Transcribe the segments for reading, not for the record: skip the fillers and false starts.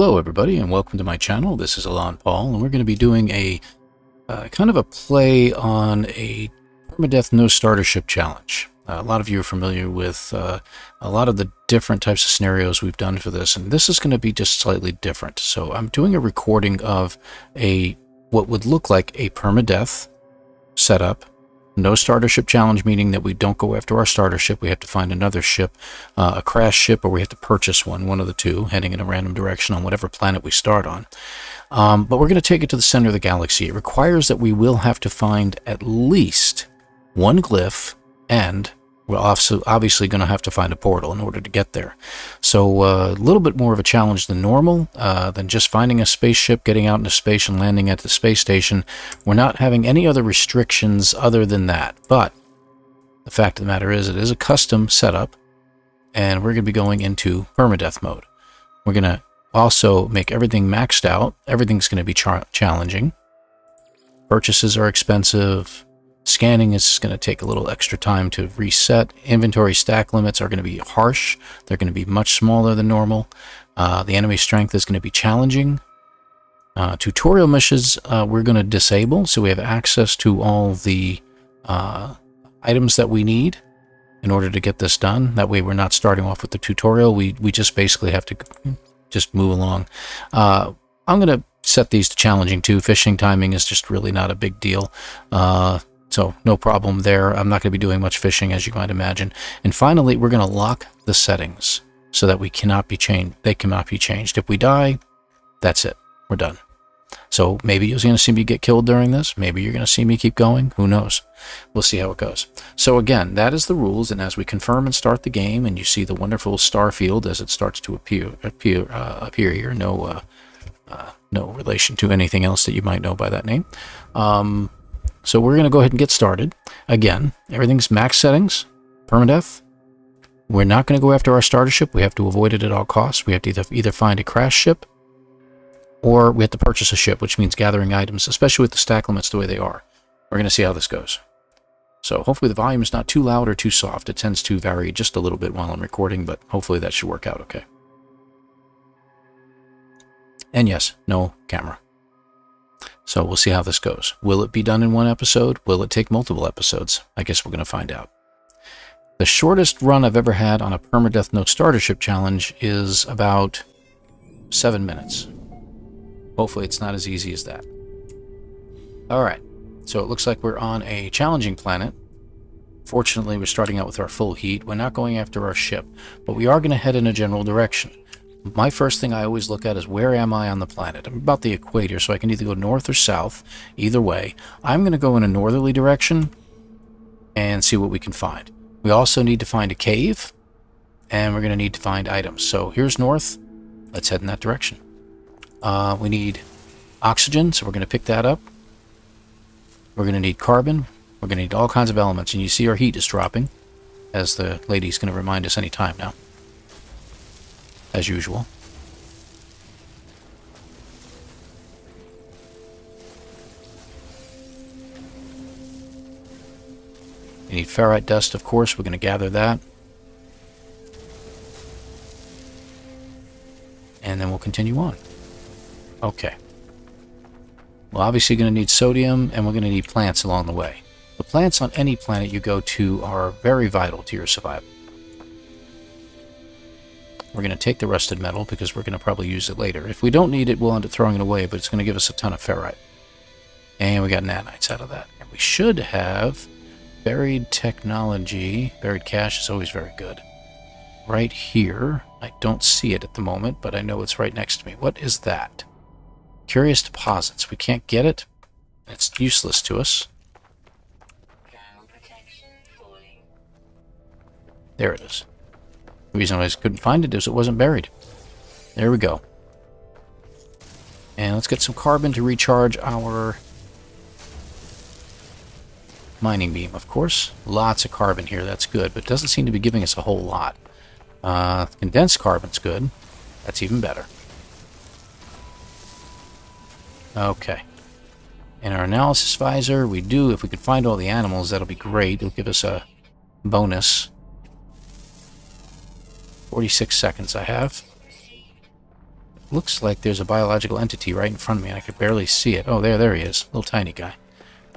Hello everybody and welcome to my channel. This is Elan Paul and we're going to be doing a kind of a play on a Permadeath no starter ship challenge. A lot of you are familiar with a lot of the different types of scenarios we've done for this, and this is going to be just slightly different. So I'm doing a recording of a what would look like a Permadeath setup. No starter ship challenge, meaning that we don't go after our starter ship. We have to find another ship, a crash ship, or we have to purchase one of the two, heading in a random direction on whatever planet we start on. But we're going to take it to the center of the galaxy. It requires that we will have to find at least one glyph, and we're also obviously going to have to find a portal in order to get there. So a little bit more of a challenge than normal, than just finding a spaceship, getting out into space, and landing at the space station. We're not having any other restrictions other than that. But the fact of the matter is, it is a custom setup, and we're going to be going into permadeath mode. We're going to also make everything maxed out. Everything's going to be challenging. Purchases are expensive. Scanning is going to take a little extra time to reset. Inventory stack limits are going to be harsh. They're going to be much smaller than normal. The enemy strength is going to be challenging. Tutorial missions we're going to disable, so we have access to all the items that we need in order to get this done. That way we're not starting off with the tutorial. We just basically have to just move along. I'm going to set these to challenging too. Fishing timing is just really not a big deal. So no problem there. I'm not going to be doing much fishing, as you might imagine. And finally, we're going to lock the settings so that we cannot be changed. They cannot be changed. If we die, that's it. We're done. So maybe you're going to see me get killed during this. Maybe you're going to see me keep going. Who knows? We'll see how it goes. So again, that is the rules. And as we confirm and start the game, and you see the wonderful star field as it starts to appear here. No relation to anything else that you might know by that name. So we're going to go ahead and get started. Again, everything's max settings, permadeath. We're not going to go after our starter ship. We have to avoid it at all costs. We have to either find a crash ship, or we have to purchase a ship, which means gathering items, especially with the stack limits the way they are. We're going to see how this goes. So hopefully the volume is not too loud or too soft. It tends to vary just a little bit while I'm recording, but hopefully that should work out okay. And yes, no camera. So we'll see how this goes. Will it be done in one episode? Will it take multiple episodes? I guess we're going to find out. The shortest run I've ever had on a Permadeath No Starter Ship Challenge is about 7 minutes. Hopefully it's not as easy as that. All right. So it looks like we're on a challenging planet. Fortunately, we're starting out with our full heat. We're not going after our ship, but we are going to head in a general direction. My first thing I always look at is, where am I on the planet? I'm about the equator, so I can either go north or south. Either way, I'm going to go in a northerly direction and see what we can find. We also need to find a cave, and we're going to need to find items. So here's north. Let's head in that direction. We need oxygen, so we're going to pick that up. We're going to need carbon. We're going to need all kinds of elements, and you see our heat is dropping, as the lady's going to remind us any time now. As usual. We need ferrite dust, of course. We're going to gather that. And then we'll continue on. Okay. We're obviously going to need sodium, and we're going to need plants along the way. The plants on any planet you go to are very vital to your survival. We're going to take the rusted metal because we're going to probably use it later. If we don't need it, we'll end up throwing it away, but it's going to give us a ton of ferrite. And we got nanites out of that. And we should have buried technology. Buried cash is always very good. Right here. I don't see it at the moment, but I know it's right next to me. What is that? Curious deposits. We can't get it. It's useless to us. There it is. The reason I couldn't find it is it wasn't buried. There we go. And let's get some carbon to recharge our mining beam, of course. Lots of carbon here, that's good, but it doesn't seem to be giving us a whole lot. Condensed carbon's good. That's even better. Okay. In our analysis visor, we do, if we could find all the animals, that'll be great. It'll give us a bonus. 46 seconds I have. looks like there's a biological entity right in front of me, and I could barely see it. Oh, there he is. Little tiny guy.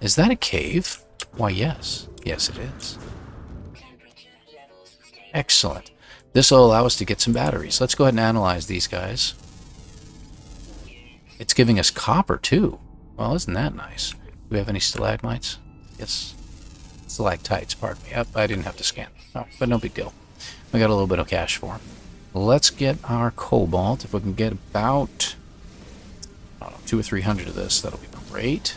Is that a cave? Why, yes. Yes, it is. Excellent. This will allow us to get some batteries. Let's go ahead and analyze these guys. It's giving us copper, too. Well, isn't that nice? Do we have any stalagmites? Yes. Stalactites, pardon me. Oh, I didn't have to scan. Oh, but no big deal. We got a little bit of cash for them. Let's get our cobalt. If we can get about, I don't know, 200 or 300 of this, that'll be great.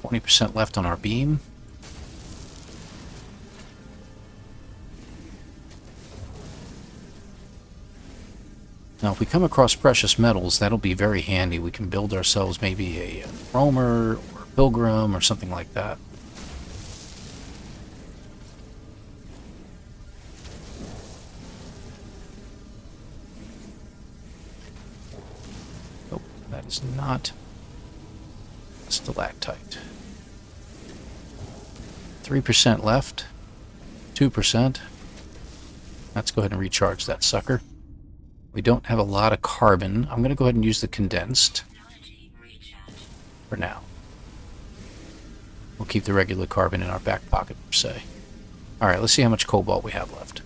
Twenty 20% left on our beam. Now, if we come across precious metals, that'll be very handy. We can build ourselves maybe a roamer or a pilgrim or something like that. Nope, that is not a stalactite. 3% left. 2%. Let's go ahead and recharge that sucker. We don't have a lot of carbon. I'm going to go ahead and use the condensed for now. We'll keep the regular carbon in our back pocket, per se. All right, let's see how much cobalt we have left.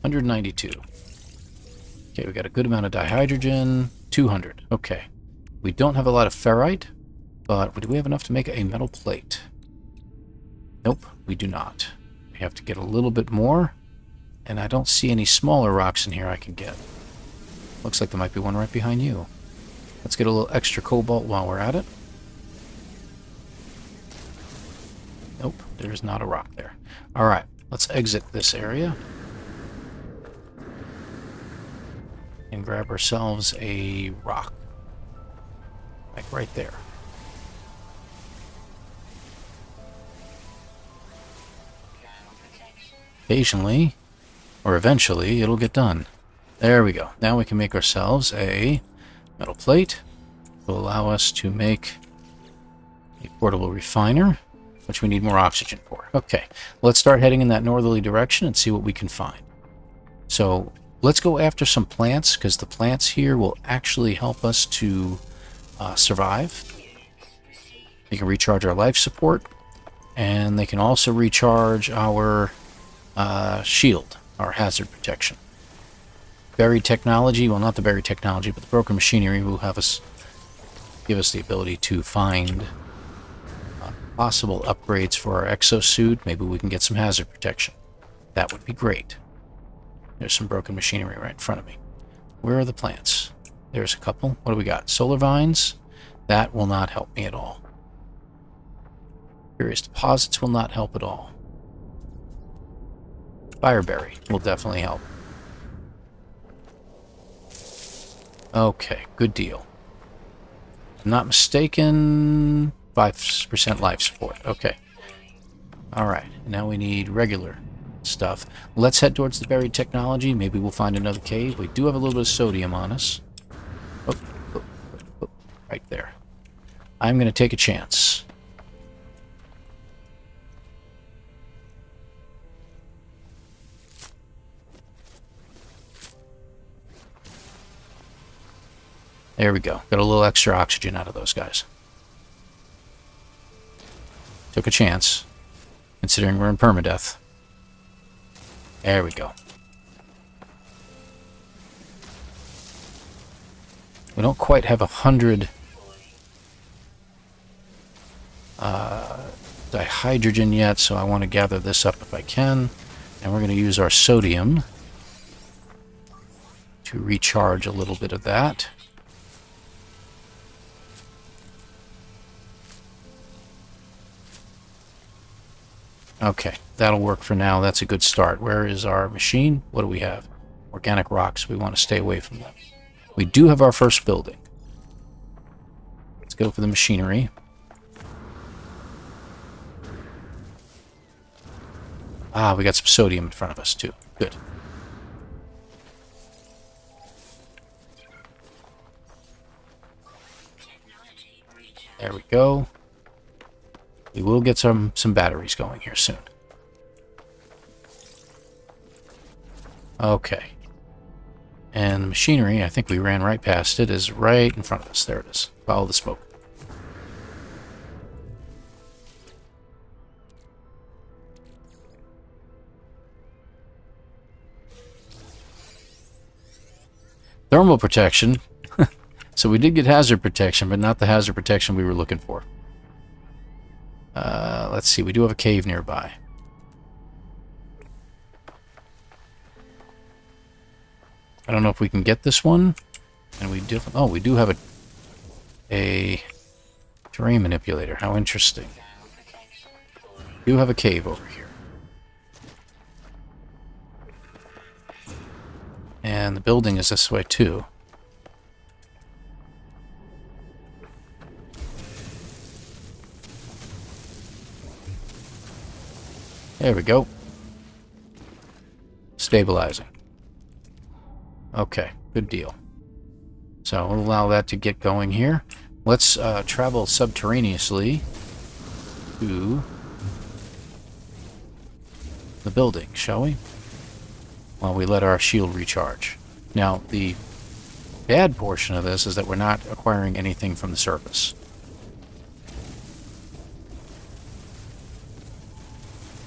192. Okay, we got a good amount of dihydrogen. 200. Okay. We don't have a lot of ferrite, but do we have enough to make a metal plate? Nope, we do not. We have to get a little bit more. And I don't see any smaller rocks in here I can get. Looks like there might be one right behind you. Let's get a little extra cobalt while we're at it. Nope, there's not a rock there. Alright, let's exit this area. And grab ourselves a rock. Like right there. Occasionally... or eventually, it'll get done. There we go. Now we can make ourselves a metal plate. It'll allow us to make a portable refiner, which we need more oxygen for. Okay, let's start heading in that northerly direction and see what we can find. So let's go after some plants, because the plants here will actually help us to survive. They can recharge our life support, and they can also recharge our shield. Our hazard protection. Buried technology, well, not the buried technology, but the broken machinery will have us give us the ability to find possible upgrades for our exosuit. Maybe we can get some hazard protection. That would be great. There's some broken machinery right in front of me. Where are the plants? There's a couple. What do we got? Solar vines? That will not help me at all. Curious deposits will not help at all. Fireberry will definitely help. Okay, good deal. If I'm not mistaken, 5% life support. Okay. Alright, now we need regular stuff. Let's head towards the buried technology. Maybe we'll find another cave. We do have a little bit of sodium on us. Oh, right there. I'm going to take a chance. There we go. Got a little extra oxygen out of those guys. Took a chance, considering we're in permadeath. There we go. We don't quite have 100 dihydrogen yet, so I want to gather this up if I can. And we're going to use our sodium to recharge a little bit of that. Okay, that'll work for now. That's a good start. Where is our machine? What do we have? Organic rocks. We want to stay away from them. We do have our first building. Let's go for the machinery. Ah, we got some sodium in front of us, too. Good. There we go. We will get some batteries going here soon. Okay. And the machinery, I think we ran right past it, is right in front of us. There it is. Follow the smoke. Thermal protection. So we did get hazard protection, but not the hazard protection we were looking for. Let's see. We do have a cave nearby. I don't know if we can get this one. And we do. Oh, we do have a terrain manipulator. How interesting. We do have a cave over here. And the building is this way too. There we go. Stabilizing. Okay, good deal. So we'll allow that to get going here. Let's travel subterraneously to the building, shall we? While we let our shield recharge. Now, the bad portion of this is that we're not acquiring anything from the surface.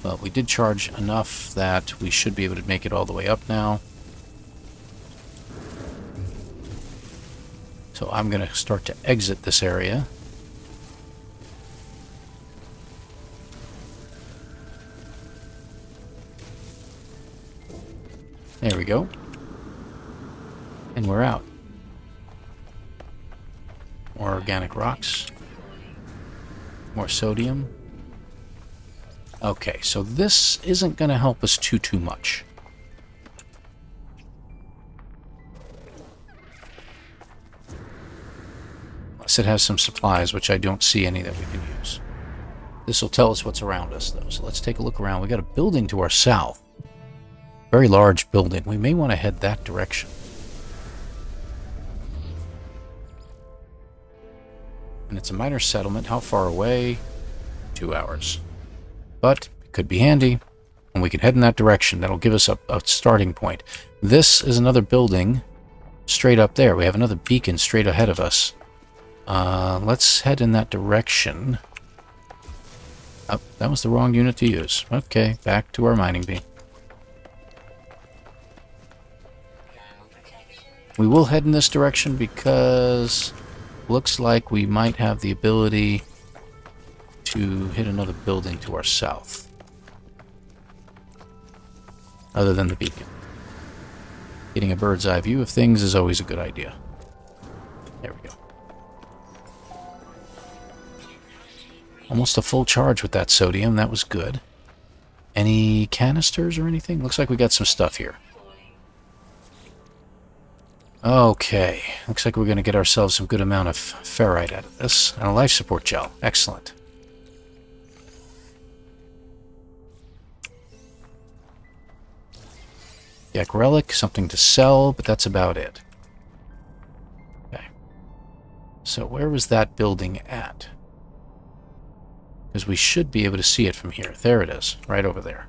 But we did charge enough that we should be able to make it all the way up now. So I'm going to start to exit this area. There we go. And we're out. More organic rocks. More sodium. Okay, so this isn't going to help us too much. It has some supplies, which I don't see any that we can use. This will tell us what's around us, though. So let's take a look around. We got a building to our south. Very large building. We may want to head that direction. And it's a minor settlement. How far away? 2 hours. But it could be handy. And we can head in that direction. That'll give us a starting point. This is another building straight up there. We have another beacon straight ahead of us. Let's head in that direction. Oh, that was the wrong unit to use. Okay, back to our mining beam. We will head in this direction because looks like we might have the ability to hit another building to our south. Other than the beacon. Getting a bird's eye view of things is always a good idea. There we go. Almost a full charge with that sodium. That was good. Any canisters or anything? Looks like we got some stuff here. Okay. Looks like we're going to get ourselves some good amount of ferrite out of this. And a life support gel. Excellent. Yak relic. Something to sell, but that's about it. Okay. So where was that building at? Because we should be able to see it from here. There it is, right over there.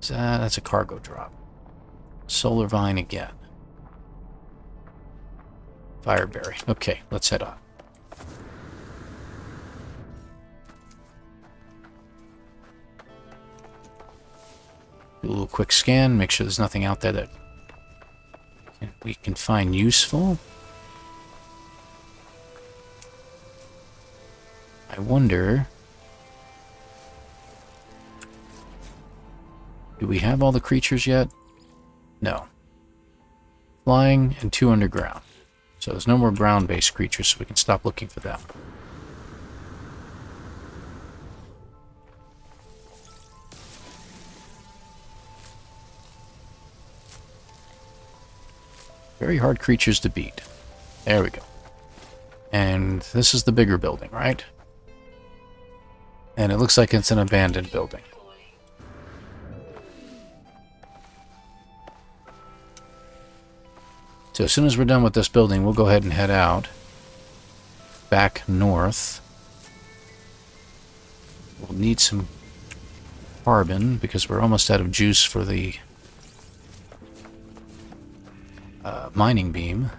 So that's a cargo drop. Solar vine again. Fireberry. Okay, let's head on. Do a little quick scan, make sure there's nothing out there that we can find useful. I wonder, do we have all the creatures yet? No. Flying and 2 underground. So there's no more ground-based creatures, so we can stop looking for them. Very hard creatures to beat. There we go. And this is the bigger building, right? And it looks like it's an abandoned building. So as soon as we're done with this building, we'll go ahead and head out. Back north. We'll need some carbon because we're almost out of juice for the mining beam.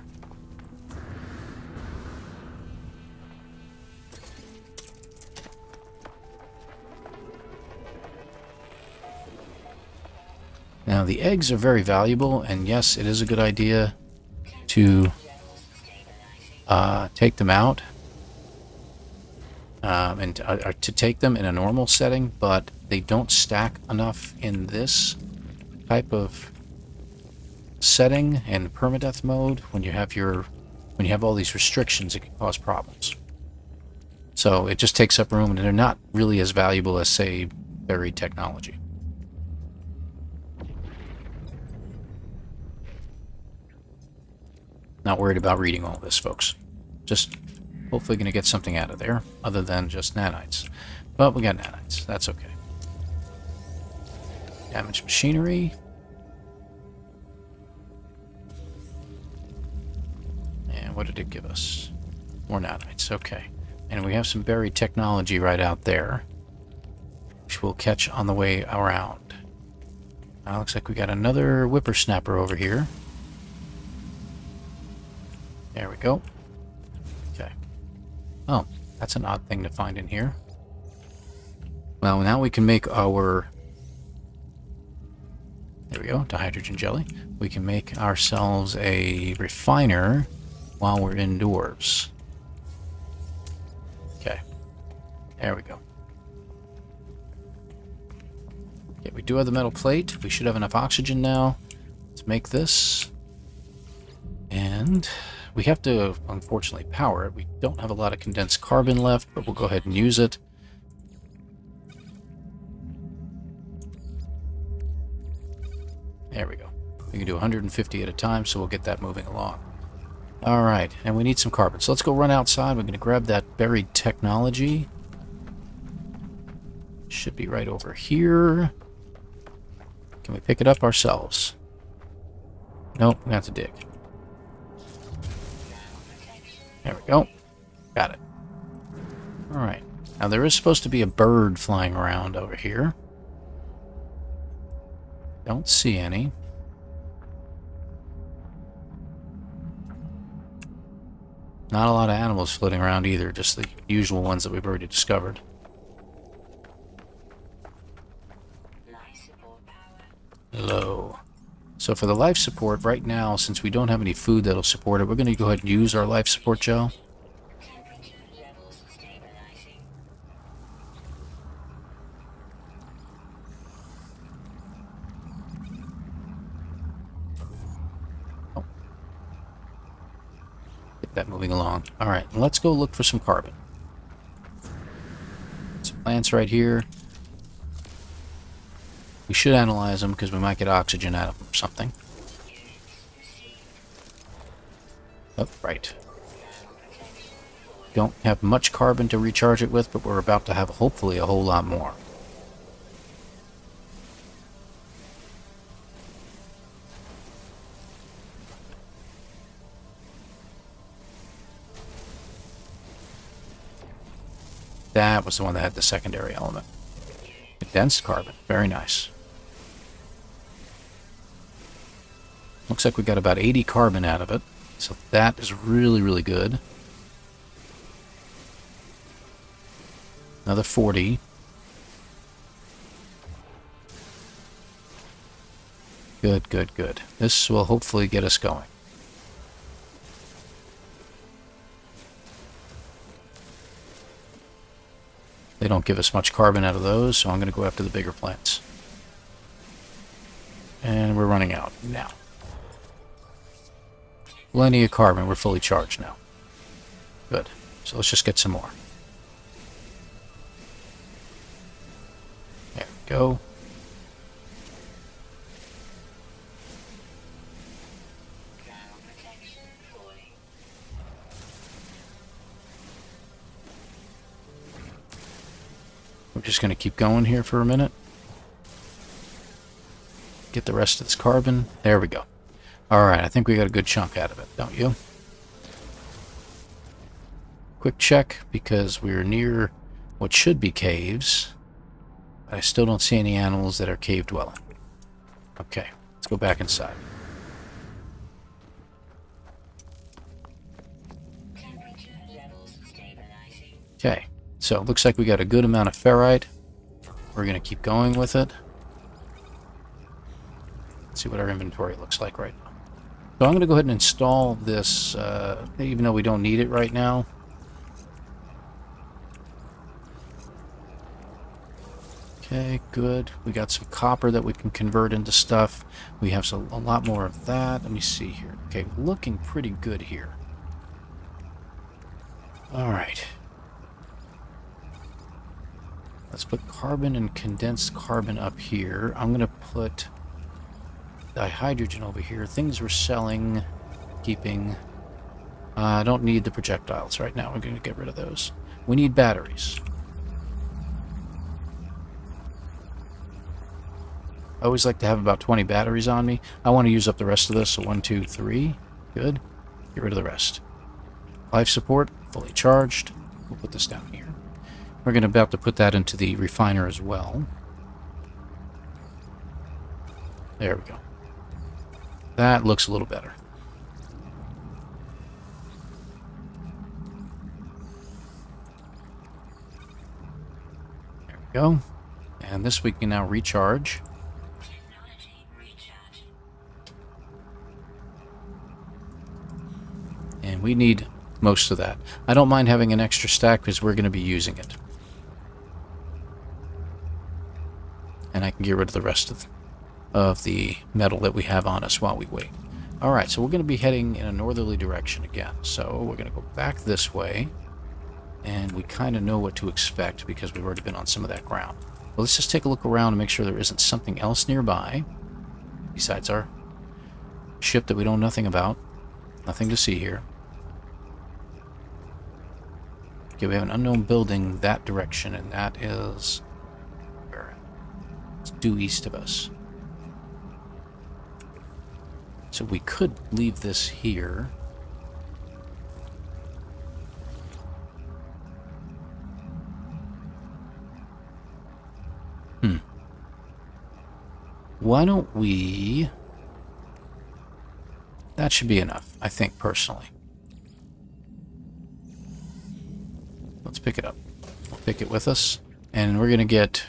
Now, the eggs are very valuable, and yes, it is a good idea to take them out and to take them in a normal setting, but they don't stack enough in this type of setting and permadeath mode. When you have all these restrictions, it can cause problems. So it just takes up room, and they're not really as valuable as, say, buried technology. Not worried about reading all this, folks. Just hopefully going to get something out of there other than just nanites. But we got nanites. That's okay. Damaged machinery. And what did it give us? More nanites. Okay. And we have some buried technology right out there, which we'll catch on the way around. Now, looks like we got another whippersnapper over here. There we go. Okay. Oh, that's an odd thing to find in here. Well, now we can make our... There we go, dihydrogen jelly. We can make ourselves a refiner while we're indoors. Okay. There we go. Okay, we do have the metal plate. We should have enough oxygen now. Let's make this. And... we have to, unfortunately, power it. We don't have a lot of condensed carbon left, but we'll go ahead and use it. There we go. We can do 150 at a time, so we'll get that moving along. All right, and we need some carbon. So let's go run outside. We're going to grab that buried technology. Should be right over here. Can we pick it up ourselves? Nope, we have to dig. There we go. Got it. Alright. Now there is supposed to be a bird flying around over here. Don't see any. Not a lot of animals floating around either, just the usual ones that we've already discovered. Low. So for the life support, right now, since we don't have any food that'll support it, we're going to go ahead and use our life support gel. Oh. Get that moving along. All right, let's go look for some carbon. Some plants right here. We should analyze them because we might get oxygen out of them or something. Oh, right. Don't have much carbon to recharge it with, but we're about to have hopefully a whole lot more. That was the one that had the secondary element. Condensed carbon. Very nice. Looks like we got about 80 carbon out of it, so that is really, really good. Another 40. Good, good, good. This will hopefully get us going. They don't give us much carbon out of those, so I'm going to go after the bigger plants. And we're running out now. Plenty of carbon. We're fully charged now. Good. So let's just get some more. There we go. We're just going to keep going here for a minute. Get the rest of this carbon. There we go. Alright, I think we got a good chunk out of it, don't you? Quick check, because we're near what should be caves. I still don't see any animals that are cave-dwelling. Okay, let's go back inside. Okay, so it looks like we got a good amount of ferrite. We're going to keep going with it. Let's see what our inventory looks like right now. So I'm going to go ahead and install this, even though we don't need it right now. Okay, good. We got some copper that we can convert into stuff. We have a lot more of that. Let me see here. Okay, looking pretty good here. Alright. Let's put carbon and condensed carbon up here. I'm going to put dihydrogen over here. Things we're selling, keeping. I don't need the projectiles right now. We're going to get rid of those. We need batteries. I always like to have about 20 batteries on me. I want to use up the rest of this, so 1, 2, 3. Good. Get rid of the rest. Life support, fully charged. We'll put this down here. We're going to about to put that into the refiner as well. There we go. That looks a little better. There we go. And this we can now recharge. And we need most of that. I don't mind having an extra stack because we're going to be using it. And I can get rid of the rest of the metal that we have on us while we wait. Alright, so we're going to be heading in a northerly direction again. So we're going to go back this way. And we kind of know what to expect because we've already been on some of that ground. Well, let's just take a look around and make sure there isn't something else nearby. Besides our ship that we know nothing about. Nothing to see here. Okay, we have an unknown building that direction, and that is where? It's due east of us. So we could leave this here. Why don't we... That should be enough, I think, personally. Let's pick it up. We'll pick it with us. And we're going to get...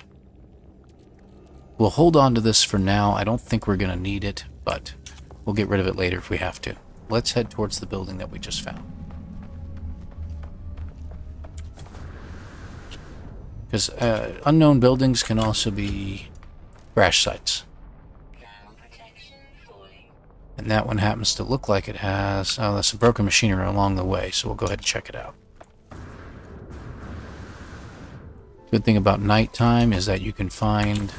We'll hold on to this for now. I don't think we're going to need it, but we'll get rid of it later if we have to. Let's head towards the building that we just found. Because unknown buildings can also be crash sites. And that one happens to look like it has... Oh, that's a broken machinery along the way, so we'll go ahead and check it out. Good thing about nighttime is that you can find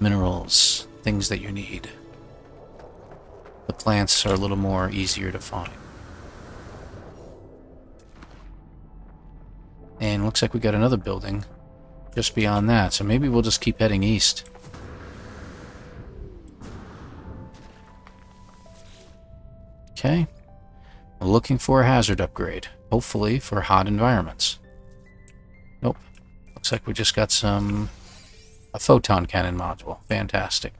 minerals, things that you need. The plants are a little more easier to find. And looks like we got another building just beyond that, so maybe we'll just keep heading east. Okay, looking for a hazard upgrade, hopefully for hot environments. Nope, looks like we just got a photon cannon module, fantastic.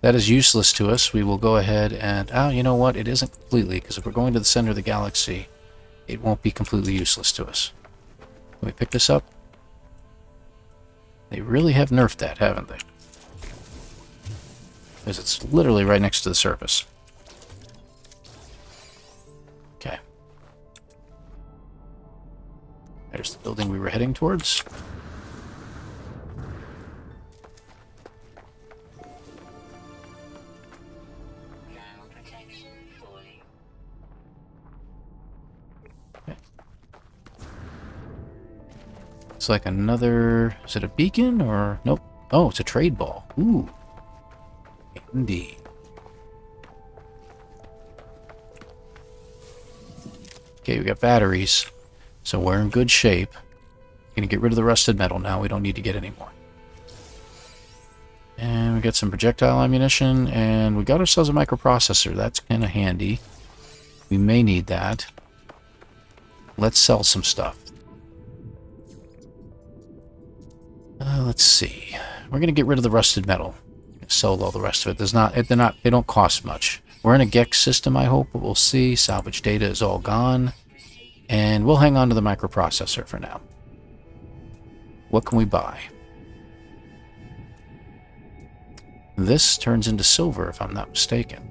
That is useless to us, we will go ahead and, oh, you know what, it isn't completely, because if we're going to the center of the galaxy, it won't be completely useless to us. Can we pick this up? They really have nerfed that, haven't they? Because it's literally right next to the surface. There's the building we were heading towards. Okay. It's like another... Is it a beacon or... Nope. Oh, it's a trade ball. Ooh. Indeed. Okay, we got batteries. So we're in good shape. Gonna get rid of the rusted metal now. We don't need to get any more. And we got some projectile ammunition. And we got ourselves a microprocessor. That's kind of handy. We may need that. Let's sell some stuff. let's see. We're going to get rid of the rusted metal. Solo the rest of it. There's not, they don't cost much. We're in a GEX system, I hope, but we'll see. Salvage data is all gone. And we'll hang on to the microprocessor for now. What can we buy? This turns into silver, if I'm not mistaken.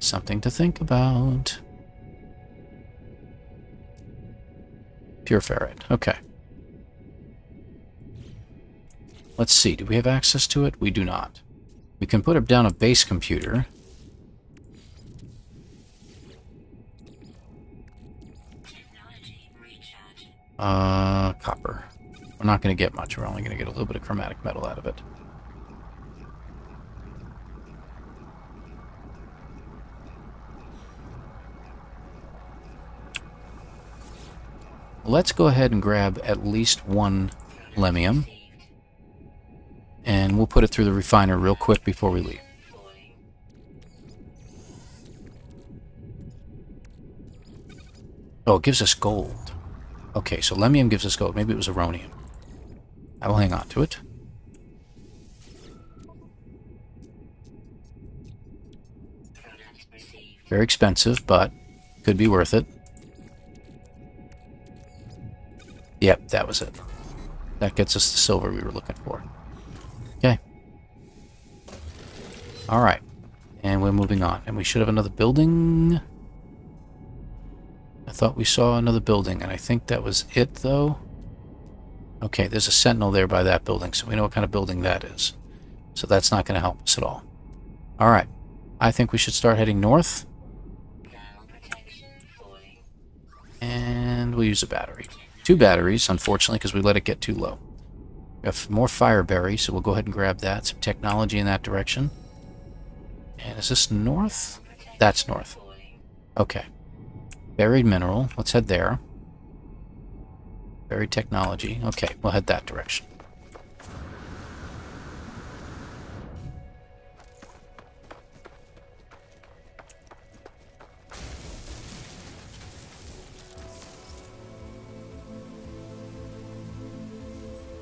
Something to think about. Pure ferrite. Okay. Let's see. Do we have access to it? We do not. We can put down a base computer. Copper. We're not going to get much. We're only going to get a little bit of chromatic metal out of it. Let's go ahead and grab at least one lemium, and we'll put it through the refiner real quick before we leave. Oh, it gives us gold. Okay, so lemium gives us gold. Maybe it was aronium. I will hang on to it. Very expensive, but could be worth it. Yep, that was it. That gets us the silver we were looking for. Okay. Alright. And we're moving on. And we should have another building. I thought we saw another building, and I think that was it, though. Okay, there's a sentinel there by that building, so we know what kind of building that is. So that's not going to help us at all. Alright. I think we should start heading north. And we'll use a battery. Two batteries, unfortunately, because we let it get too low. We have more fireberry, so we'll go ahead and grab that. Some technology in that direction. And is this north? That's north. Okay. Buried mineral. Let's head there. Buried technology. Okay, we'll head that direction.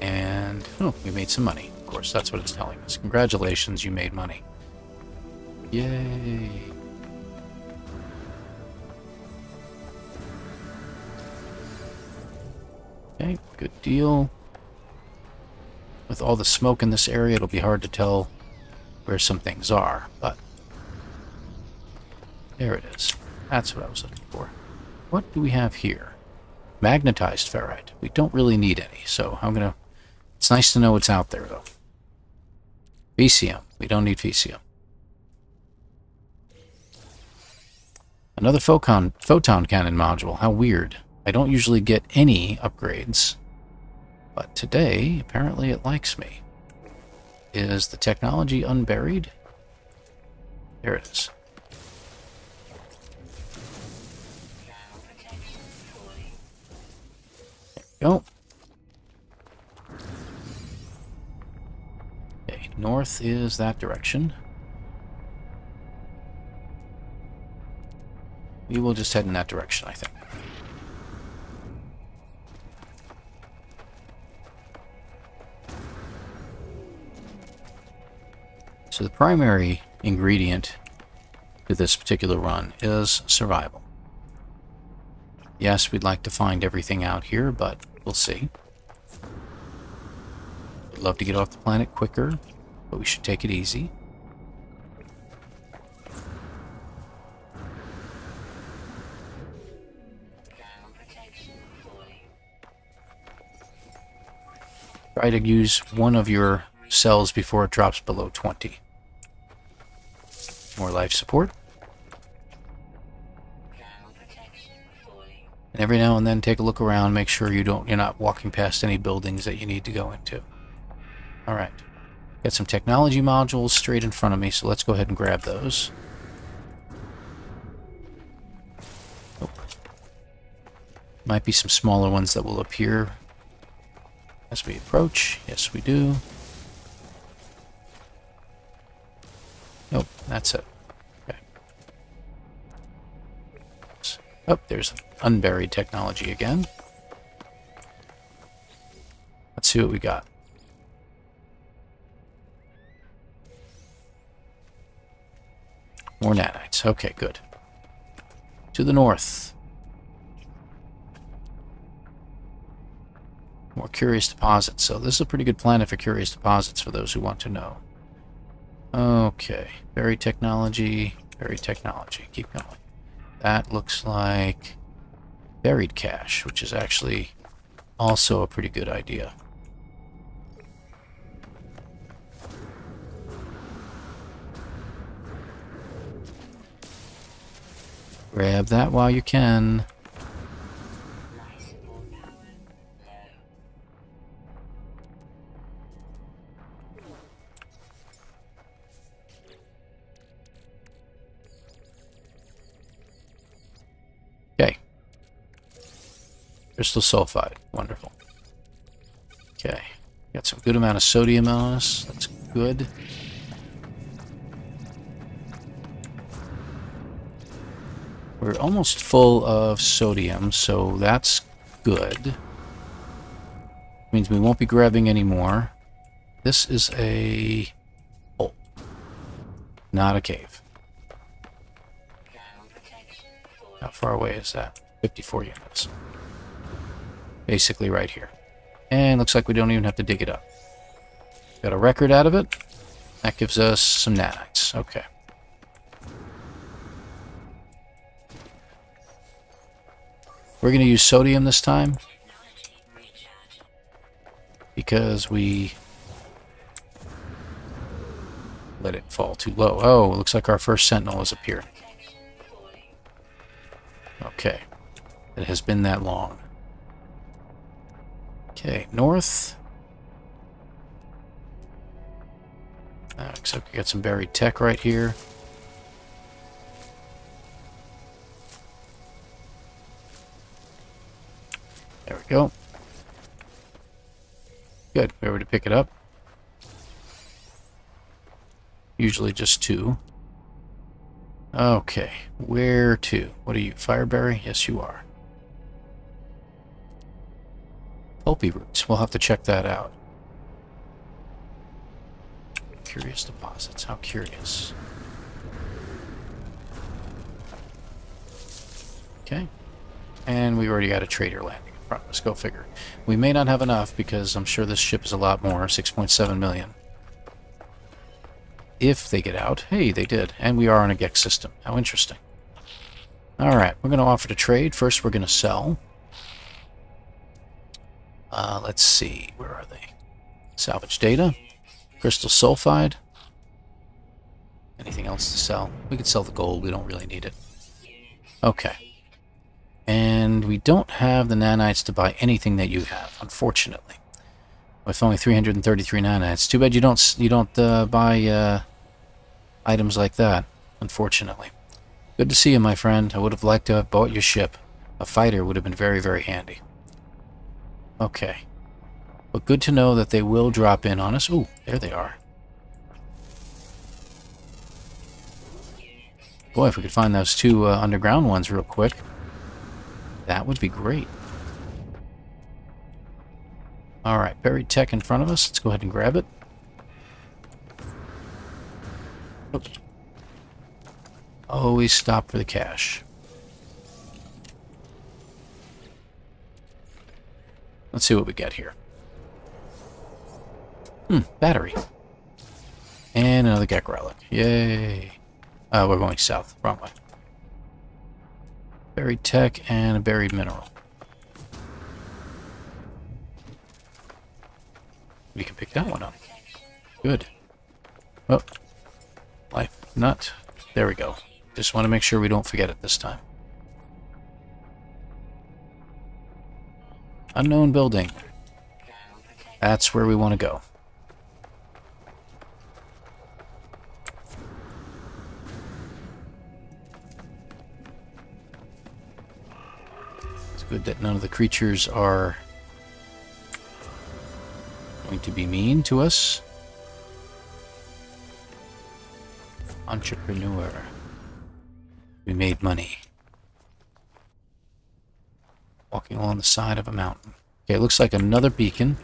And, oh, we made some money. Of course, that's what it's telling us. Congratulations, you made money. Yay. Okay, good deal. With all the smoke in this area, it'll be hard to tell where some things are, but there it is. That's what I was looking for. What do we have here? Magnetized ferrite. We don't really need any, so I'm going to... It's nice to know it's out there, though. Fecium. We don't need fecium. Another photon cannon module. How weird. I don't usually get any upgrades, but today, apparently it likes me. Is the technology unburied? There it is. There we go. North is that direction. We will just head in that direction, I think. So the primary ingredient to this particular run is survival. Yes, we'd like to find everything out here, but we'll see. We'd love to get off the planet quicker, but we should take it easy. Try to use one of your cells before it drops below 20. More life support. And every now and then take a look around, make sure you're not walking past any buildings that you need to go into. Alright. Got some technology modules straight in front of me, so let's go ahead and grab those. Oh. Might be some smaller ones that will appear as we approach. Yes, we do. Nope, that's it. Okay. Oh, there's unburied technology again. see what we got. More nanites. Okay, good. To the north. More curious deposits. So this is a pretty good planet for curious deposits for those who want to know. Okay. Buried technology. Buried technology. Keep going. That looks like buried cache, which is actually also a pretty good idea. Grab that while you can. Okay. Crystal sulfide. Wonderful. Okay. Got some good amount of sodium on us. That's good. We're almost full of sodium, so that's good. Means we won't be grabbing any more. This is a hole, not a cave. How far away is that? 54 units. Basically right here. And looks like we don't even have to dig it up. Got a record out of it. That gives us some nanites. Okay. We're going to use sodium this time because we let it fall too low. Oh, it looks like our first sentinel has appeared. Okay. It has been that long. Okay, north. Except we got some buried tech right here. There we go. Good. Remember to pick it up. Usually just two. Okay. Where to? What are you? Fireberry? Yes, you are. Pulpy roots. We'll have to check that out. Curious deposits. How curious. Okay. And we already got a trader landing. Let's go figure. We may not have enough because I'm sure this ship is a lot more. 6.7 million. If they get out. Hey, they did. And we are on a GEX system. How interesting. Alright, we're going to offer to trade. First, we're going to sell. Let's see. Where are they? Salvage data. Crystal sulfide. Anything else to sell? We could sell the gold. We don't really need it. Okay. And we don't have the nanites to buy anything that you have, unfortunately. With only 333 nanites. Too bad you don't buy items like that, unfortunately. Good to see you, my friend. I would have liked to have bought your ship. A fighter would have been very, very handy. Okay. But good to know that they will drop in on us. Ooh, there they are. Boy, if we could find those two underground ones real quick. That would be great. Alright, buried tech in front of us. Let's go ahead and grab it. Oops. Always stop for the cache. Let's see what we got here. Battery. And another Gek relic. Yay. We're going south. Wrong way. Buried tech and a buried mineral. We can pick that one up. Good. Oh. Life nut. There we go. Just want to make sure we don't forget it this time. Unknown building. That's where we want to go. Good that none of the creatures are going to be mean to us. Entrepreneur. We made money. Walking along the side of a mountain. Okay, it looks like another beacon.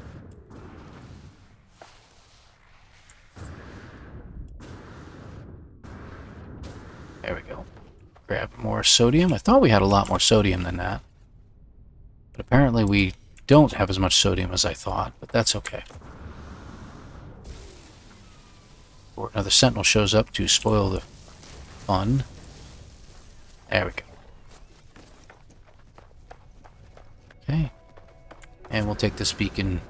Grab more sodium. I thought we had a lot more sodium than that. But apparently we don't have as much sodium as I thought, but that's okay. Or another sentinel shows up to spoil the fun. There we go. Okay. And we'll take this beacon.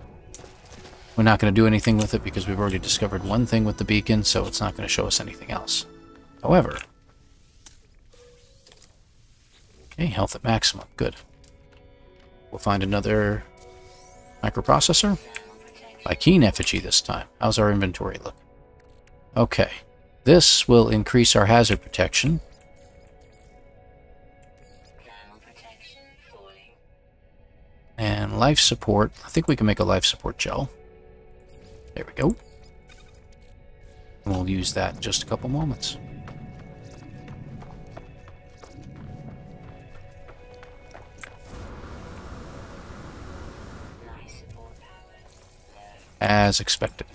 We're not going to do anything with it because we've already discovered one thing with the beacon, so it's not going to show us anything else. However... Okay, health at maximum. Good. We'll find another microprocessor. Lycene effigy this time. How's our inventory look? Okay. This will increase our hazard protection. And life support. I think we can make a life support gel. There we go. And we'll use that in just a couple moments. As expected.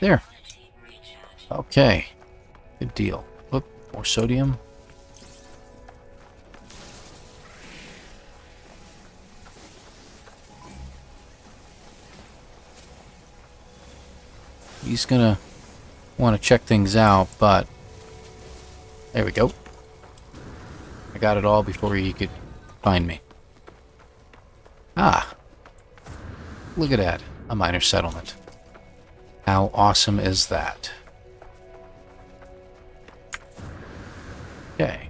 There. Okay. Good deal. Oop, more sodium. He's gonna want to check things out, but there we go. I got it all before he could find me. Ah. Look at that. A minor settlement. How awesome is that? Okay.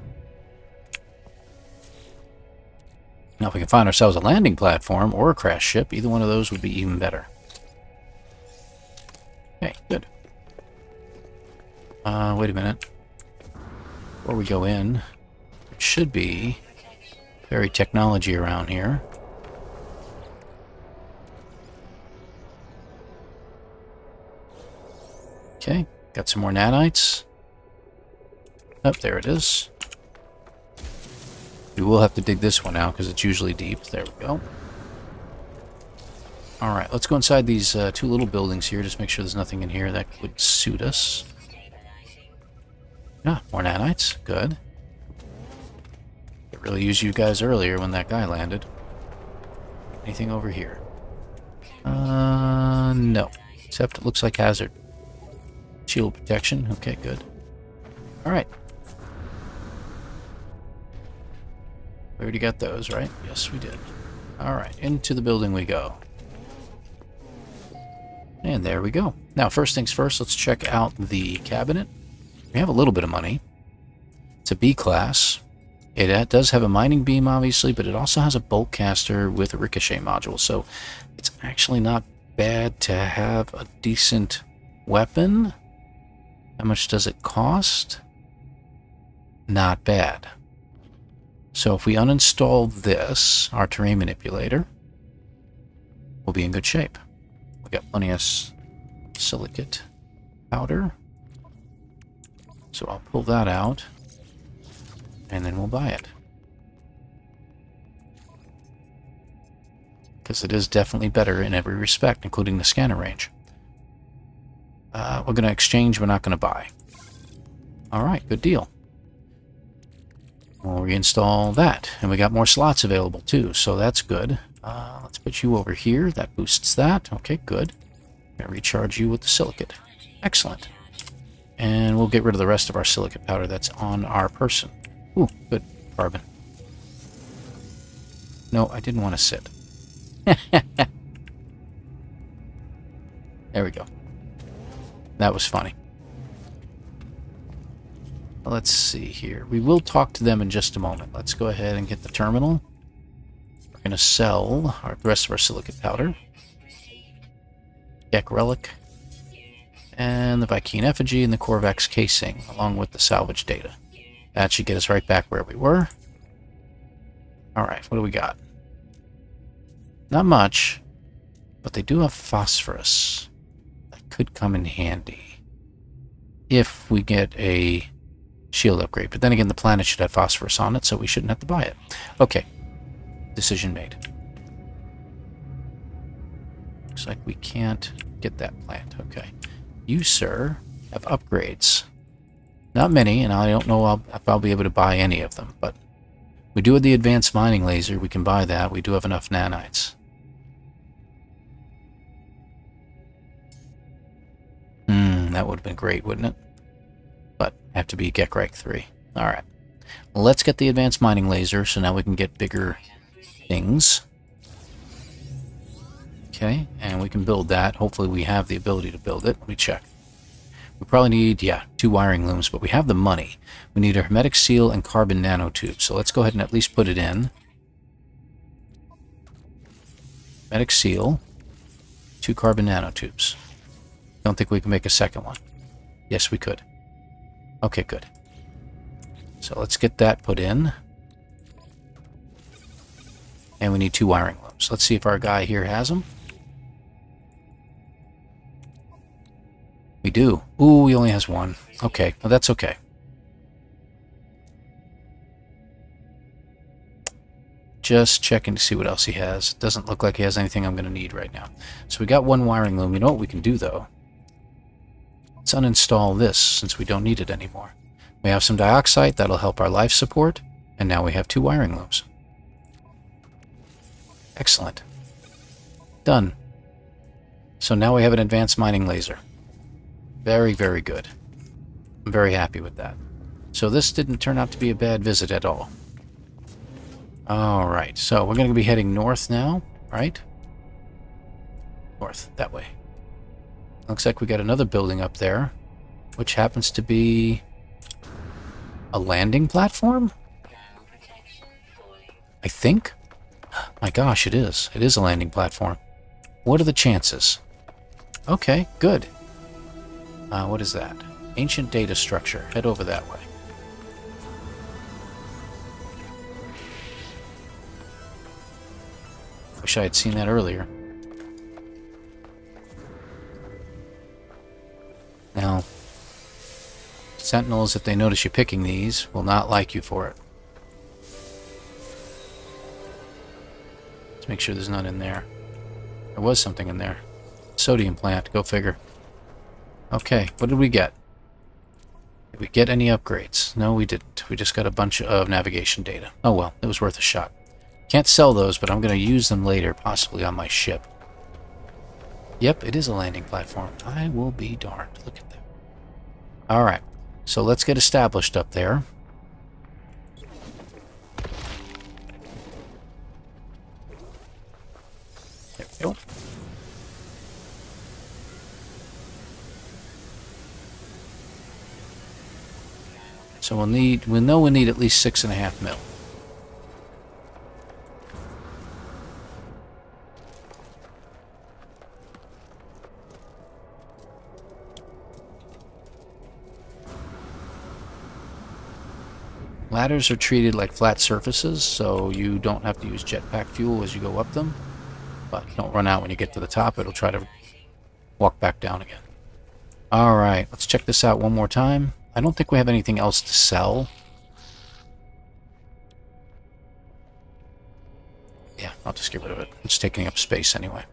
Now if we can find ourselves a landing platform or a crash ship, either one of those would be even better. Okay, good. Wait a minute. Before we go in, it should be very technology around here. Okay, got some more nanites. Oh, there it is. We will have to dig this one out because it's usually deep. There we go. Alright, let's go inside these two little buildings here. Just make sure there's nothing in here that would suit us. Ah, more nanites. Good. I really used you guys earlier when that guy landed. Anything over here? No. Except it looks like hazard. Shield protection. Okay, good. Alright. We already got those, right? Yes, we did. Alright, into the building we go. And there we go. Now, first things first, let's check out the cabinet. We have a little bit of money. It's a B class. It does have a mining beam, obviously, but it also has a bolt caster with a ricochet module, so it's actually not bad to have a decent weapon. How much does it cost? Not bad. So if we uninstall this, our terrain manipulator, we'll be in good shape. We got plenty of silicate powder. So I'll pull that out, and then we'll buy it. Because it is definitely better in every respect, including the scanner range. We're going to exchange, we're not going to buy. Alright, good deal. We'll reinstall that. And we got more slots available too, so that's good. Let's put you over here. That boosts that. Okay, good. I'm going to recharge you with the silicate. Excellent. And we'll get rid of the rest of our silicate powder that's on our person. Ooh, good. Carbon. No, I didn't want to sit. There we go. That was funny. Let's see here. We will talk to them in just a moment. Let's go ahead and get the terminal. We're going to sell the rest of our silicate powder. Deck relic. And the Viking effigy and the Corvax casing, along with the salvage data. That should get us right back where we were. Alright, what do we got? Not much, but they do have phosphorus. Could come in handy if we get a shield upgrade, but then again the planet should have phosphorus on it, so we shouldn't have to buy it. Okay, decision made. Looks like we can't get that plant. Okay, you sir have upgrades. Not many, and I don't know if I'll be able to buy any of them, but we do have the advanced mining laser. We can buy that. We do have enough nanites. That would have been great, wouldn't it? But I have to be Gekreich 3. Alright. Let's get the advanced mining laser, so now we can get bigger things. Okay, and we can build that. Hopefully we have the ability to build it. Let me check. We probably need, yeah, 2 wiring looms, but we have the money. We need a hermetic seal and carbon nanotube, so let's go ahead and at least put it in. Hermetic seal, 2 carbon nanotubes. Don't think we can make a second one. Yes, we could. Okay, good. So let's get that put in. And we need 2 wiring looms. Let's see if our guy here has them. We do. Ooh, he only has 1. Okay, well, that's okay. Just checking to see what else he has. It doesn't look like he has anything I'm going to need right now. So we got 1 wiring loom. You know what we can do, though? Let's uninstall this, since we don't need it anymore. We have some dioxide. That'll help our life support. And now we have 2 wiring looms. Excellent. Done. So now we have an advanced mining laser. Very, very good. I'm very happy with that. So this didn't turn out to be a bad visit at all. Alright, so we're going to be heading north now, right? North, that way. Looks like we got another building up there, which happens to be a landing platform? I think? My gosh, it is. It is a landing platform. What are the chances? Okay, good. What is that? Ancient data structure. Head over that way. Wish I had seen that earlier. Now, sentinels, if they notice you picking these, will not like you for it. Let's make sure there's none in there. There was something in there. Sodium plant. Go figure. Okay, what did we get? Did we get any upgrades? No, we didn't. We just got a bunch of navigation data. Oh well, it was worth a shot. Can't sell those, but I'm going to use them later, possibly on my ship. Yep, it is a landing platform. I will be darned. Look at that. Alright, so let's get established up there. There we go. So we'll need, we know we need at least 6.5 mil. Ladders are treated like flat surfaces, so you don't have to use jetpack fuel as you go up them. But don't run out when you get to the top, it'll try to walk back down again. Alright, let's check this out one more time. I don't think we have anything else to sell. Yeah, I'll just get rid of it. It's taking up space anyway.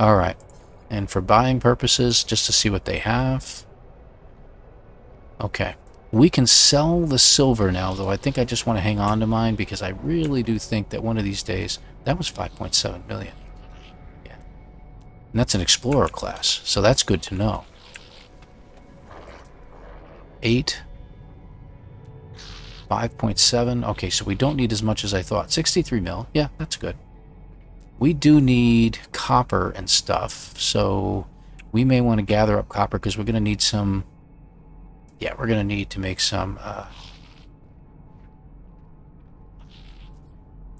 Alright. And for buying purposes, just to see what they have. Okay. We can sell the silver now, though I think I just want to hang on to mine because I really do think that one of these days... That was 5.7 million. Yeah. And that's an explorer class, so that's good to know. 8, 5.7, okay, so we don't need as much as I thought. 63 mil, yeah, that's good. We do need copper and stuff, so we may want to gather up copper because we're going to need some, yeah, we're going to need to make some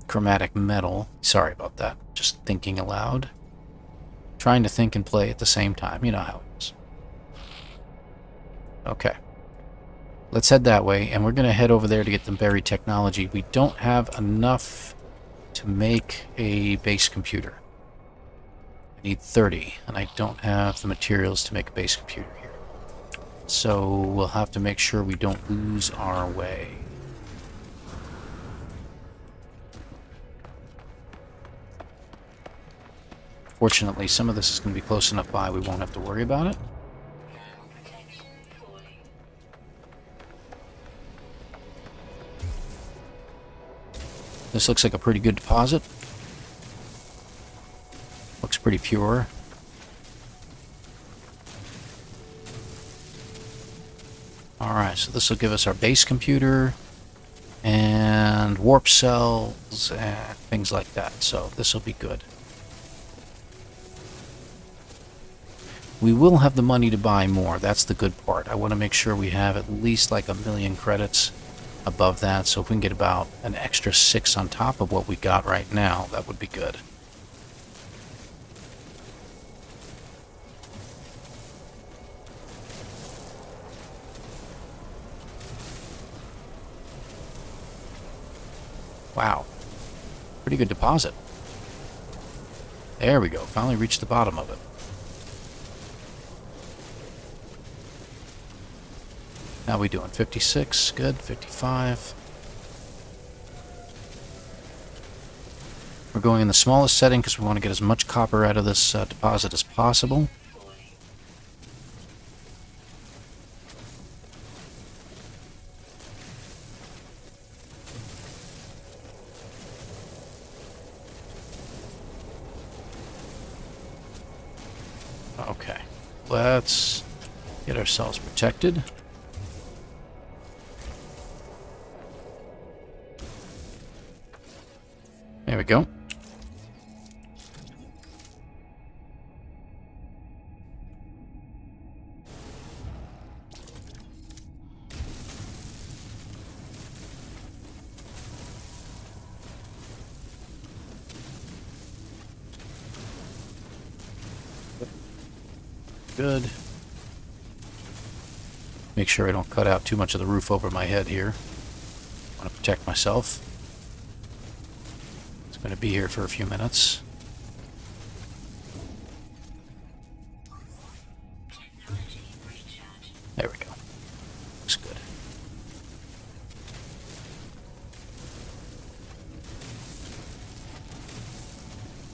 chromatic metal. Sorry about that, just thinking aloud. Trying to think and play at the same time, you know how it is. Okay. Let's head that way, and we're going to head over there to get the buried technology. We don't have enough to make a base computer. I need 30, and I don't have the materials to make a base computer here. So we'll have to make sure we don't lose our way. Fortunately, some of this is going to be close enough by we won't have to worry about it. This looks like a pretty good deposit. Looks pretty pure. Alright, so this will give us our base computer and warp cells and things like that. So this will be good. We will have the money to buy more. That's the good part. I want to make sure we have at least like 1,000,000 credits above that. So if we can get about an extra 6 on top of what we got right now, that would be good. Wow. Pretty good deposit. There we go. Finally reached the bottom of it. How we doing? 56, good, 55. We're going in the smallest setting because we want to get as much copper out of this deposit as possible. Okay, let's get ourselves protected. There we go. Good. Make sure I don't cut out too much of the roof over my head here. I want to protect myself. Going to be here for a few minutes. There we go. Looks good.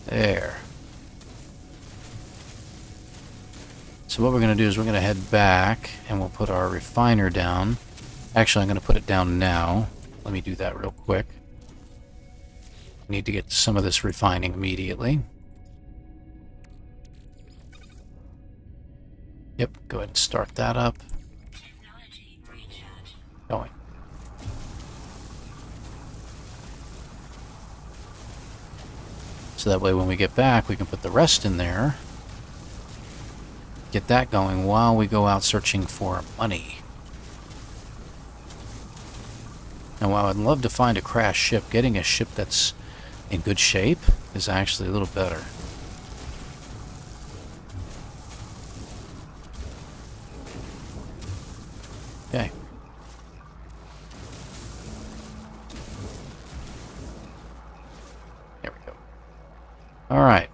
There. So what we're going to do is we're going to head back and we'll put our refiner down. Actually, I'm going to put it down now. Let me do that real quick. Need to get some of this refining immediately. Yep, go ahead and start that up. Going. So that way when we get back we can put the rest in there. Get that going while we go out searching for money. And while I'd love to find a crashed ship, getting a ship that's in good shape is actually a little better. Okay. There we go. All right.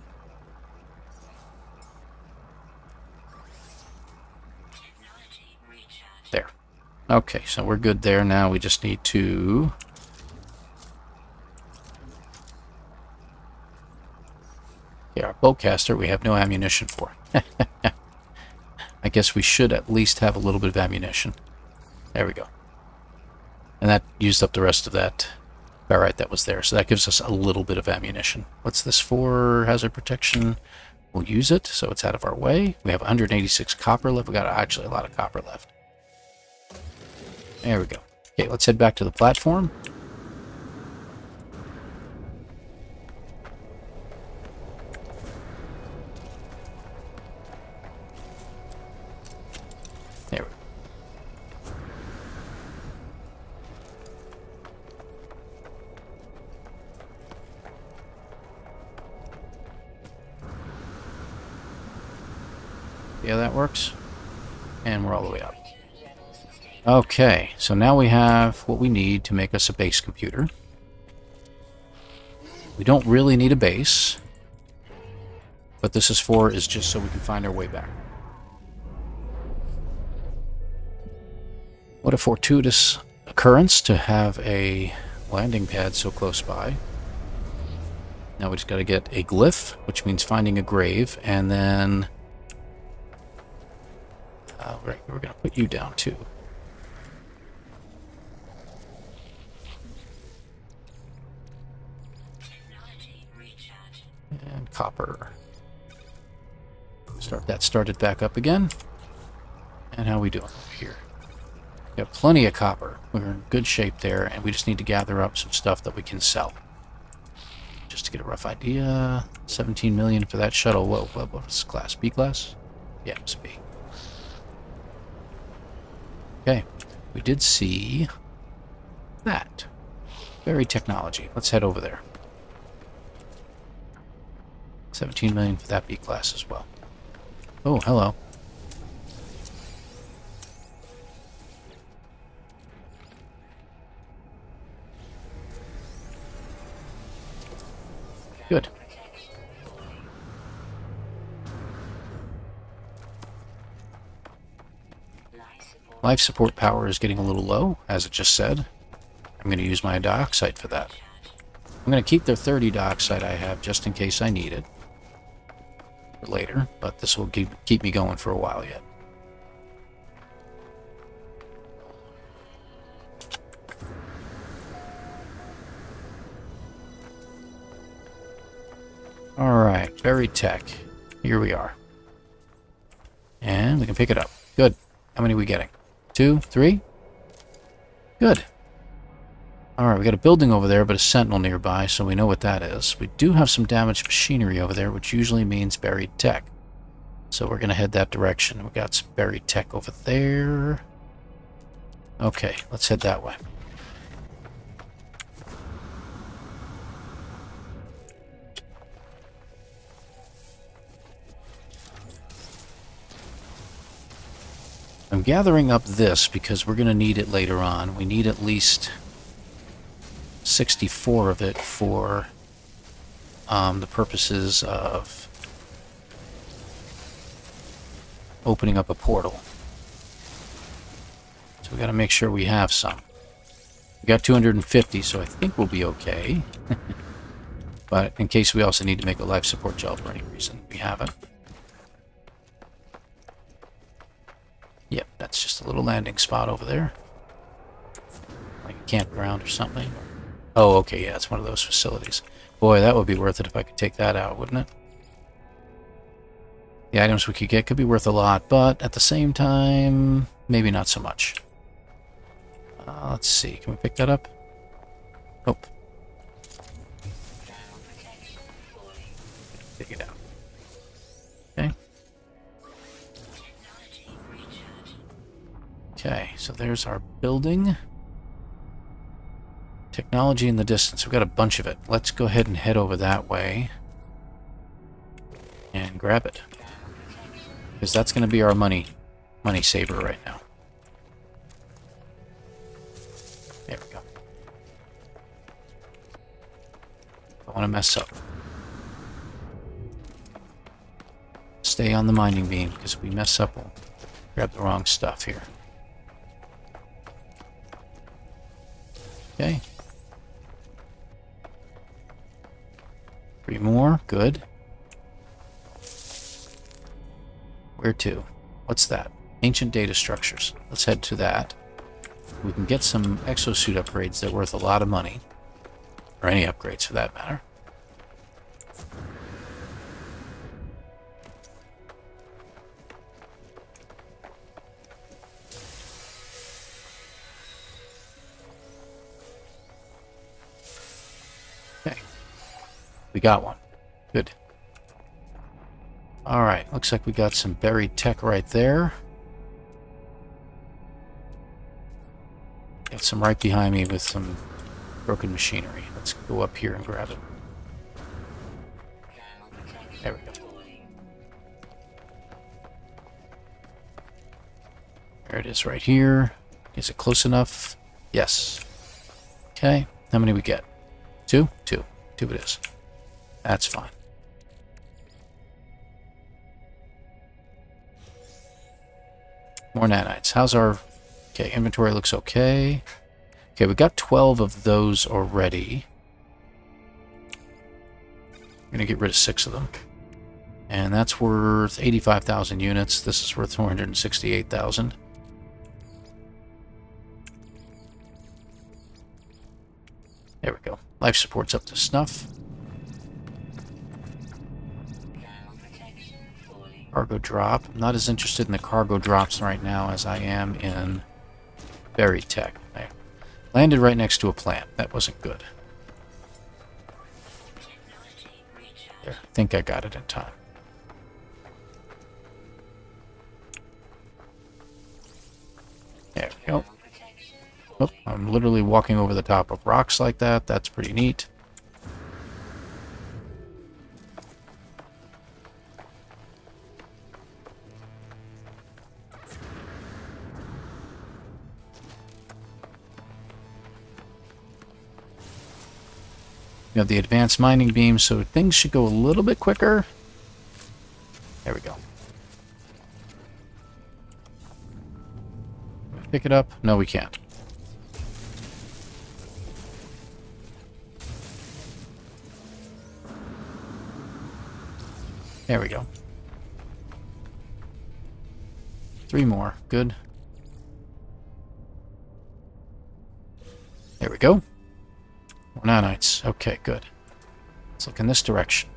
There. Okay, so we're good there. Now we just need to our bowcaster we have no ammunition for. I guess we should at least have a little bit of ammunition. There we go. And that used up the rest of that barite that was there, so that gives us a little bit of ammunition. What's this for? Hazard protection. We'll use it, so it's out of our way. We have 186 copper left. We got actually a lot of copper left. There we go. Okay, let's head back to the platform. Yeah, that works. And we're all the way up. Okay, so now we have what we need to make us a base computer. We don't really need a base. What this is for is just so we can find our way back. What a fortuitous occurrence to have a landing pad so close by. Now we just gotta get a glyph, which means finding a grave, and then right, we're going to put you down, too. copper. Start that started back up again. And how we doing over here? We have plenty of copper. We're in good shape there, and we just need to gather up some stuff that we can sell. Just to get a rough idea, 17 million for that shuttle. What was class? B class? Yeah, it was B. Okay, we did see that. Buried technology. Let's head over there. 17 million for that B class as well. Oh, hello. Good. Life support power is getting a little low, as it just said. I'm going to use my dioxide for that. I'm going to keep the 30 dioxide I have just in case I need it for later, but this will keep me going for a while yet. Alright, buried tech. Here we are. And we can pick it up. Good. How many are we getting? 2, 3? Good. Alright, we got a building over there, but a sentinel nearby, so we know what that is. We do have some damaged machinery over there, which usually means buried tech. So we're going to head that direction. We got some buried tech over there. Okay, let's head that way. I'm gathering up this because we're going to need it later on. We need at least 64 of it for the purposes of opening up a portal. So we got to make sure we have some. We got 250, so I think we'll be okay. But in case we also need to make a life support gel for any reason, we haven't. Yep, that's just a little landing spot over there. Like a campground or something. Oh, okay, yeah, it's one of those facilities. Boy, that would be worth it if I could take that out, wouldn't it? The items we could get could be worth a lot, but at the same time, maybe not so much. Let's see, can we pick that up? Nope. Take it out. Okay, so there's our building. Technology in the distance. We've got a bunch of it. Let's go ahead and head over that way and grab it. Because that's going to be our money saver right now. There we go. Don't want to mess up. Stay on the mining beam, because if we mess up, we'll grab the wrong stuff here. Okay. 3 more. Good. Where to? What's that? Ancient data structures. Let's head to that. We can get some exosuit upgrades that are worth a lot of money. Or any upgrades for that matter. We got one. Good. Alright, looks like we got some buried tech right there. Got some right behind me with some broken machinery. Let's go up here and grab it. There we go. There it is right here. Is it close enough? Yes. Okay, how many we get? 2? 2. 2 it is. That's fine. More nanites. How's our... Okay, inventory looks okay. Okay, we got 12 of those already. I'm going to get rid of 6 of them. And that's worth 85,000 units. This is worth 468,000. There we go. Life support's up to snuff. Cargo drop. I'm not as interested in the cargo drops right now as I am in buried tech. I landed right next to a plant. That wasn't good. There, I think I got it in time. There we go. Oh, I'm literally walking over the top of rocks like that. That's pretty neat. You have the advanced mining beam, so things should go a little bit quicker. There we go. Pick it up? No, we can't. There we go. 3 more. Good. There we go. More nanites. Okay, good. Let's look in this direction.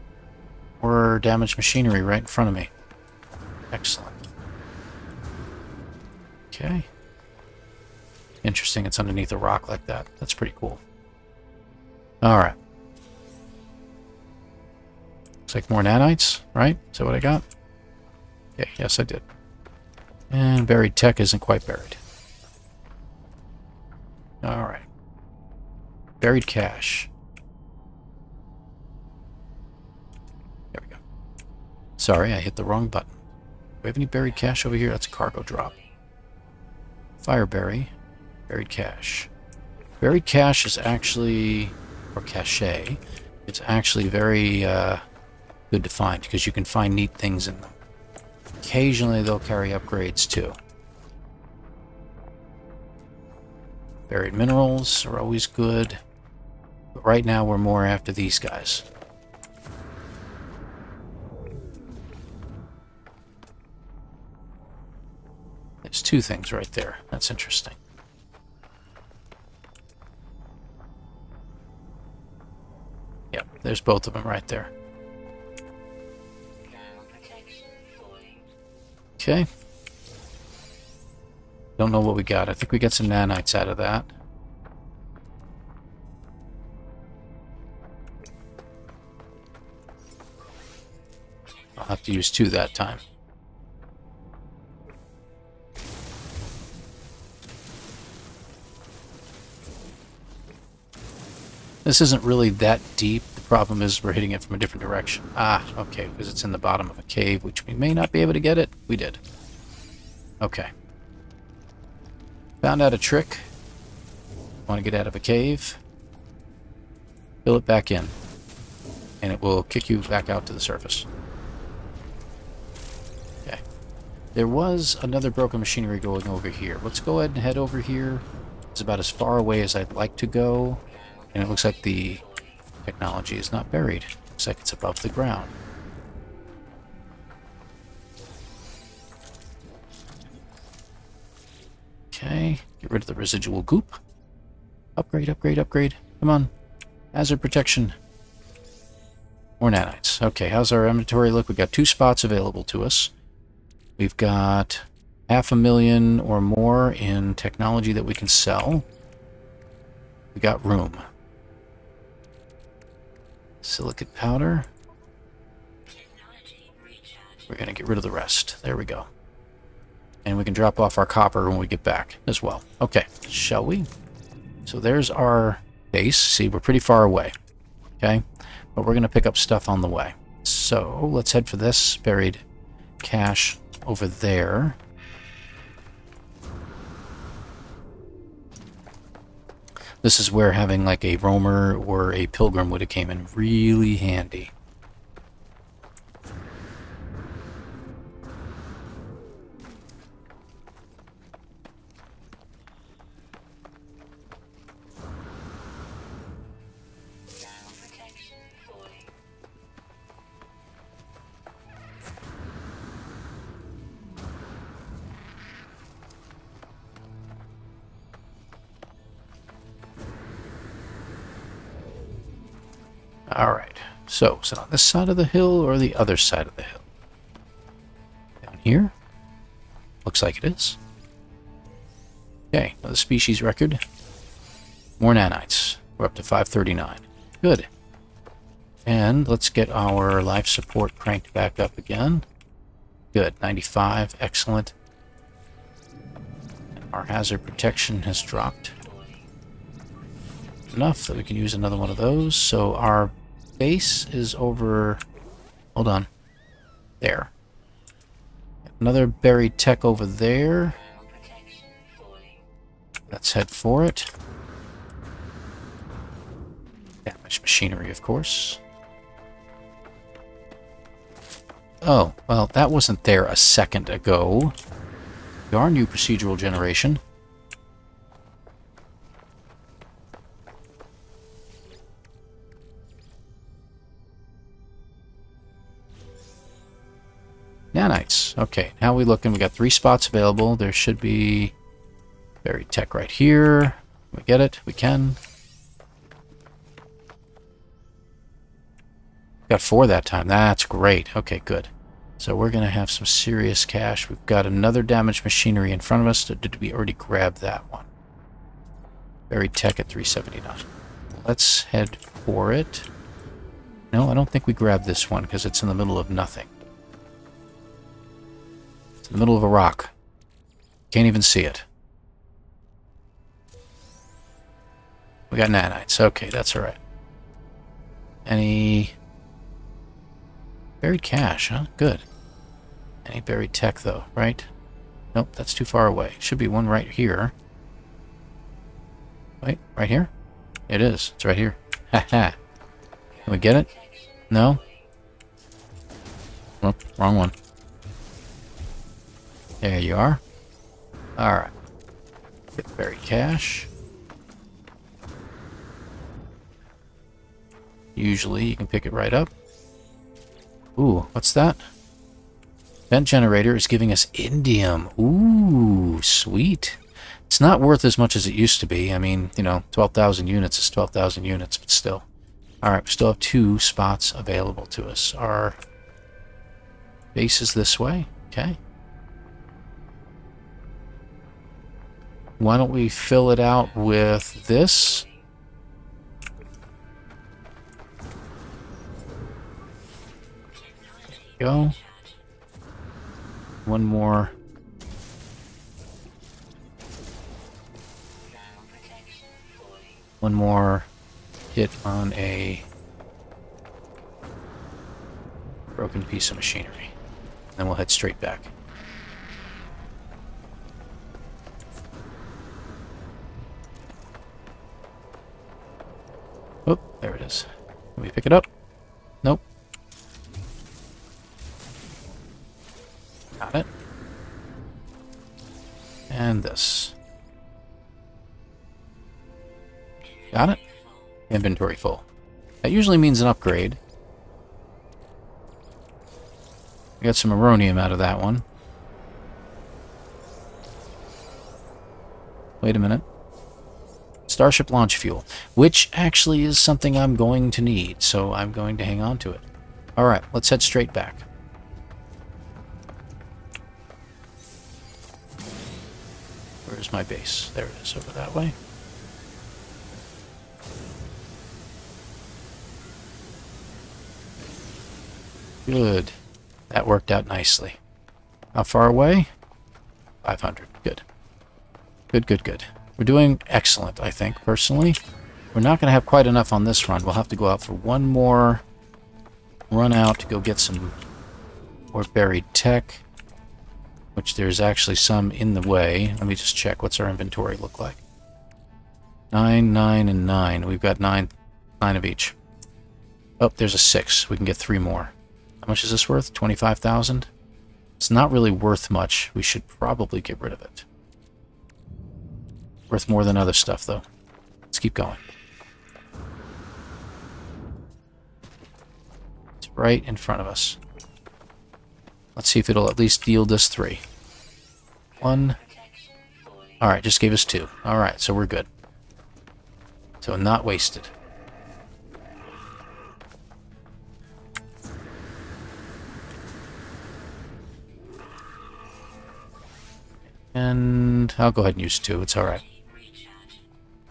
More damaged machinery right in front of me. Excellent. Okay. Interesting, it's underneath a rock like that. That's pretty cool. Alright. Looks like more nanites, right? Is that what I got? Yeah, yes I did. And buried tech isn't quite buried. Alright. Buried cash. There we go. Sorry, I hit the wrong button. Do we have any buried cash over here? That's a cargo drop. Fireberry. Buried cash. Buried cash is actually, or cache, it's actually very good to find because you can find neat things in them. Occasionally they'll carry upgrades too. Buried minerals are always good, but right now we're more after these guys. There's 2 things right there. That's interesting. Yep, there's both of them right there. Okay. Don't know what we got. I think we got some nanites out of that. I'll have to use 2 that time. This isn't really that deep. The problem is we're hitting it from a different direction. Ah, okay, because it's in the bottom of a cave, which we may not be able to get it. We did. Okay. Found out a trick. Want to get out of a cave. Fill it back in. And it will kick you back out to the surface. Okay. There was another broken machinery going over here. Let's go ahead and head over here. It's about as far away as I'd like to go. And it looks like the technology is not buried. Looks like it's above the ground. Okay, get rid of the residual goop. Upgrade, upgrade, upgrade. Come on. Hazard protection. More nanites. Okay, how's our inventory look? We've got 2 spots available to us. We've got 500,000 or more in technology that we can sell. We got room. Silicate powder. We're going to get rid of the rest. There we go. And we can drop off our copper when we get back as well. Okay, shall we? So there's our base. See, we're pretty far away. Okay, but we're going to pick up stuff on the way. So let's head for this buried cache over there. This is where having like a roamer or a pilgrim would have came in really handy. Alright, so is it on this side of the hill or the other side of the hill? here? Looks like it is. Okay, another species record. More nanites. We're up to 539. Good. And let's get our life support cranked back up again. Good. 95. Excellent. And our hazard protection has dropped. Enough that we can use another one of those. So our base is over... Hold on. There. Another buried tech over there. Let's head for it. Damaged machinery, of course. Oh, well, that wasn't there a second ago. Our new procedural generation. Nanites. Okay, now we looking. We got 3 spots available. There should be buried tech right here. Can we get it? We can. Got 4 that time. That's great. Okay, good. So we're going to have some serious cash. We've got another damaged machinery in front of us. Did we already grab that one? Buried tech at 379. Let's head for it. No, I don't think we grabbed this one because it's in the middle of nothing. In the middle of a rock. Can't even see it. We got nanites. Okay, that's alright. Any buried cash, huh? Good. Any buried tech, though, right? Nope, that's too far away. Should be one right here. Wait, right here? It is. It's right here. Haha. Can we get it? No? Nope, wrong one. There you are. Alright. Get the buried cash. Usually you can pick it right up. Ooh, what's that? Vent generator is giving us indium. Ooh, sweet. It's not worth as much as it used to be. I mean, you know, 12,000 units is 12,000 units, but still. Alright, we still have 2 spots available to us. Our base is this way. Okay. Why don't we fill it out with this? Go. One more. One more hit on a broken piece of machinery. Then we'll head straight back. Oh, there it is. Can we pick it up? Nope. Got it. And this. Got it. Inventory full. That usually means an upgrade. We got some Aronium out of that one. Wait a minute. Starship launch fuel, which actually is something I'm going to need, so I'm going to hang on to it. Alright, let's head straight back. Where's my base? There it is, over that way. Good. That worked out nicely. How far away? 500. Good. Good, good, good. We're doing excellent, I think, personally. We're not going to have quite enough on this run. We'll have to go out for one more run out to go get some more buried tech, which there's actually some in the way. Let me just check. What's our inventory look like? 9, 9, and 9. We've got 9 of each. Oh, there's a 6. We can get 3 more. How much is this worth? 25,000? It's not really worth much. We should probably get rid of it. Worth more than other stuff, though. Let's keep going. It's right in front of us. Let's see if it'll at least yield us 3. 1. Alright, just gave us 2. Alright, so we're good. So not wasted. And I'll go ahead and use 2. It's all right.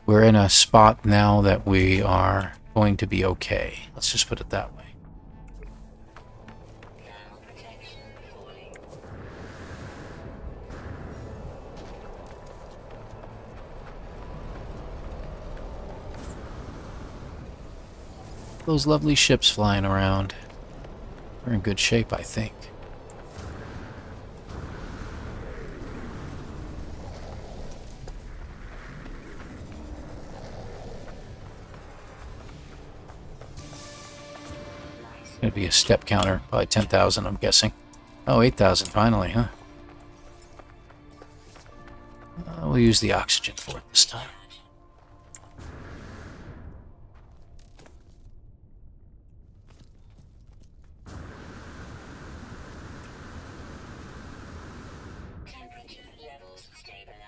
We're in a spot now that we are going to be okay. Let's just put it that way. Those lovely ships flying around. We're in good shape, I think. Gonna be a step counter, probably 10,000, I'm guessing. Oh, 8,000 finally, huh? We'll use the oxygen for it this time.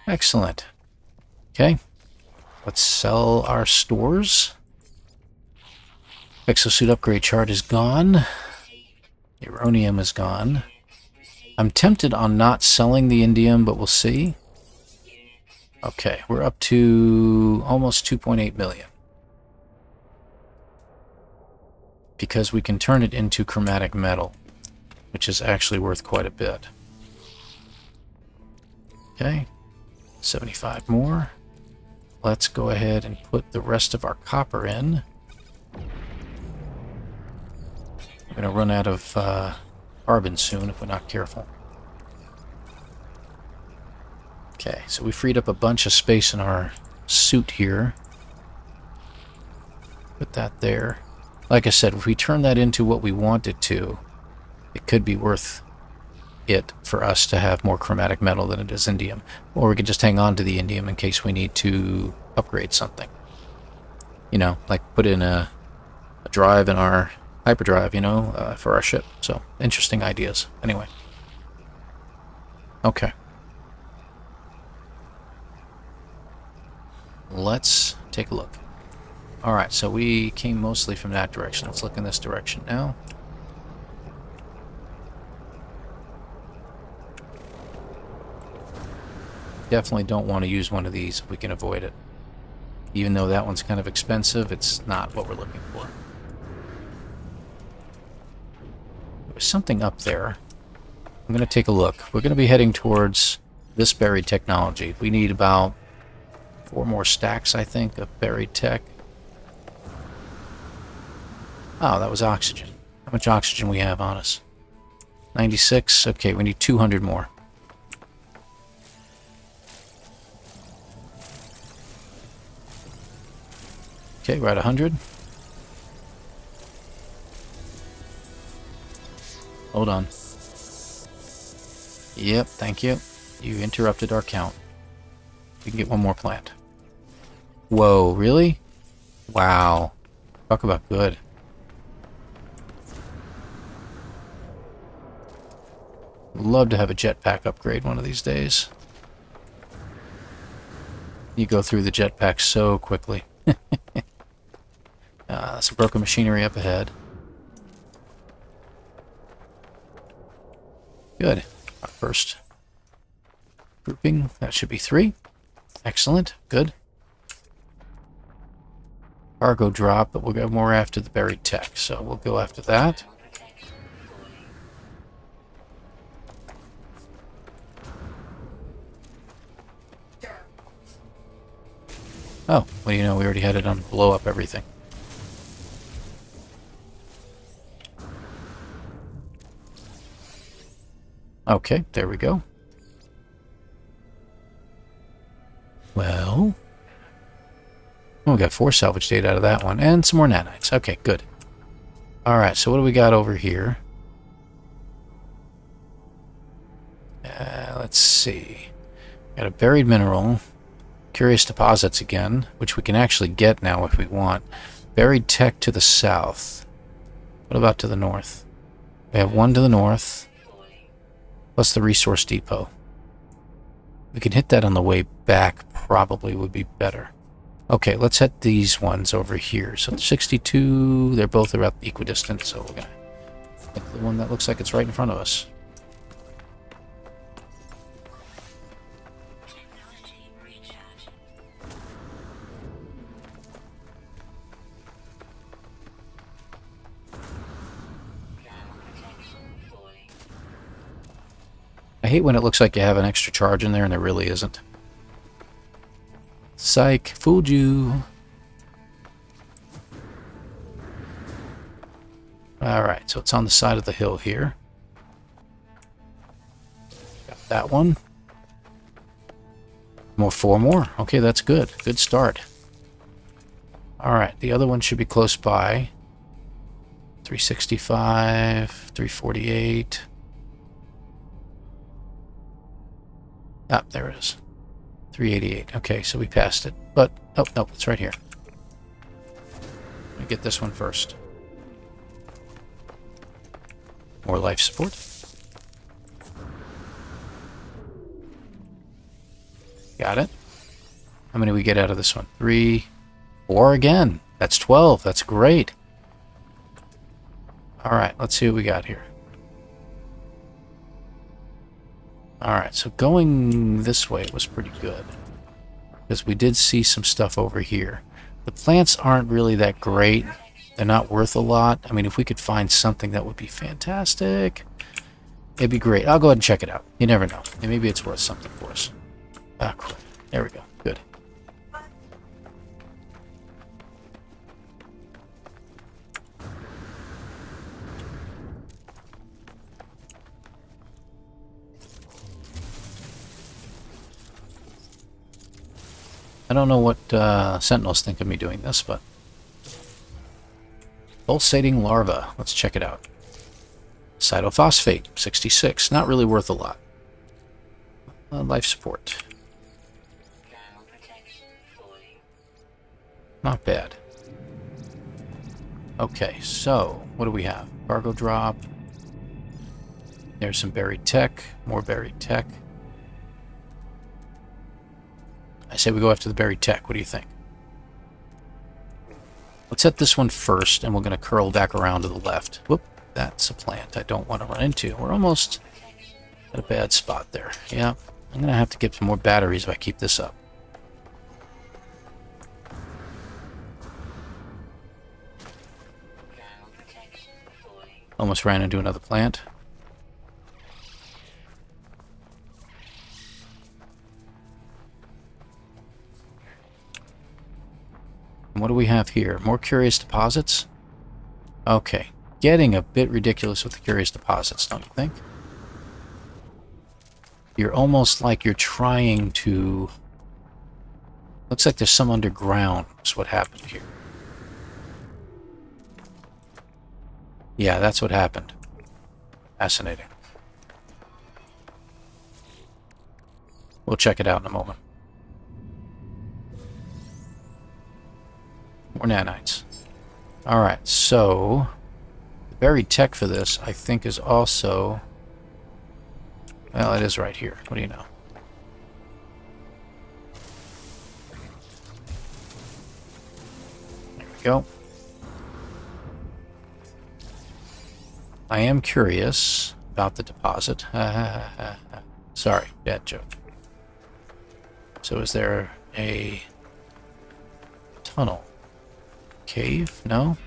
Excellent. Okay. Let's sell our stores. Exosuit upgrade chart is gone. Uranium is gone. I'm tempted on not selling the indium, but we'll see. Okay, we're up to almost 2.8 million. Because we can turn it into chromatic metal, which is actually worth quite a bit. Okay. 75 more. Let's go ahead and put the rest of our copper in. We're going to run out of carbon soon if we're not careful. Okay, so we freed up a bunch of space in our suit here. Put that there. Like I said, if we turn that into what we want it to, it could be worth it for us to have more chromatic metal than it is indium, or we could just hang on to the indium in case we need to upgrade something, you know, like put in a drive in our hyperdrive, you know, for our ship. So interesting ideas anyway. Okay, let's take a look. Alright, so we came mostly from that direction. Let's look in this direction now. Definitely don't want to use one of these if we can avoid it. Even though that one's kind of expensive, it's not what we're looking for. There's something up there. I'm going to take a look. We're going to be heading towards this buried technology. We need about 4 more stacks, I think, of buried tech. Oh, that was oxygen. How much oxygen we have on us? 96. Okay, we need 200 more. Okay, we're at 100. Hold on. Yep, thank you. You interrupted our count. We can get one more plant. Whoa, really? Wow. Talk about good. Love to have a jetpack upgrade one of these days. You go through the jetpack so quickly. Some broken machinery up ahead. Good. Our first grouping. That should be 3. Excellent. Good. Cargo drop, but we'll go more after the buried tech, so we'll go after that. Oh, well, you know, we already had it on blow up everything. Okay, there we go. Well, we got 4 salvage data out of that one, and some more nanites. Okay, good. Alright, so what do we got over here? Let's see. Got a buried mineral. Curious deposits again, which we can actually get now if we want. Buried tech to the south. What about to the north? We have 1 to the north. Plus the resource depot. We can hit that on the way back, probably would be better. Okay, let's hit these ones over here. So 62, they're both about equidistant, so we're gonna hit the one that looks like it's right in front of us. hate when it looks like you have an extra charge in there and there really isn't. Psych, fooled you. Alright, so it's on the side of the hill here. Got that one. Four more. Okay, that's good. Good start. Alright, the other one should be close by. 365, 348. Ah, there it is. 388. Okay, so we passed it. But, oh, no, it's right here. Let me get this one first. More life support. Got it. How many do we get out of this one? 3, 4 again. That's 12. That's great. Alright, let's see what we got here. Alright, so going this way was pretty good, because we did see some stuff over here. The plants aren't really that great. They're not worth a lot. I mean, if we could find something, that would be fantastic. It'd be great. I'll go ahead and check it out. You never know. And maybe it's worth something for us. Ah, cool. There we go. Good. I don't know what sentinels think of me doing this, but... pulsating larva. Let's check it out. Cytophosphate, 66. Not really worth a lot. Life support. Not bad. Okay, so what do we have? Cargo drop. There's some buried tech. More buried tech. I say we go after the buried tech. What do you think? Let's hit this one first, and we're going to curl back around to the left. Whoop, that's a plant I don't want to run into. We're almost at a bad spot there. Yeah, I'm going to have to get some more batteries if I keep this up. Almost ran into another plant. What do we have here? More curious deposits? Okay. Getting a bit ridiculous with the curious deposits, don't you think? You're almost like you're trying to... looks like there's some underground is what happened here. Yeah, that's what happened. Fascinating. We'll check it out in a moment. More nanites. Alright, so the buried tech for this, I think, is also... well, it is right here. What do you know? There we go. I am curious about the deposit. Sorry, bad joke. So is there a tunnel? Cave? No?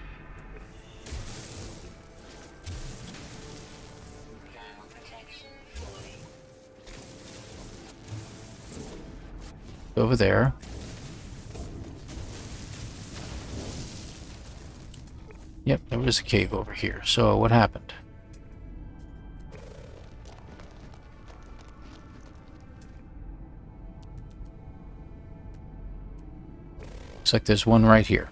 Over there. Yep, there was a cave over here. So what happened? Looks like there's one right here.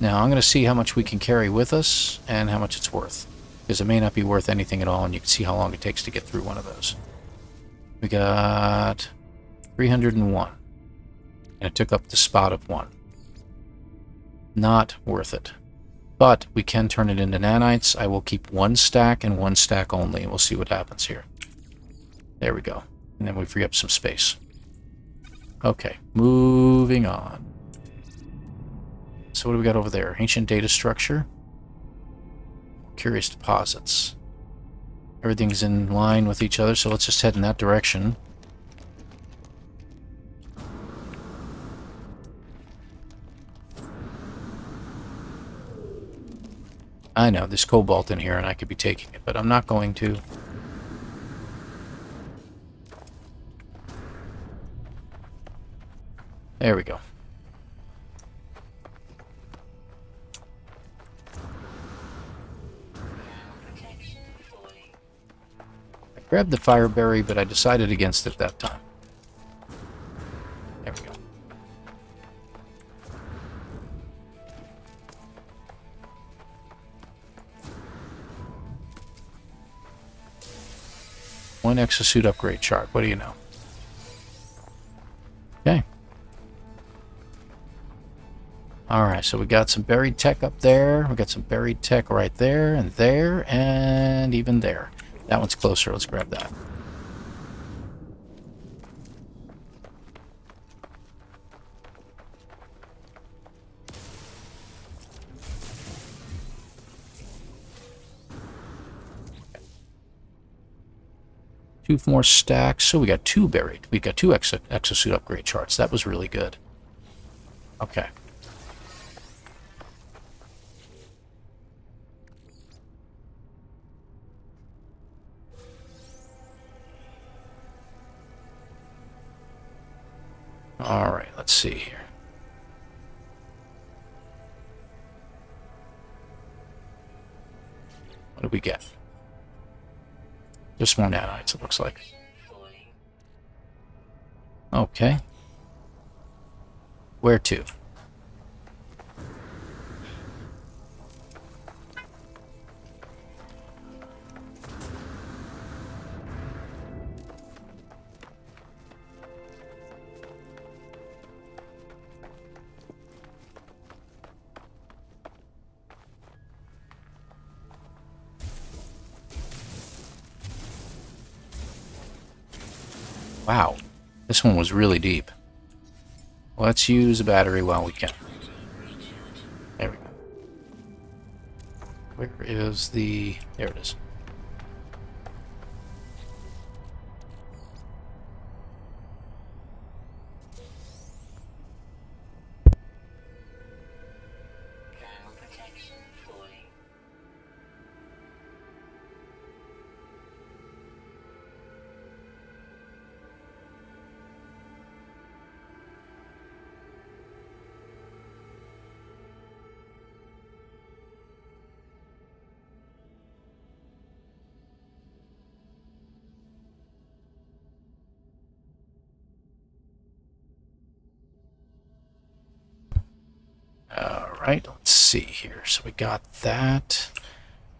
Now, I'm going to see how much we can carry with us and how much it's worth, because it may not be worth anything at all, and you can see how long it takes to get through one of those. We got 301, and it took up the spot of one. Not worth it. But we can turn it into nanites. I will keep one stack and one stack only, and we'll see what happens here. There we go. And then we free up some space. Okay, moving on. So what do we got over there? Ancient data structure. Curious deposits. Everything's in line with each other, so let's just head in that direction. I know, there's cobalt in here and I could be taking it, but I'm not going to. There we go. I grabbed the fireberry, but I decided against it that time. There we go. One exosuit upgrade chart. What do you know? Okay. Alright, so we got some buried tech up there. We got some buried tech right there, and even there. That one's closer. Let's grab that. Two more stacks. So we got two buried. We got two exosuit upgrade charts. That was really good. Okay. All right, let's see here. What do we get? Just more nanites, it looks like. Okay. Where to? Wow, this one was really deep. Let's use a battery while we can. There we go. Where is the... there it is. Alright, let's see here. So we got that.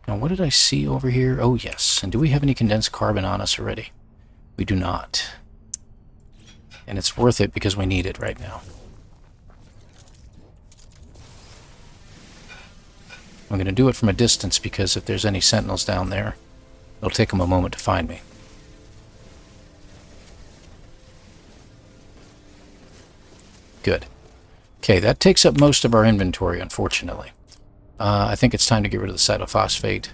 Now what did I see over here? Oh yes. And do we have any condensed carbon on us already? We do not. And it's worth it because we need it right now. I'm going to do it from a distance because if there's any sentinels down there, it'll take them a moment to find me. Good. Okay, that takes up most of our inventory, unfortunately. I think it's time to get rid of the cytophosphate.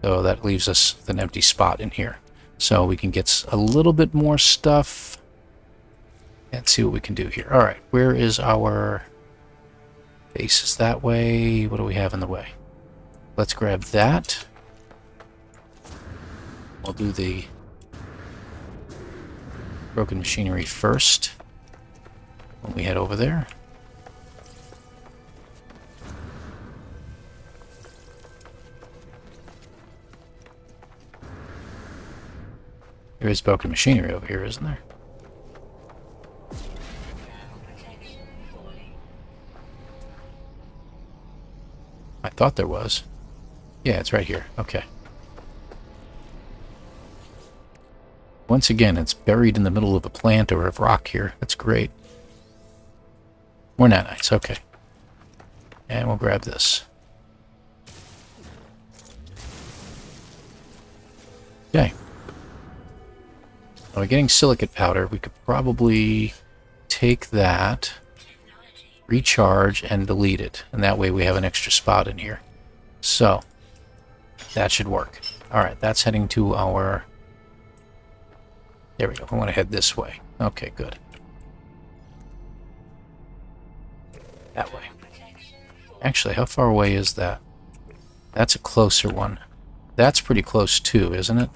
So that leaves us with an empty spot in here. So we can get a little bit more stuff. And see what we can do here. Alright, where is our bases that way? What do we have in the way? Let's grab that. We'll do the broken machinery first when we head over there. There is broken machinery over here, isn't there? I thought there was. Yeah, it's right here. Okay. Once again, it's buried in the middle of a plant or of rock here. That's great. More nanites. Okay. And we'll grab this. Okay. We're getting silicate powder. We could probably take that, recharge, and delete it. And that way we have an extra spot in here. So, that should work. Alright, that's heading to our... there we go. I want to head this way. Okay, good. That way. Actually, how far away is that? That's a closer one. That's pretty close too, isn't it?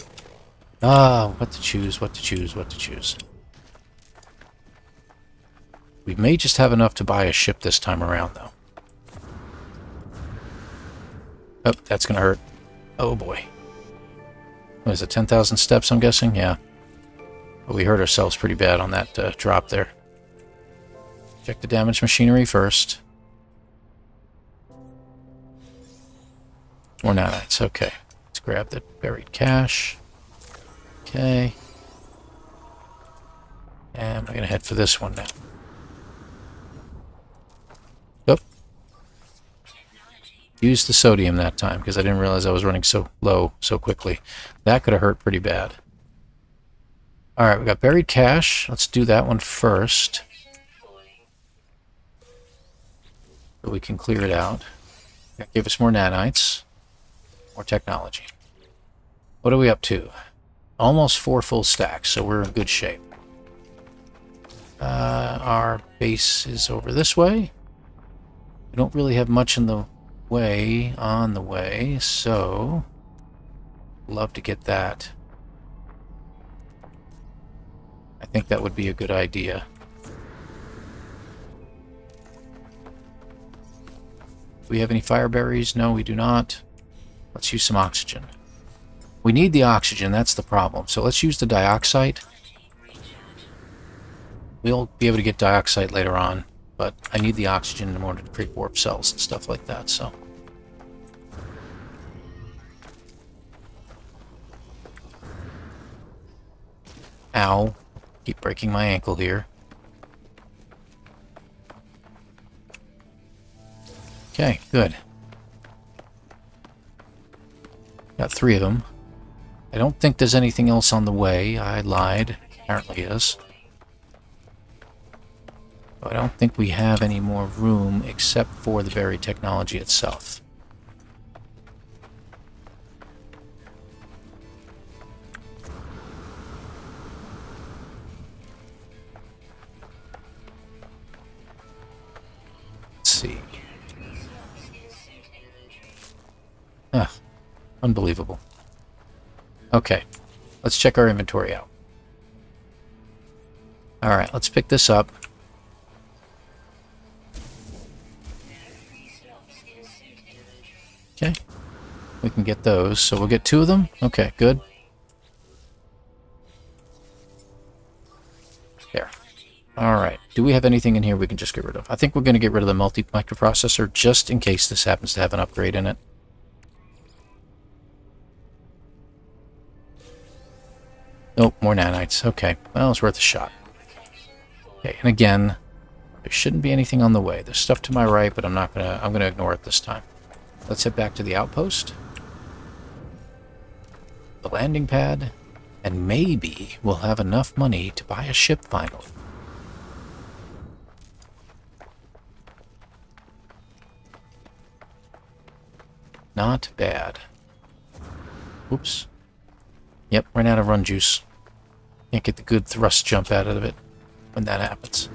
Ah, what to choose, what to choose, what to choose. We may just have enough to buy a ship this time around, though. Oh, that's gonna hurt. Oh boy. What is it, 10,000 steps, I'm guessing? Yeah. But we hurt ourselves pretty bad on that drop there. Check the damaged machinery first. Or not, it's okay. Let's grab the buried cash. Okay. And we're gonna head for this one now. Use the sodium that time, because I didn't realize I was running so low so quickly. That could have hurt pretty bad. Alright, we got buried cash. Let's do that one first, so we can clear it out. That gave us more nanites. More technology. What are we up to? Almost 4 full stacks, so we're in good shape. Our base is over this way. We don't really have much in the way on the way, so love to get that. I think that would be a good idea. Do we have any fireberries? No, we do not. Let's use some oxygen. We need the oxygen, that's the problem. So let's use the dioxide. We'll be able to get dioxide later on, but I need the oxygen in order to create warp cells and stuff like that, so. Ow. Keep breaking my ankle here. Okay, good. Got 3 of them. I don't think there's anything else on the way. I lied. Apparently is. I don't think we have any more room except for the buried technology itself. Let's see. Ah, unbelievable. Okay, let's check our inventory out. Alright, let's pick this up. Okay, we can get those, so we'll get 2 of them? Okay, good. There. Alright, do we have anything in here we can just get rid of? I think we're going to get rid of the multi-microprocessor just in case this happens to have an upgrade in it. Nope, more nanites. Okay, well, it's worth a shot. Okay, and again, there shouldn't be anything on the way. There's stuff to my right, but I'm going to ignore it this time. Let's head back to the outpost, the landing pad, and maybe we'll have enough money to buy a ship finally. Not bad. Oops. Yep, ran out of run juice. Can't get the good thrust jump out of it when that happens.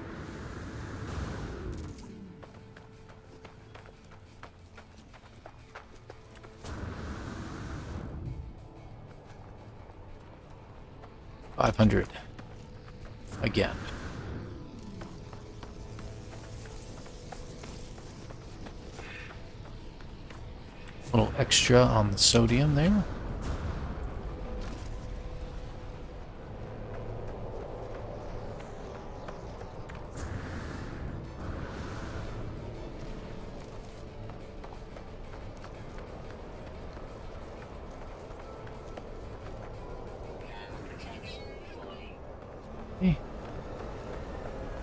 $500 again. A little extra on the sodium there.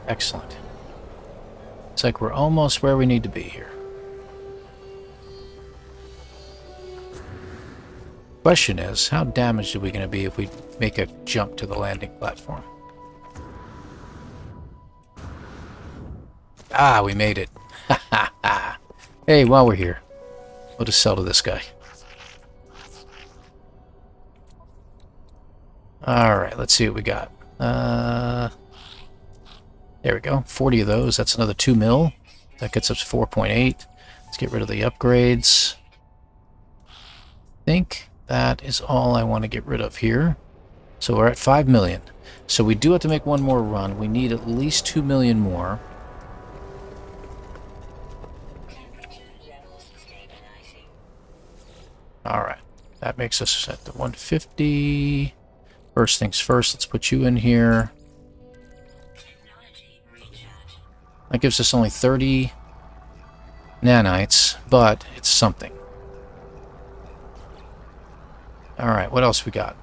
Excellent. It's like we're almost where we need to be here. Question is, how damaged are we going to be if we make a jump to the landing platform? Ah, we made it. Ha ha ha. Hey, while we're here, we'll just sell to this guy. Alright, let's see what we got. There we go, 40 of those. That's another 2 mil. That gets us 4.8. Let's get rid of the upgrades. think that is all I want to get rid of here. So we're at 5 million. So we do have to make one more run. We need at least 2 million more. Alright. That makes us at the 150. First things first, let's put you in here. That gives us only 30 nanites, but it's something. Alright, what else we got?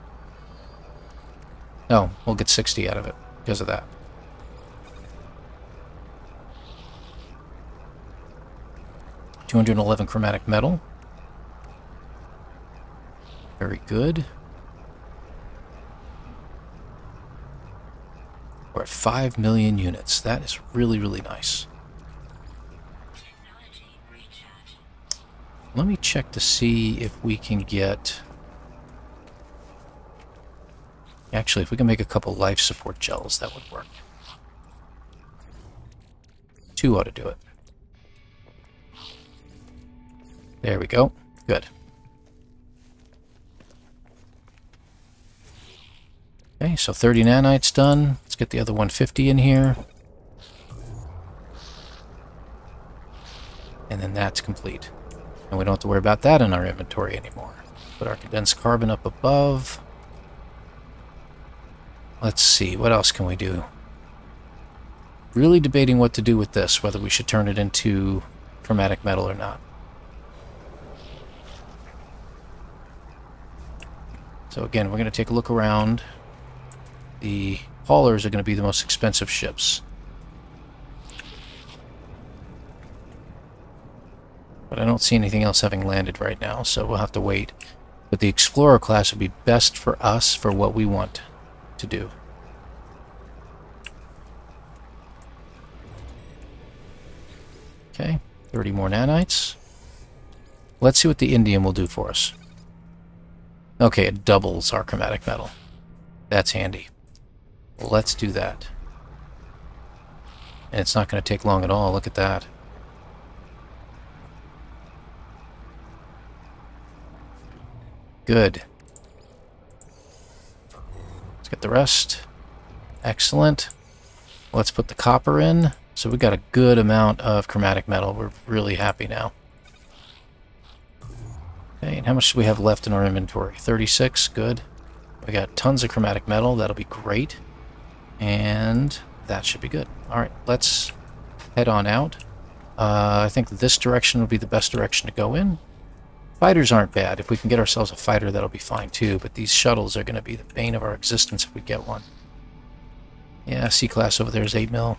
No, we'll get 60 out of it because of that. $211 chromatic metal. Very good. We're at 5 million units. That is really, really nice. Let me check to see if we can get... Actually, if we can make a couple life support gels, that would work. 2 ought to do it. There we go. Good. Okay, so 30 nanites done. Let's get the other 150 in here. And then that's complete. And we don't have to worry about that in our inventory anymore. Put our condensed carbon up above. Let's see, what else can we do? Really debating what to do with this, whether we should turn it into chromatic metal or not. So again, we're going to take a look around. The haulers are going to be the most expensive ships. But I don't see anything else having landed right now, so we'll have to wait. But the Explorer class would be best for us for what we want to do. Okay, 30 more nanites. Let's see what the indium will do for us. Okay, it doubles our chromatic metal. That's handy. Let's do that. And it's not going to take long at all. Look at that. Good. Let's get the rest. Excellent. Let's put the copper in. So we got a good amount of chromatic metal. We're really happy now. Okay, and how much do we have left in our inventory? 36. Good. We got tons of chromatic metal. That'll be great. And that should be good. Alright, let's head on out. I think this direction would be the best direction to go in. Fighters aren't bad. If we can get ourselves a fighter, that'll be fine too. But these shuttles are going to be the bane of our existence if we get one. Yeah, C-class over there is 8 mil.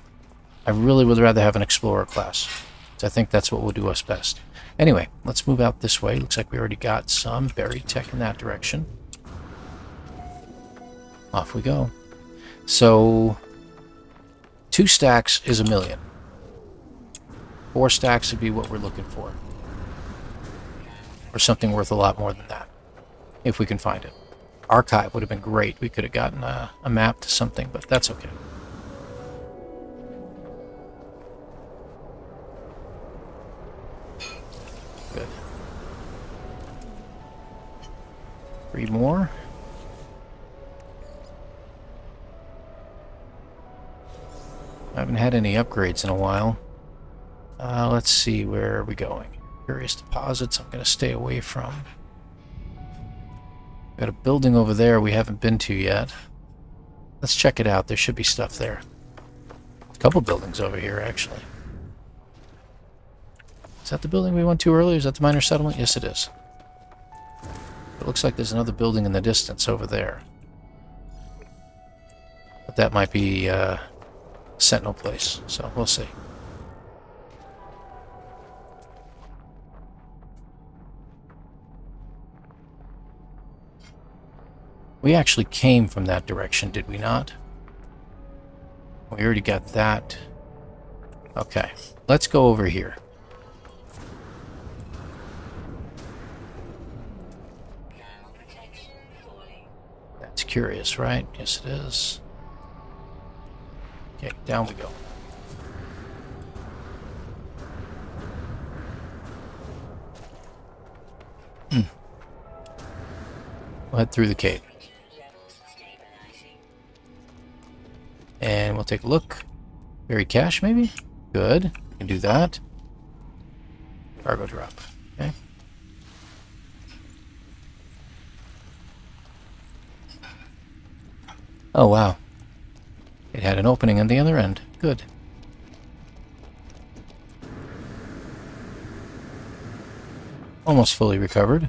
I really would rather have an Explorer class. So I think that's what will do us best. Anyway, let's move out this way. Looks like we already got some buried tech in that direction. Off we go. So 2 stacks is 1 million. 4 stacks would be what we're looking for. Or something worth a lot more than that. If we can find it. Archive would have been great. We could have gotten a map to something, but that's okay. Good. 3 more. I haven't had any upgrades in a while. Let's see, where are we going? Curious deposits I'm going to stay away from. Got a building over there we haven't been to yet. Let's check it out. There should be stuff there. A couple buildings over here, actually. Is that the building we went to earlier? Is that the miner settlement? Yes, it is. It looks like there's another building in the distance over there. But that might be... Sentinel place, so we'll see. We actually came from that direction, did we not? We already got that. Okay, let's go over here. That's curious, right? Yes, it is. Okay, down we go. Head through the cave. And we'll take a look. Buried cache, maybe? Good. We can do that. Cargo drop. Okay. Oh, wow. It had an opening on the other end. Good. Almost fully recovered.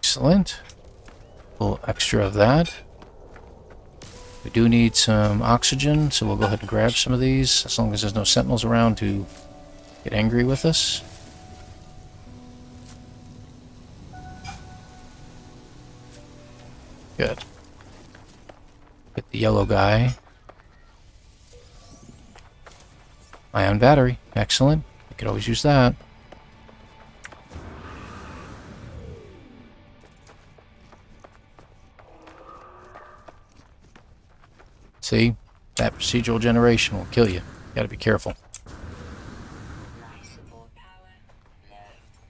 Excellent. A little extra of that. We do need some oxygen, so we'll go ahead and grab some of these, as long as there's no sentinels around to get angry with us. Good. Get the yellow guy. Ion battery. Excellent. I could always use that. See, that procedural generation will kill you. Gotta be careful.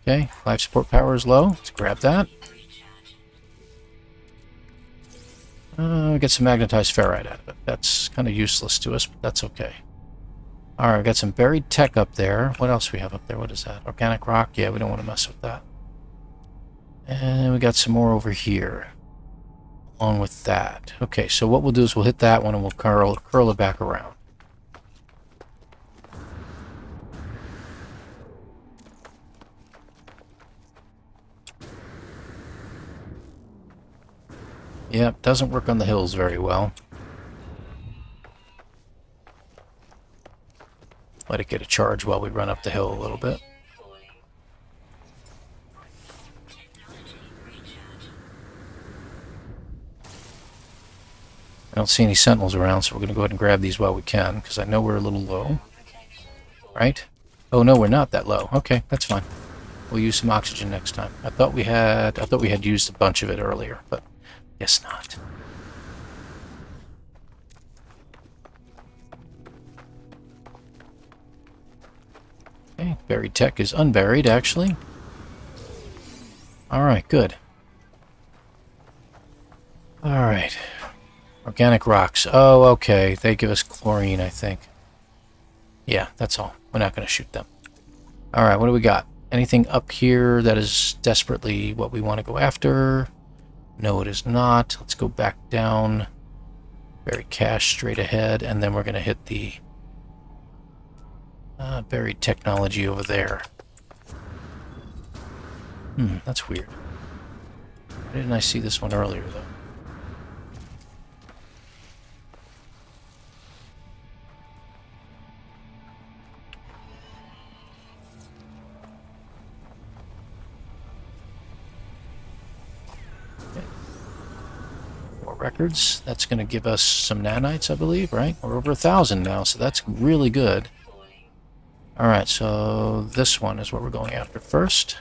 Okay, life support power is low. Let's grab that. We get some magnetized ferrite out of it. That's kind of useless to us, but that's okay. Alright, we got some buried tech up there. What else we have up there? What is that? Organic rock? Yeah, we don't want to mess with that. And we got some more over here. Along with that. Okay, so what we'll do is we'll hit that one and we'll curl it back around. Yep, doesn't work on the hills very well. Let it get a charge while we run up the hill a little bit. I don't see any sentinels around, so we're going to go ahead and grab these while we can, because I know we're a little low. Right? Oh, no, we're not that low. Okay, that's fine. We'll use some oxygen next time. I thought we had used a bunch of it earlier, but guess not. Okay, buried tech is unburied, actually. Alright, good. Alright. Organic rocks. Oh, okay. They give us chlorine, I think. Yeah, that's all. We're not going to shoot them. Alright, what do we got? Anything up here that is desperately what we want to go after? No, it is not. Let's go back down. Buried cache straight ahead, and then we're going to hit the buried technology over there. Hmm, that's weird. Why didn't I see this one earlier, though? Records. That's going to give us some nanites, I believe, right? We're over 1,000 now, so that's really good. Alright, so this one is what we're going after first.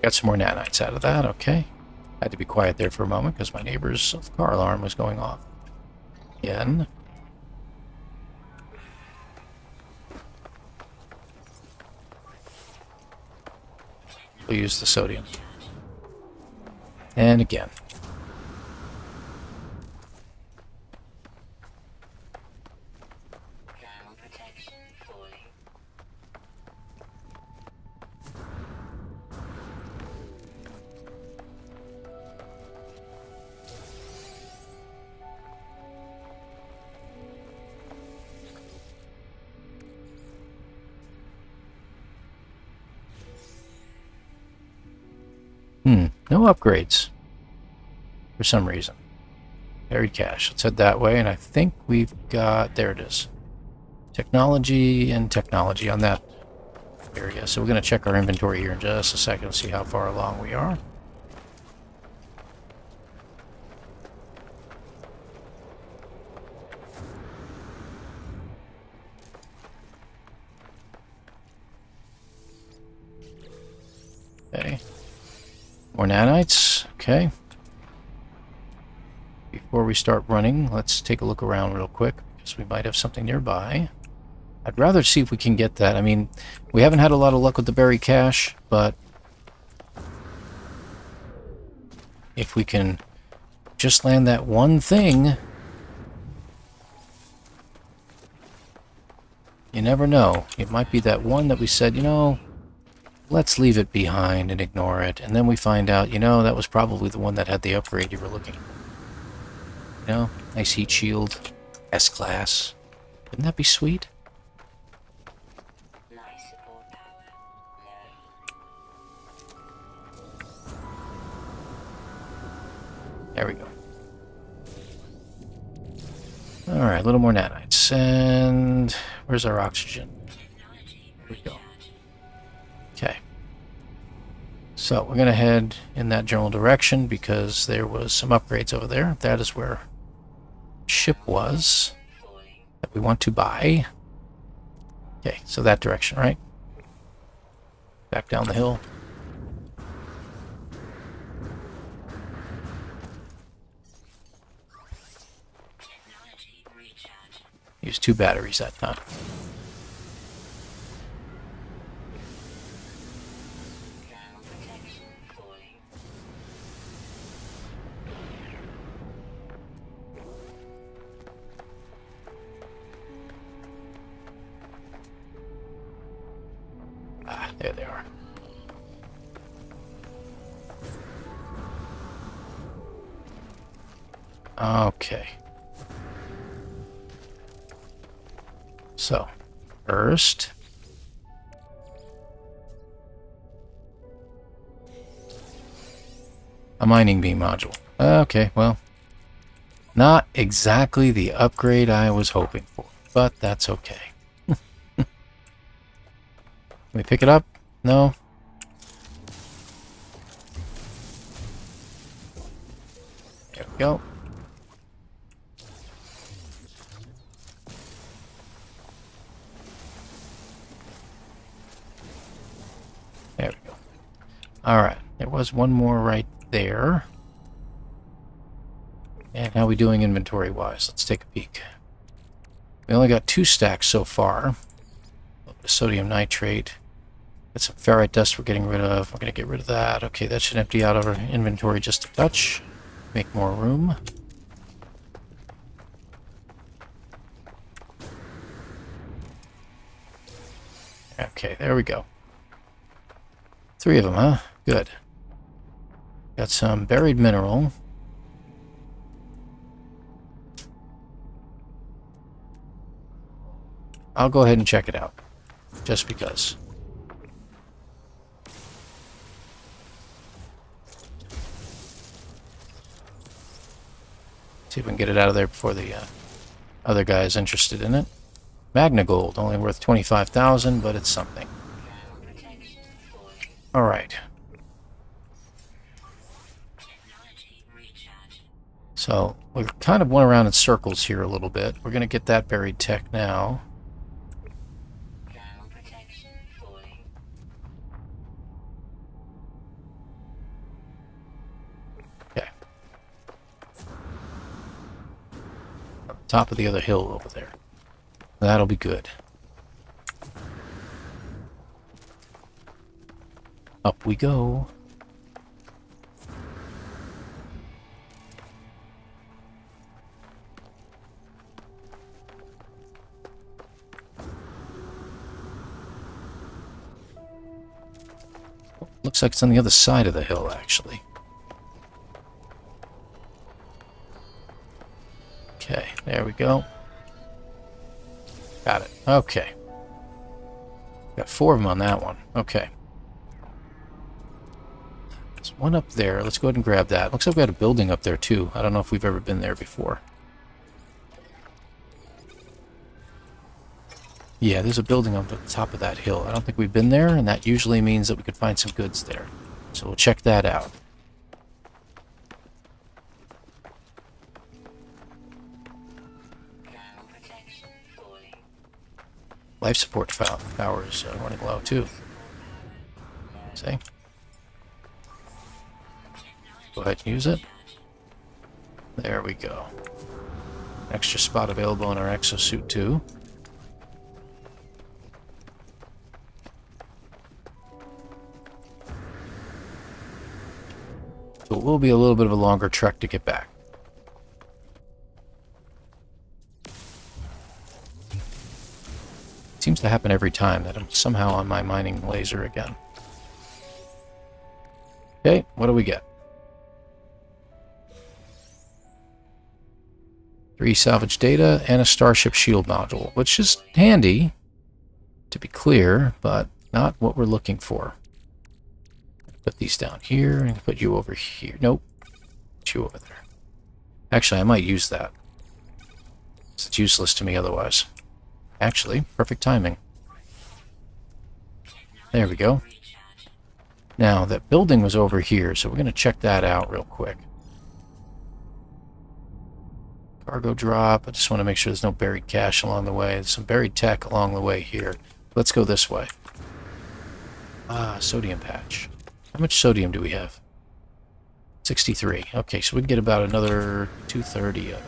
Got some more nanites out of that, okay. Had to be quiet there for a moment because my neighbor's car alarm was going off. Again. We'll use the sodium. And again. No upgrades for some reason. Buried cache. Let's head that way, and I think we've got... there it is. Technology and technology on that area. So we're going to check our inventory here in just a second to see how far along we are. Okay. More nanites. Okay. Before we start running, let's take a look around real quick, because we might have something nearby. I'd rather see if we can get that. I mean, we haven't had a lot of luck with the buried cache, but if we can just land that one thing, you never know. It might be that one that we said, you know, let's leave it behind and ignore it, and then we find out, you know, that was probably the one that had the upgrade you were looking for. You know, nice heat shield, S-class. Wouldn't that be sweet? There we go. All right, a little more nanites, and where's our oxygen? Here we go. Okay. So we're gonna head in that general direction because there was some upgrades over there. That is where ship was that we want to buy. Okay, so that direction, right? Back down the hill. Use 2 batteries that time. There they are. Okay. So, first... a mining beam module. Okay, well, not exactly the upgrade I was hoping for, but that's okay. Can we pick it up? No. There we go. There we go. Alright. There was one more right there. And how are we doing inventory-wise? Let's take a peek. We only got 2 stacks so far. Sodium nitrate. Got some ferrite dust we're getting rid of. We're going to get rid of that. Okay, that should empty out our inventory just a touch. Make more room. Okay, there we go. 3 of them, huh? Good. Got some buried mineral. I'll go ahead and check it out. Just because. See if we can get it out of there before the other guy is interested in it. Magna Gold, only worth 25,000, but it's something. Alright. So, we kind of went around in circles here a little bit. We're going to get that buried tech now. Top of the other hill over there. That'll be good. Up we go. Looks like it's on the other side of the hill, actually. Okay, there we go. Got it. Okay. Got 4 of them on that one. Okay. Let's one up there. Let's go ahead and grab that. Looks like we had a building up there too. I don't know if we've ever been there before. Yeah, there's a building on the top of that hill. I don't think we've been there, and that usually means that we could find some goods there. So we'll check that out. Life support found. Power is running low too. See? Go ahead and use it. There we go. Extra spot available in our exosuit too. So it will be a little bit of a longer trek to get back. It seems to happen every time that I'm somehow on my mining laser again. Okay, what do we get? 3 salvage data and a starship shield module, which is handy, to be clear, but not what we're looking for. Put these down here and put you over here. Nope, put you over there. Actually, I might use that. It's useless to me otherwise. Actually, perfect timing. There we go. Now, that building was over here, so we're going to check that out real quick. Cargo drop. I just want to make sure there's no buried cash along the way. There's some buried tech along the way here. Let's go this way. Ah, sodium patch. How much sodium do we have? 63. Okay, so we can get about another 230 of it.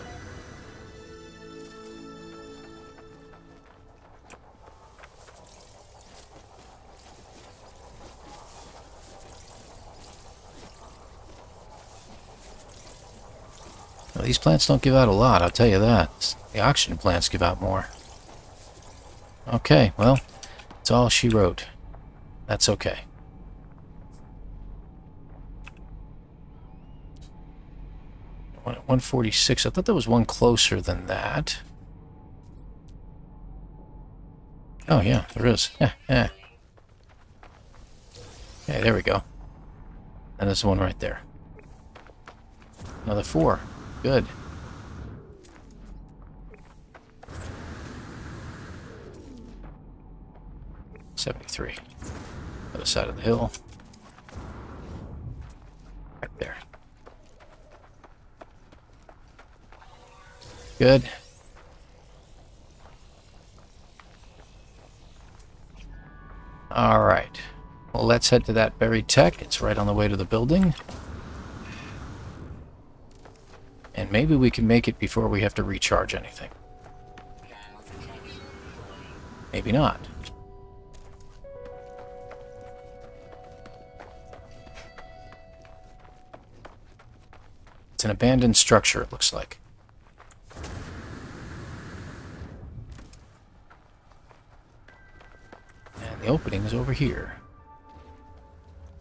Well, these plants don't give out a lot, I'll tell you that. The oxygen plants give out more. Okay, well, that's all she wrote. That's okay. One at 146. I thought there was one closer than that. Oh, yeah, there is. Yeah. Okay, there we go. And there's one right there. Another 4. Good. $73. Other side of the hill. Right there. Good. All right. Well, let's head to that buried tech. It's right on the way to the building. And maybe we can make it before we have to recharge anything. Maybe not. It's an abandoned structure, it looks like. And the opening is over here.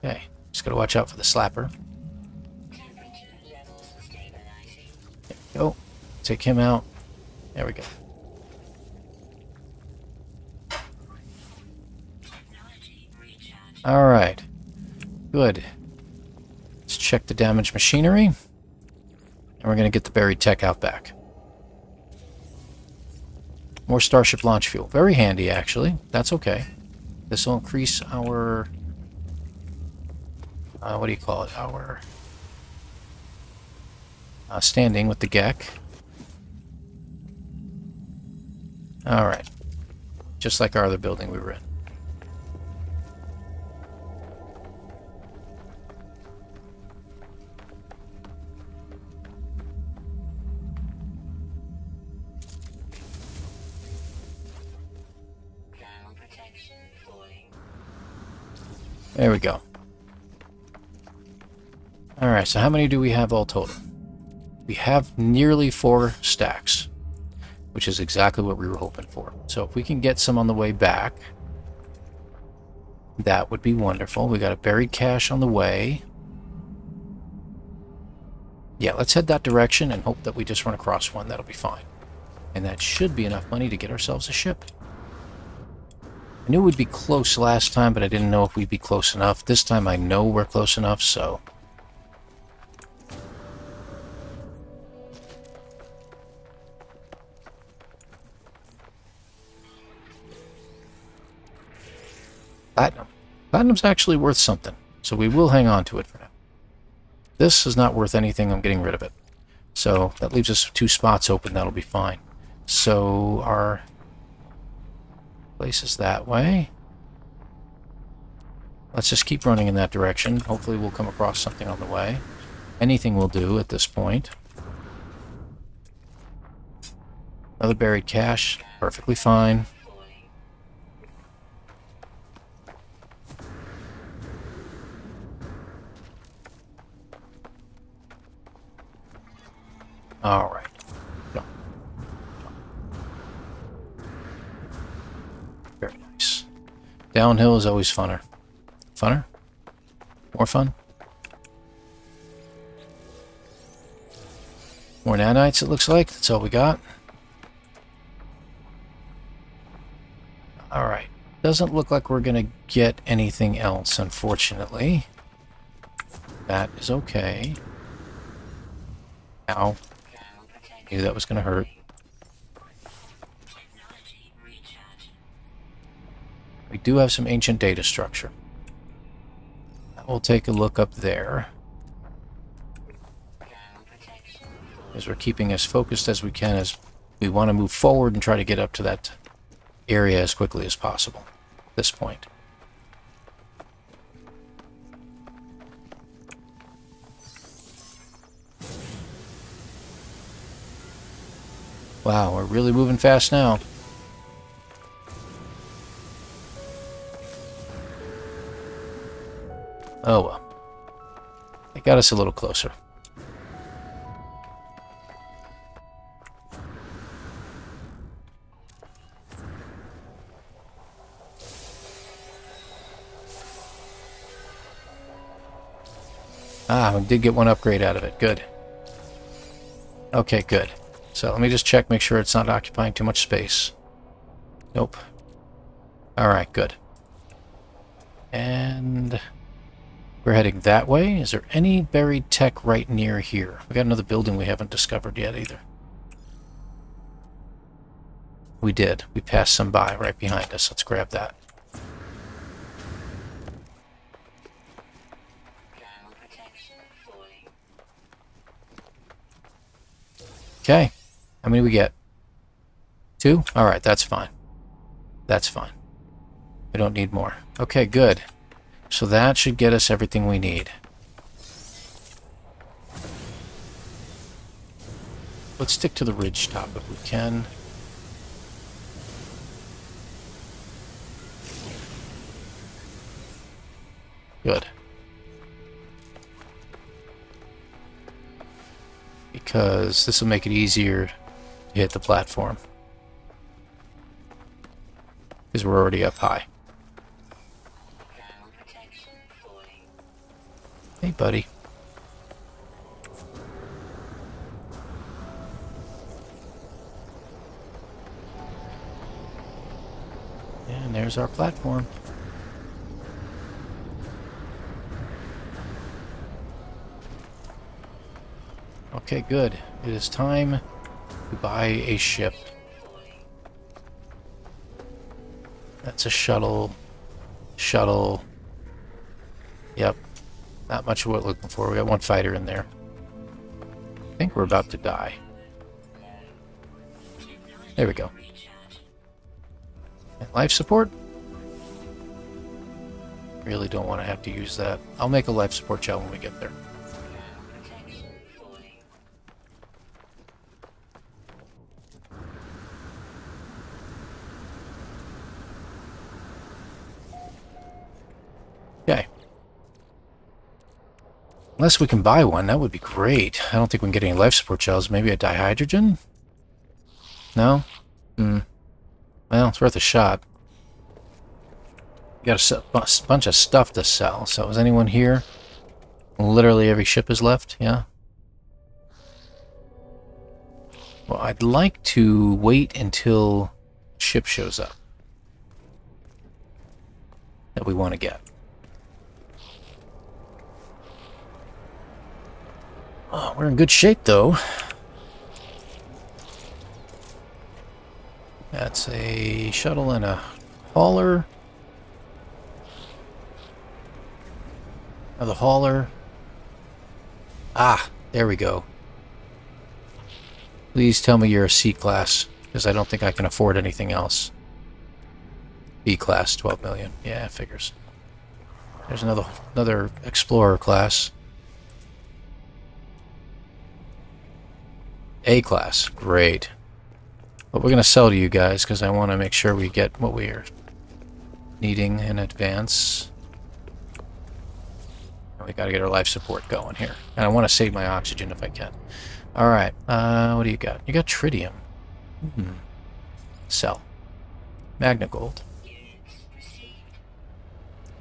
Okay, just gotta watch out for the slapper. Oh, take him out. There we go. All right. Good. Let's check the damaged machinery. And we're going to get the buried tech out back. More Starship launch fuel. Very handy, actually. That's okay. This will increase our... what do you call it? Our... standing with the GEC. Alright. Just like our other building we were in. There we go. Alright, so how many do we have all total? We have nearly 4 stacks, which is exactly what we were hoping for. So if we can get some on the way back, that would be wonderful. We got a buried cache on the way. Yeah, let's head that direction and hope that we just run across one. That'll be fine. And that should be enough money to get ourselves a ship. I knew we'd be close last time, but I didn't know if we'd be close enough. This time I know we're close enough, so Platinum's actually worth something, so we will hang on to it for now. This is not worth anything. I'm getting rid of it. So that leaves us 2 spots open. That'll be fine. So our place is that way. Let's just keep running in that direction. Hopefully we'll come across something on the way. Anything will do at this point. Another buried cache. Perfectly fine. Alright. No. Very nice. Downhill is always funner. Funner? More fun? More nanites, it looks like. That's all we got. Alright. Doesn't look like we're going to get anything else, unfortunately. That is okay. Ow. Knew that was going to hurt. We do have some ancient data structure. We'll take a look up there, as we're keeping as focused as we can, as we want to move forward and try to get up to that area as quickly as possible at this point. Wow, we're really moving fast now. Oh well. They got us a little closer. Ah, we did get one upgrade out of it. Good. Okay, good. So let me just check, make sure it's not occupying too much space. Nope. Alright, good. And we're heading that way. Is there any buried tech right near here? We got another building we haven't discovered yet either. We did. We passed some by right behind us. Let's grab that. Okay. How many we get? 2? Alright, that's fine. That's fine. We don't need more. Okay, good. So that should get us everything we need. Let's stick to the ridge top if we can. Good. Because this will make it easier to hit the platform. Because we're already up high. Hey, buddy. And there's our platform. Okay, good. It is time to buy a ship. That's a shuttle. Shuttle. Yep. Not much of what we're looking for. We got one fighter in there. I think we're about to die. There we go. And life support? Really don't want to have to use that. I'll make a life support gel when we get there. Okay. Unless we can buy one, that would be great. I don't think we can get any life support gels. Maybe a dihydrogen? No? Hmm. Well, it's worth a shot. We got a bunch of stuff to sell. So is anyone here? Literally every ship is left, yeah? Well, I'd like to wait until a ship shows up that we want to get. Oh, we're in good shape, though. That's a shuttle and a hauler. Now the hauler. Ah, there we go. Please tell me you're a C-class, because I don't think I can afford anything else. B-class, 12 million. Yeah, figures. There's another explorer class. A-class, great. But we're going to sell to you guys, because I want to make sure we get what we are needing in advance. We got to get our life support going here. And I want to save my oxygen if I can. Alright, what do you got? You got tritium. Hmm. Sell. Magna gold.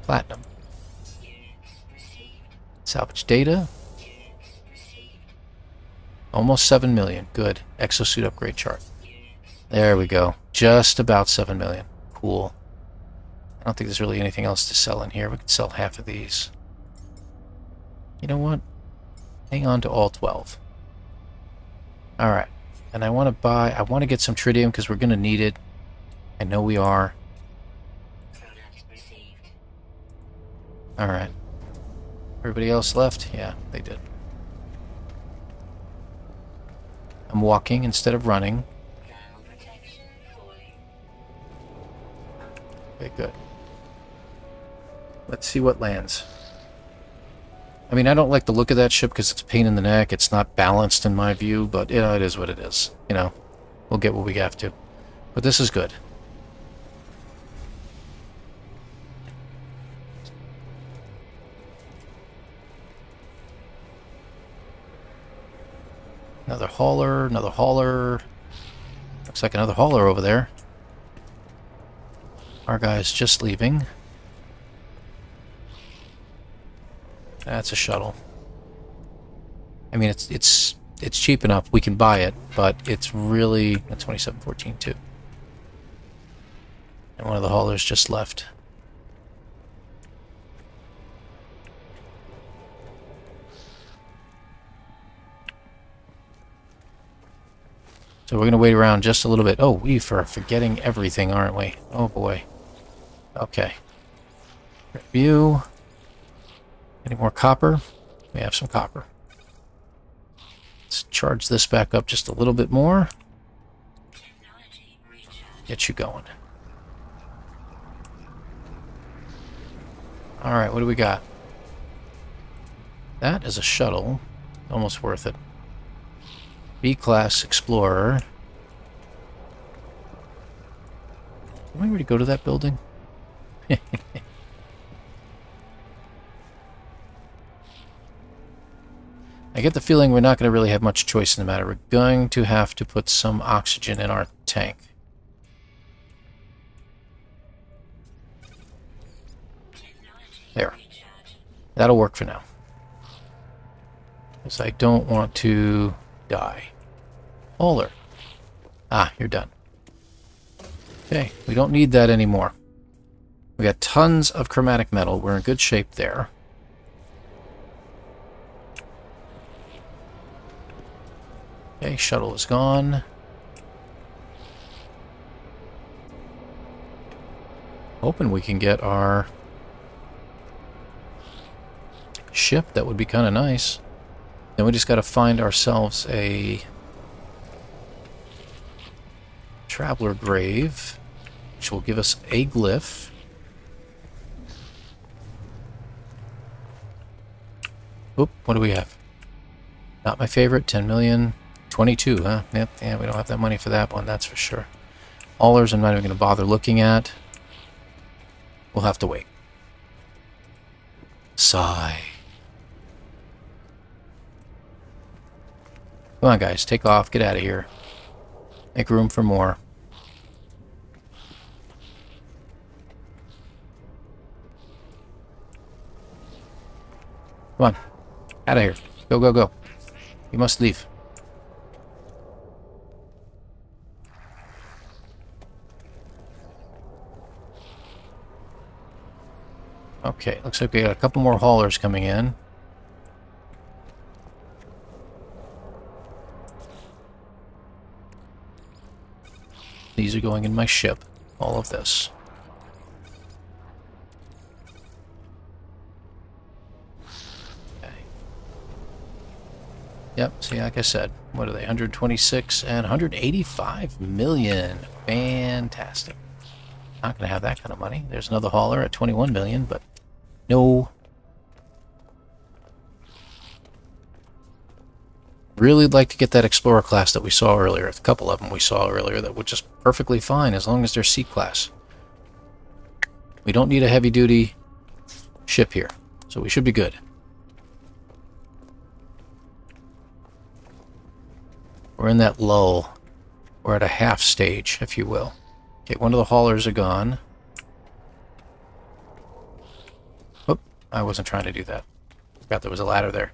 Platinum. Salvage data. Almost 7 million. Good. Exosuit upgrade chart. There we go. Just about 7 million. Cool. I don't think there's really anything else to sell in here. We could sell half of these. You know what? Hang on to all 12. Alright. And I want to buy... I want to get some tritium because we're going to need it. I know we are. Alright. Everybody else left? Yeah, they did. I'm walking instead of running. Okay, good. Let's see what lands. I mean, I don't like the look of that ship because it's a pain in the neck. It's not balanced in my view, but, you know, it is what it is. You know, we'll get what we have to. But this is good. Another hauler, another hauler. Looks like another hauler over there. Our guy's just leaving. That's a shuttle. I mean, it's cheap enough. We can buy it, but it's really... That's 2714, too. And one of the haulers just left. So we're going to wait around just a little bit. Oh, we are forgetting everything, aren't we? Oh, boy. Okay. Review... Any more copper? We have some copper. Let's charge this back up just a little bit more. Get you going. Alright, what do we got? That is a shuttle. Almost worth it. B-class Explorer. Am I ready to go to that building? I get the feeling we're not going to really have much choice in the matter. We're going to have to put some oxygen in our tank. There. That'll work for now. Because I don't want to die. Hauler. Ah, you're done. Okay, we don't need that anymore. We got tons of chromatic metal. We're in good shape there. Okay, shuttle is gone. Hoping we can get our ship. That would be kind of nice. Then we just got to find ourselves a traveler grave, which will give us a glyph. Oop, what do we have? Not my favorite, 10 million. 22, huh? Yep, yeah, we don't have that money for that one, that's for sure. Haulers I'm not even going to bother looking at. We'll have to wait. Sigh. Come on, guys. Take off. Get out of here. Make room for more. Come on. Out of here. Go, go, go. You must leave. Okay, looks like we got a couple more haulers coming in. These are going in my ship, all of this. Yep, see, like I said, what are they, 126 and 185 million. Fantastic. Not going to have that kind of money. There's another hauler at 21 million, but no. Really like to get that explorer class that we saw earlier. A couple of them we saw earlier that were just perfectly fine as long as they're C-class. We don't need a heavy-duty ship here, so we should be good. We're in that lull. We're at a half stage, if you will. Okay, one of the haulers are gone. Oop, I wasn't trying to do that. Forgot there was a ladder there.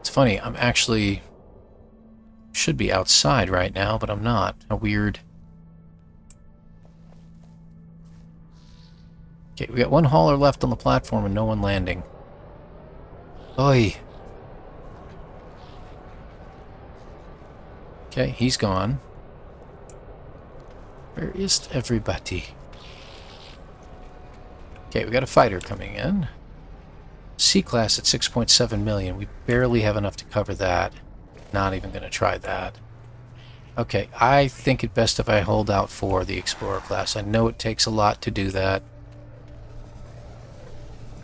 It's funny, I'm actually... should be outside right now, but I'm not. A weird... Okay, we got one hauler left on the platform and no one landing. Oy. Okay, he's gone. Where is everybody? Okay, we got a fighter coming in. C-class at 6.7 million. We barely have enough to cover that. Not even going to try that. Okay, I think it best if I hold out for the Explorer class. I know it takes a lot to do that.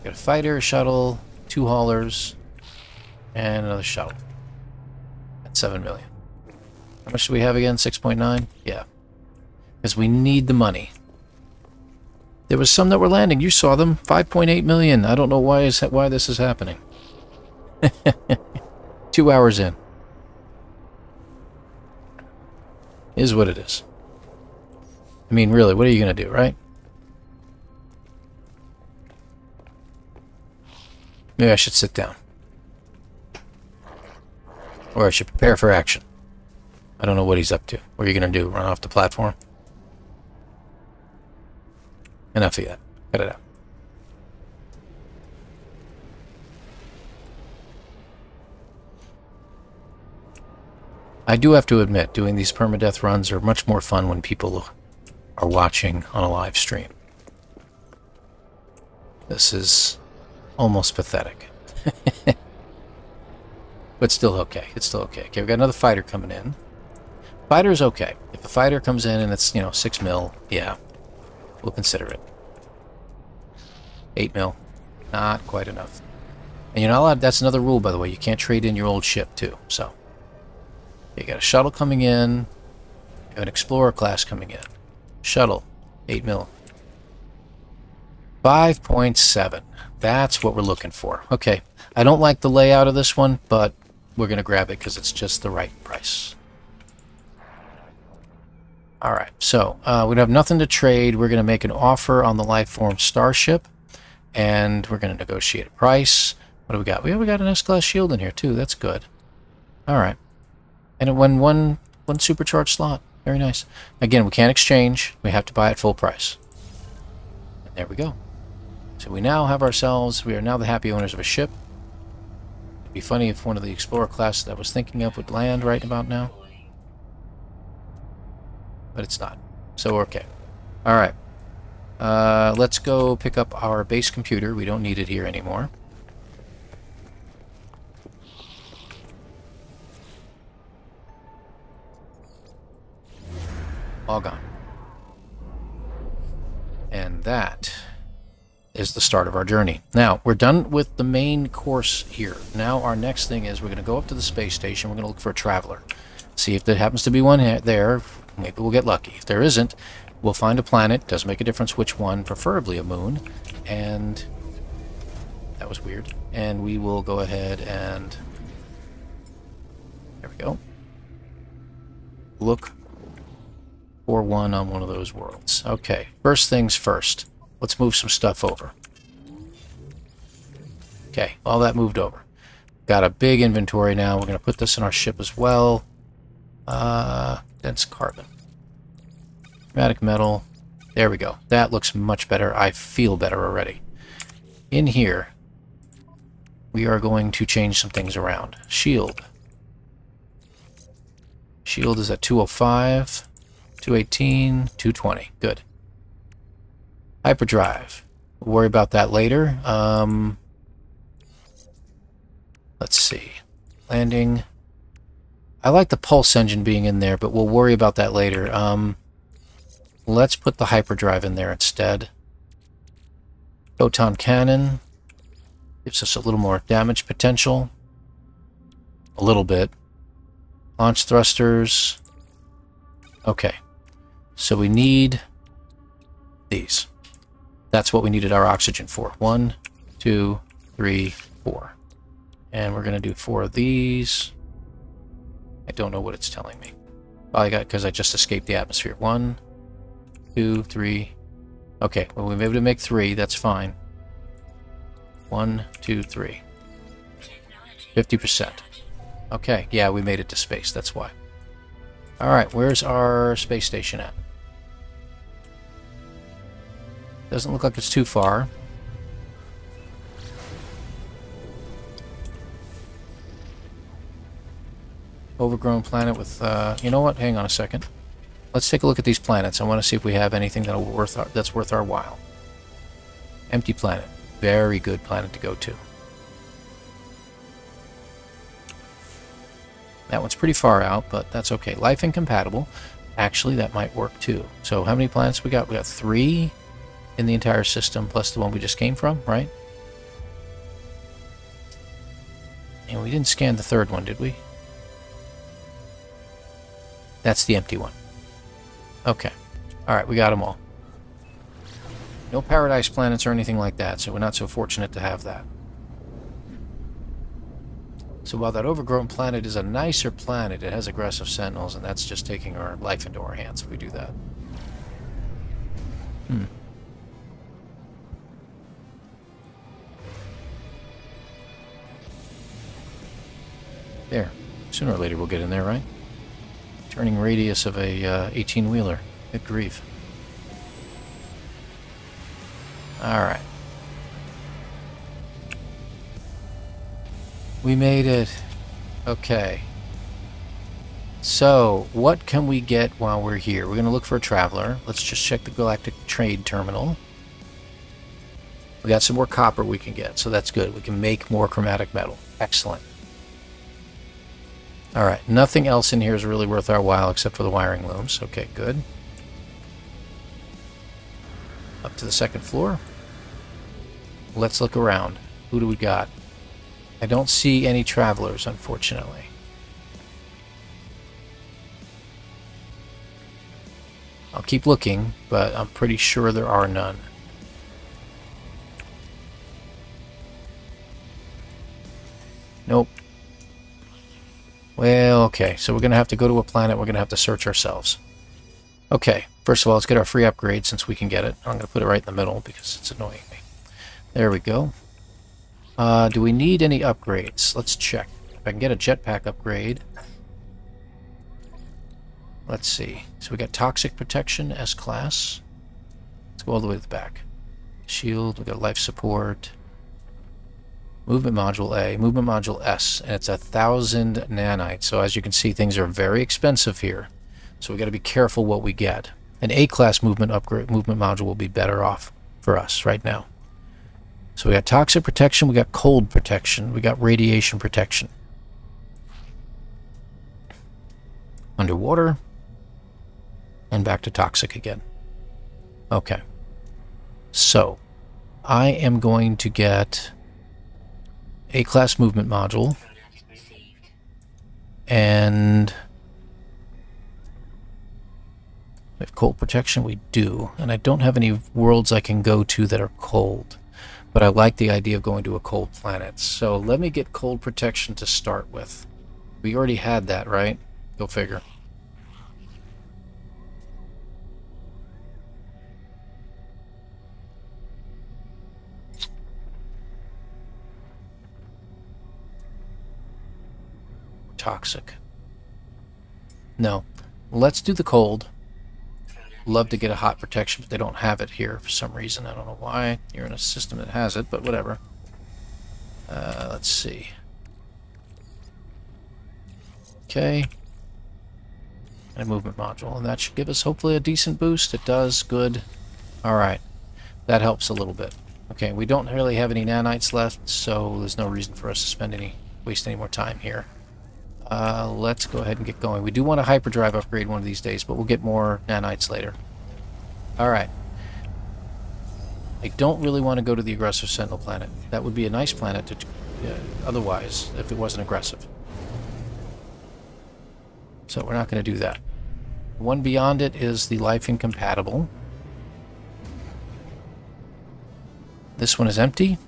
Got a fighter, a shuttle, two haulers, and another shuttle. At 7 million. How much do we have again? 6.9? Yeah. Because we need the money. There was some that were landing. You saw them. 5.8 million. I don't know why this is happening. 2 hours in. Is what it is. I mean, really, what are you going to do, right? Maybe I should sit down. Or I should prepare for action. I don't know what he's up to. What are you going to do? Run off the platform? Enough of that. Cut it out. I do have to admit, doing these permadeath runs are much more fun when people are watching on a live stream. This is... almost pathetic. But still okay. It's still okay. Okay, we got another fighter coming in. Fighter's okay. If a fighter comes in and it's, you know, 6 mil, yeah, we'll consider it. 8 mil. Not quite enough. And you're not allowed, that's another rule, by the way. You can't trade in your old ship, too. So, you got a shuttle coming in. You have an explorer class coming in. Shuttle, 8 mil. 5.7. That's what we're looking for. Okay, I don't like the layout of this one, but we're going to grab it because it's just the right price. Alright, so we have nothing to trade. We're going to make an offer on the Lifeform Starship, and we're going to negotiate a price. What do we got? We got an S-Class shield in here, too. That's good. Alright. And it won one supercharged slot. Very nice. Again, we can't exchange. We have to buy at full price. And there we go. So we now have ourselves, we are now the happy owners of a ship. It'd be funny if one of the explorer class that I was thinking of would land right about now. But it's not. So we're okay. Alright. Let's go pick up our base computer. We don't need it here anymore. All gone. And that... is the start of our journey. Now, we're done with the main course here. Now, our next thing is we're going to go up to the space station. We're going to look for a traveler. See if there happens to be one there. Maybe we'll get lucky. If there isn't, we'll find a planet. Doesn't make a difference which one, preferably a moon. And that was weird. And we will go ahead and... there we go. Look for one on one of those worlds. Okay, first things first. Let's move some stuff over. Okay, all that moved over. Got a big inventory now. We're going to put this in our ship as well. Dense carbon. Chromatic metal. There we go. That looks much better. I feel better already. In here, we are going to change some things around. Shield. Shield is at 205, 218, 220. Good. Hyperdrive. We'll worry about that later. Let's see. Landing. I like the pulse engine being in there, but we'll worry about that later. Let's put the hyperdrive in there instead. Photon cannon. Gives us a little more damage potential. A little bit. Launch thrusters. Okay. So we need these. That's what we needed our oxygen for. 1, 2, 3, 4. And we're going to do 4 of these. I don't know what it's telling me. Probably got because I just escaped the atmosphere. 1, 2, 3. Okay, well, we've been able to make 3. That's fine. 1, 2, 3. 50%. Okay, yeah, we made it to space. That's why. Alright, where's our space station at? Doesn't look like it's too far. Overgrown planet with, you know what? Hang on a second. Let's take a look at these planets. I want to see if we have anything that's worth our while. Empty planet. Very good planet to go to. That one's pretty far out, but that's okay. Life incompatible. Actually, that might work too. So how many planets we got? We got 3 in the entire system, plus the one we just came from, right? And we didn't scan the third one, did we? That's the empty one. Okay. Alright, we got them all. No paradise planets or anything like that, so we're not so fortunate to have that. So while that overgrown planet is a nicer planet, it has aggressive sentinels, and that's just taking our life into our hands if we do that. There. Sooner or later we'll get in there, right? Turning radius of a 18-wheeler. Good grief. Alright. We made it. Okay. So, what can we get while we're here? We're going to look for a traveler. Let's just check the Galactic Trade Terminal. We got some more copper we can get, so that's good. We can make more chromatic metal. Excellent. Alright, nothing else in here is really worth our while except for the wiring looms. Okay, good. Up to the second floor. Let's look around. Who do we got? I don't see any travelers, unfortunately. I'll keep looking, but I'm pretty sure there are none. Nope. Well, okay, so we're going to have to go to a planet. We're going to have to search ourselves. Okay, first of all, let's get our free upgrade since we can get it. I'm going to put it right in the middle because it's annoying me. There we go. Do we need any upgrades? Let's check. If I can get a jetpack upgrade. Let's see. So we got toxic protection, S-class. Let's go all the way to the back. Shield, we got life support. Movement module A, movement module S, and it's 1,000 nanites. So as you can see, things are very expensive here. So we got to be careful what we get. An A-class movement upgrade, movement module will be better off for us right now. So we got toxic protection, we got cold protection, we got radiation protection. Underwater. And back to toxic again. Okay. So, I am going to get A-class movement module. And we have cold protection, we do. And I don't have any worlds I can go to that are cold. But I like the idea of going to a cold planet. So let me get cold protection to start with. We already had that, right? Go figure. Toxic. No. Let's do the cold. Love to get a hot protection, but they don't have it here for some reason. I don't know why. You're in a system that has it, but whatever. Let's see. Okay. And a movement module, and that should give us hopefully a decent boost. It does. Good. Alright. That helps a little bit. Okay, we don't really have any nanites left, so there's no reason for us to spend any waste any more time here. Let's go ahead and get going. We do want a hyperdrive upgrade one of these days, but we'll get more nanites later. Alright. I don't really want to go to the aggressive sentinel planet. That would be a nice planet to otherwise, if it wasn't aggressive. So we're not going to do that. The one beyond it is the life incompatible. This one is empty.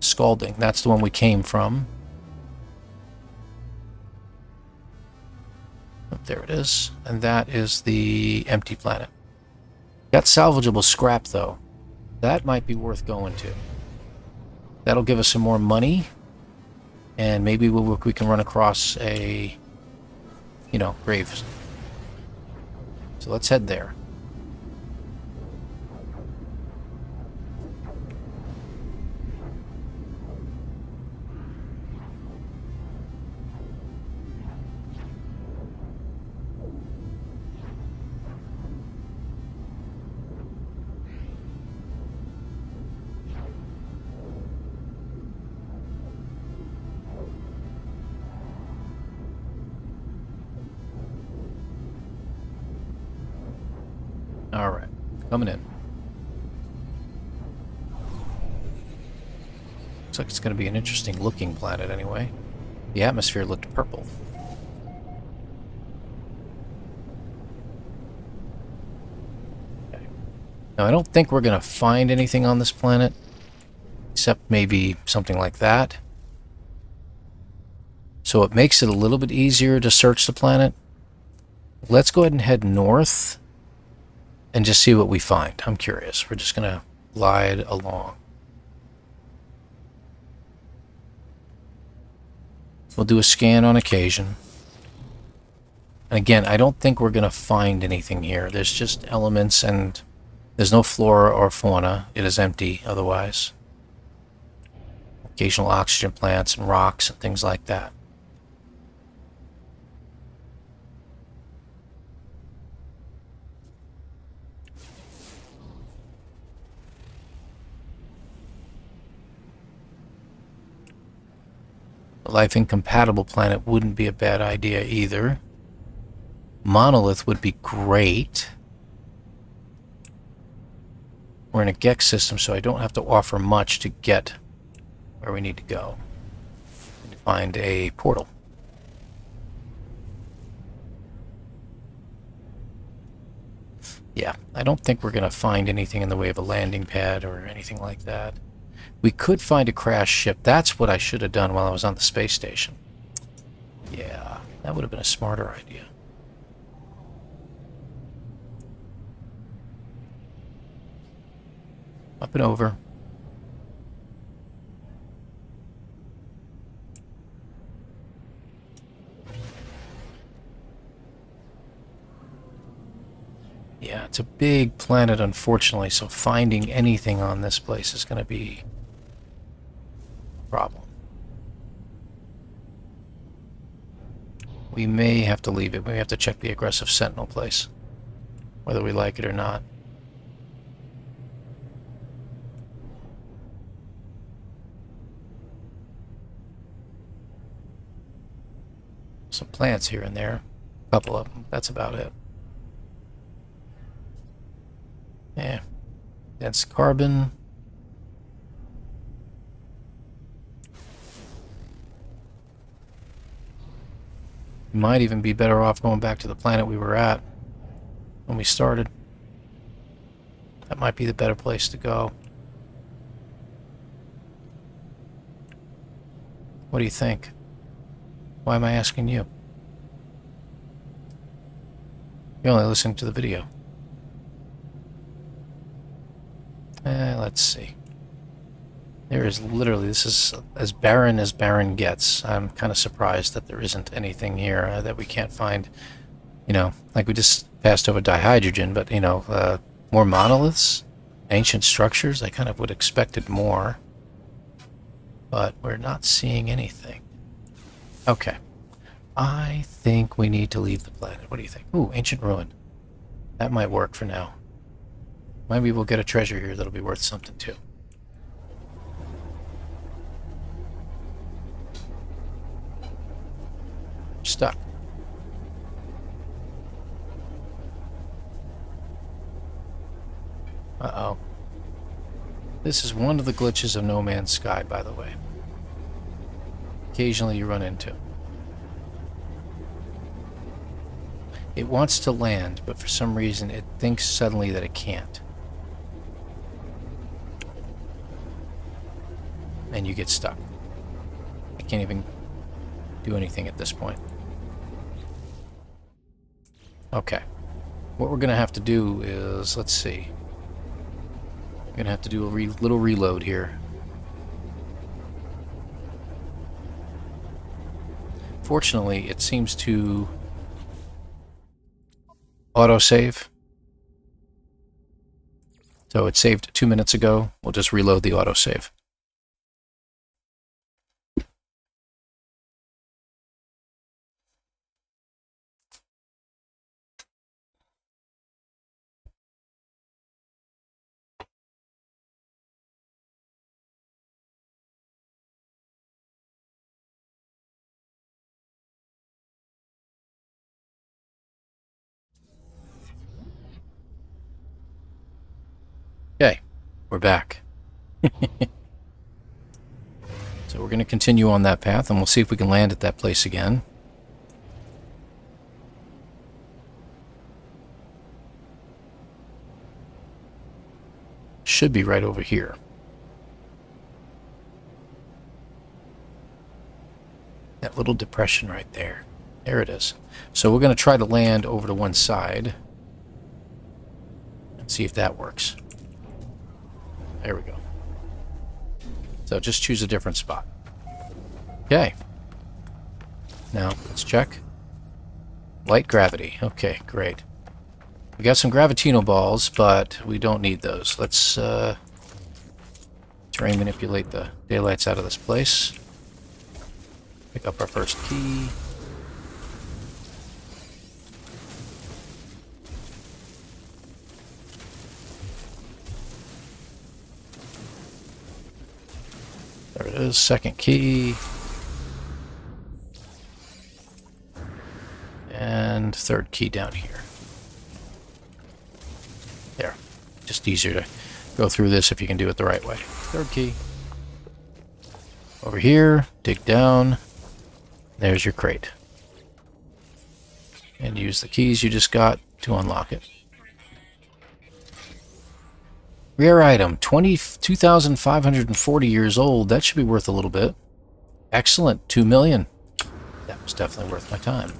Scalding, that's the one we came from. Oh, there it is. And that is the empty planet. Got salvageable scrap, though. That might be worth going to. That'll give us some more money. And maybe we can run across a, you know, graves. So let's head there. Alright, coming in. Looks like it's going to be an interesting looking planet anyway. The atmosphere looked purple. Okay. Now I don't think we're going to find anything on this planet, except maybe something like that. So it makes it a little bit easier to search the planet. Let's go ahead and head north and just see what we find. I'm curious. We're just going to glide along. We'll do a scan on occasion. And again, I don't think we're going to find anything here. There's just elements and there's no flora or fauna. It is empty otherwise. Occasional oxygen plants and rocks and things like that. A life incompatible planet wouldn't be a bad idea either. Monolith would be great. We're in a GEX system, so I don't have to offer much to get where we need to go. We need to find a portal. Yeah, I don't think we're going to find anything in the way of a landing pad or anything like that. We could find a crashed ship. That's what I should have done while I was on the space station. Yeah, that would have been a smarter idea. Up and over. Yeah, it's a big planet, unfortunately, so finding anything on this place is going to be problem. We may have to leave it. We have to check the aggressive sentinel place, whether we like it or not. Some plants here and there, a couple of them. That's about it. Yeah, dense carbon. We might even be better off going back to the planet we were at when we started. That might be the better place to go. What do you think? Why am I asking you? You're only listening to the video. Let's see. There is literally, this is as barren gets. I'm kind of surprised that there isn't anything here that we can't find. You know, like we just passed over dihydrogen, but, you know, more monoliths, ancient structures. I kind of would expect it more. But we're not seeing anything. Okay. I think we need to leave the planet. What do you think? Ooh, ancient ruin. That might work for now. Maybe we'll get a treasure here that'll be worth something too. I'm stuck. Uh-oh. This is one of the glitches of No Man's Sky, by the way. Occasionally you run into. It wants to land, but for some reason it thinks suddenly that it can't. And you get stuck. I can't even do anything at this point. Okay. What we're going to have to do is, let's see. I'm going to have to do a little reload here. Fortunately, it seems to autosave. So it saved 2 minutes ago. We'll just reload the autosave. Okay, we're back. So we're going to continue on that path, and we'll see if we can land at that place again. Should be right over here. That little depression right there. There it is. So we're going to try to land over to one side and see if that works. There we go. So just choose a different spot. Okay. Now, let's check. Light gravity. Okay, great. We got some Gravitino balls, but we don't need those. Let's terrain manipulate the daylights out of this place. Pick up our first key. There it is, second key. And third key down here. There. Just easier to go through this if you can do it the right way. Third key. Over here, dig down. There's your crate. And use the keys you just got to unlock it. Rare item, 2,540 years old. That should be worth a little bit. Excellent, 2 million. That was definitely worth my time.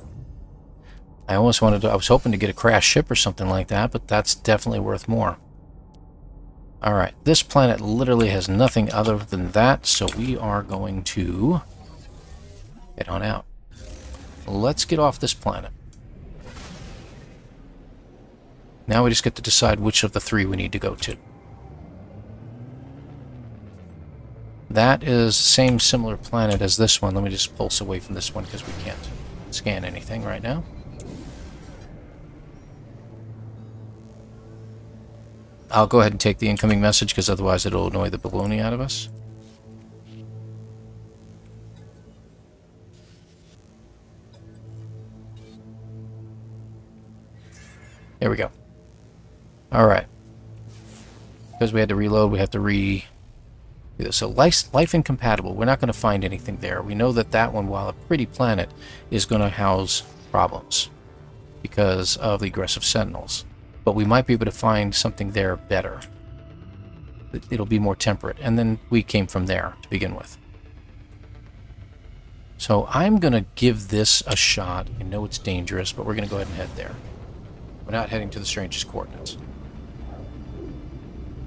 I almost wanted to, I was hoping to get a crashed ship or something like that, but that's definitely worth more. Alright, this planet literally has nothing other than that, so we are going to head on out. Let's get off this planet. Now we just get to decide which of the three we need to go to. That is the same similar planet as this one. Let me just pulse away from this one because we can't scan anything right now. I'll go ahead and take the incoming message because otherwise it'll annoy the baloney out of us. There we go. Alright. Because we had to reload, we have to do this. So life incompatible. We're not going to find anything there. We know that that one, while a pretty planet, is going to house problems because of the aggressive sentinels. But we might be able to find something there better. It'll be more temperate. And then we came from there to begin with. So I'm going to give this a shot. I know it's dangerous, but we're going to go ahead and head there. We're not heading to the strangest coordinates.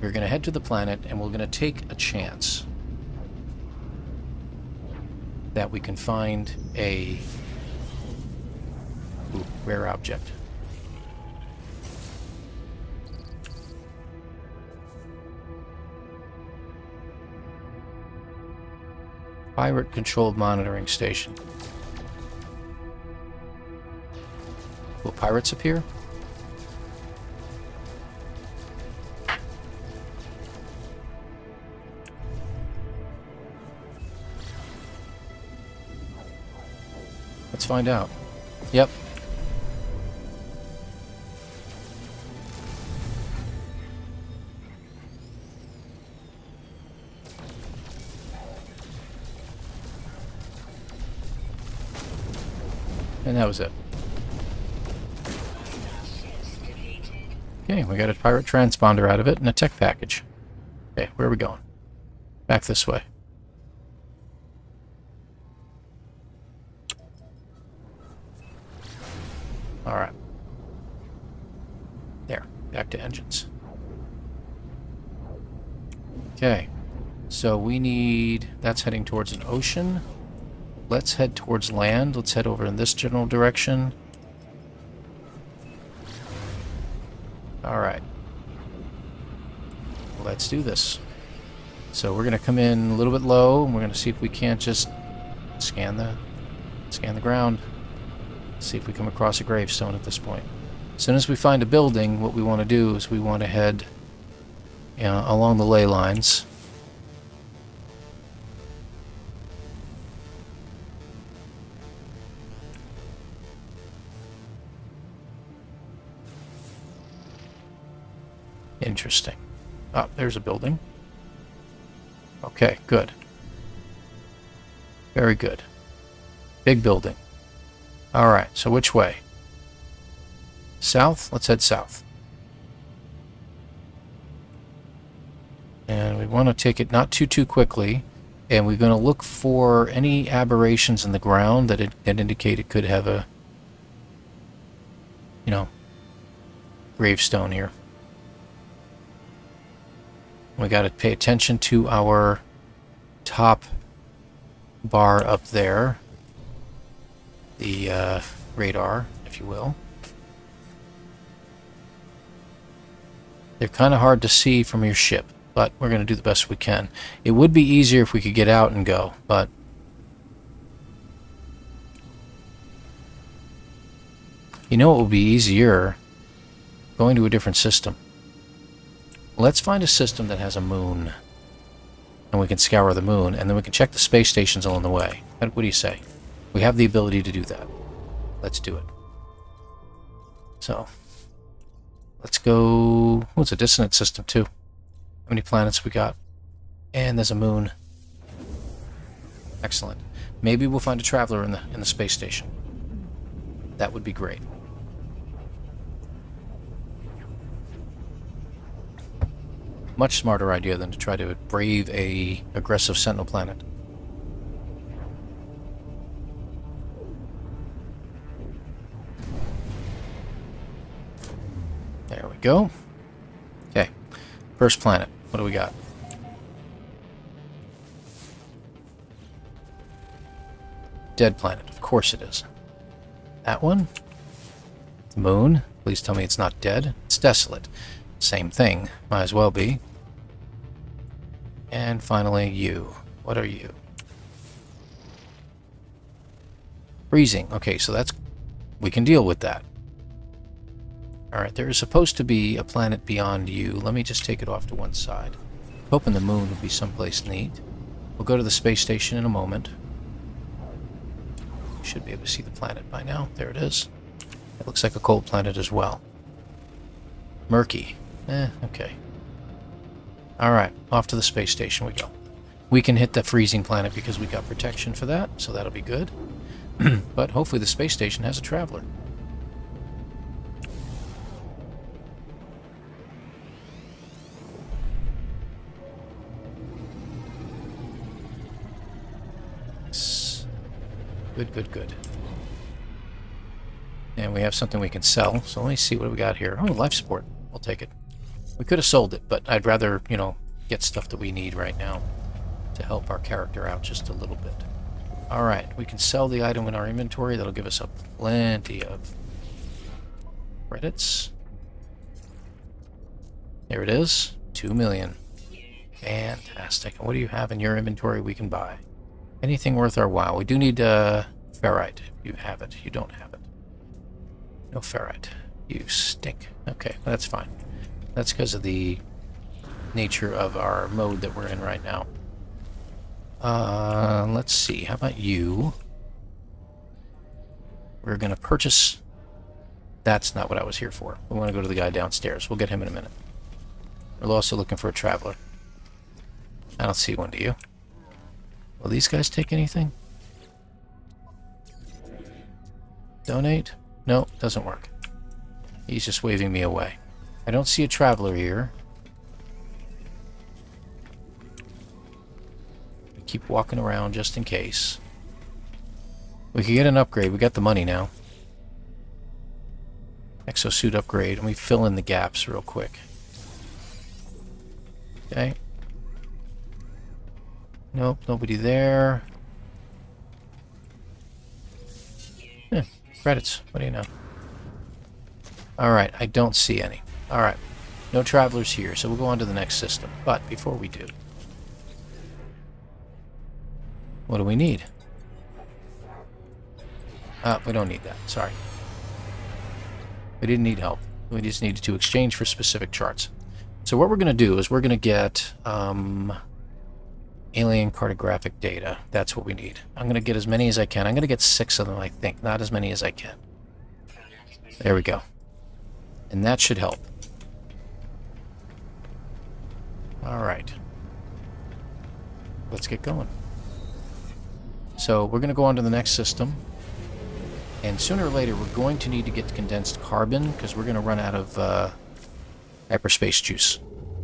We're going to head to the planet, and we're going to take a chance that we can find a rare object. Pirate-controlled monitoring station. Will pirates appear? Let's find out. Yep. And that was it. Okay, we got a pirate transponder out of it and a tech package. Okay, where are we going? Back this way. Alright. There, back to engines. Okay, so we need... that's heading towards an ocean. Let's head towards land. Let's head over in this general direction. Alright. Let's do this. So we're going to come in a little bit low, and we're going to see if we can't just scan the ground. See if we come across a gravestone at this point. As soon as we find a building, what we want to do is we want to head along the ley lines. Interesting. Oh, there's a building. Okay, good. Very good. Big building. Alright, so which way? South? Let's head south. And we want to take it not too quickly, and we're going to look for any aberrations in the ground that indicate it could have a, you know, gravestone here. We got to pay attention to our top bar up there, the radar, if you will. They're kind of hard to see from your ship, but we're going to do the best we can. It would be easier if we could get out and go, but you know what would be easier? Going to a different system. Let's find a system that has a moon, and we can scour the moon, and then we can check the space stations along the way. What do you say? We have the ability to do that. Let's do it. So, let's go... oh, it's a dissonant system, too. How many planets we got? And there's a moon. Excellent. Maybe we'll find a traveler in the space station. That would be great. Much smarter idea than to try to brave a aggressive sentinel planet. There we go. Okay. First planet. What do we got? Dead planet. Of course it is. That one. The moon. Please tell me it's not dead. It's desolate. Same thing. Might as well be. And finally, you. What are you? Freezing. Okay, so that's... we can deal with that. Alright, there is supposed to be a planet beyond you. Let me just take it off to one side. Hoping the moon would be someplace neat. We'll go to the space station in a moment. Should be able to see the planet by now. There it is. It looks like a cold planet as well. Murky. Okay. Alright, off to the space station we go. We can hit the freezing planet because we got protection for that, so that'll be good. But hopefully the space station has a traveler. Good. And we have something we can sell, so let me see what we got here. Oh, life support. We'll take it. We could have sold it, but I'd rather, you know, get stuff that we need right now to help our character out just a little bit. Alright, we can sell the item in our inventory. That'll give us a plenty of credits. There it is. 2 million. Fantastic. What do you have in your inventory we can buy? Anything worth our while. We do need ferrite. You have it. You don't have it. No ferrite. You stink. Okay, that's fine. That's because of the nature of our mode that we're in right now. Let's see. How about you? We're going to purchase. That's not what I was here for. We want to go to the guy downstairs. We'll get him in a minute. We're also looking for a traveler. I don't see one, do you? Will these guys take anything? Donate? No, doesn't work. He's just waving me away. I don't see a traveler here. I keep walking around just in case. We could get an upgrade. We got the money now. Exosuit upgrade, and we fill in the gaps real quick. Okay. Nope, nobody there. Eh, credits. What do you know? Alright, I don't see any. Alright, no travelers here, so we'll go on to the next system. But before we do, what do we need? We don't need that. Sorry. We didn't need help. We just needed to exchange for specific charts. So what we're going to do is we're going to get... alien cartographic data. That's what we need. I'm going to get as many as I can. I'm going to get 6 of them, I think. Not as many as I can. There we go. And that should help. Alright. Let's get going. So, we're going to go on to the next system. And sooner or later, we're going to need to get condensed carbon, because we're going to run out of hyperspace juice.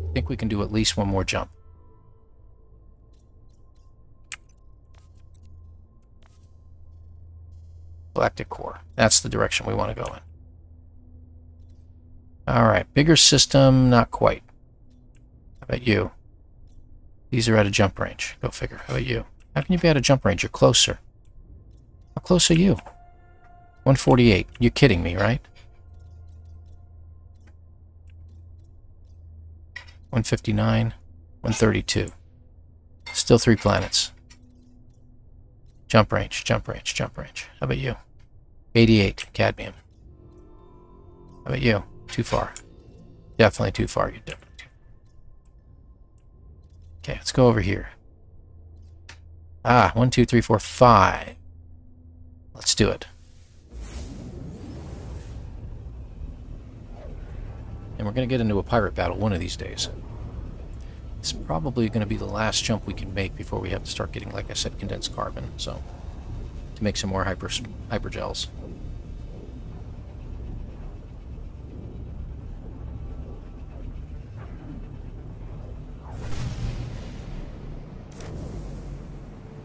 I think we can do at least one more jump. Galactic core. That's the direction we want to go in. Alright, bigger system, not quite. How about you? These are out of jump range. Go figure. How about you? How can you be out of jump range? You're closer. How close are you? 148. You're kidding me, right? 159. 132. Still 3 planets. Jump range, jump range, jump range. How about you? 88, cadmium. How about you? Too far. Definitely too far. You're definitely too far. Okay, let's go over here. Ah, 1, 2, 3, 4, 5. Let's do it. And we're going to get into a pirate battle one of these days. It's probably going to be the last jump we can make before we have to start getting, like I said, condensed carbon, so to make some more hypergels.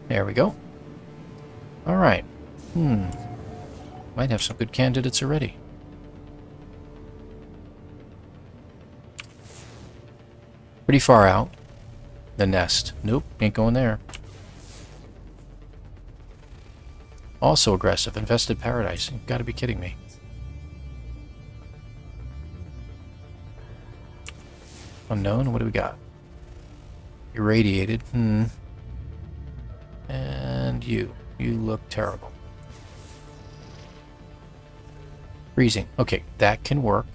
There we go. All right. Might have some good candidates already. Pretty far out. The nest. Nope, ain't going there. Also aggressive. Infested paradise. You've got to be kidding me. Unknown? What do we got? Irradiated. And you. You look terrible. Freezing. Okay, that can work.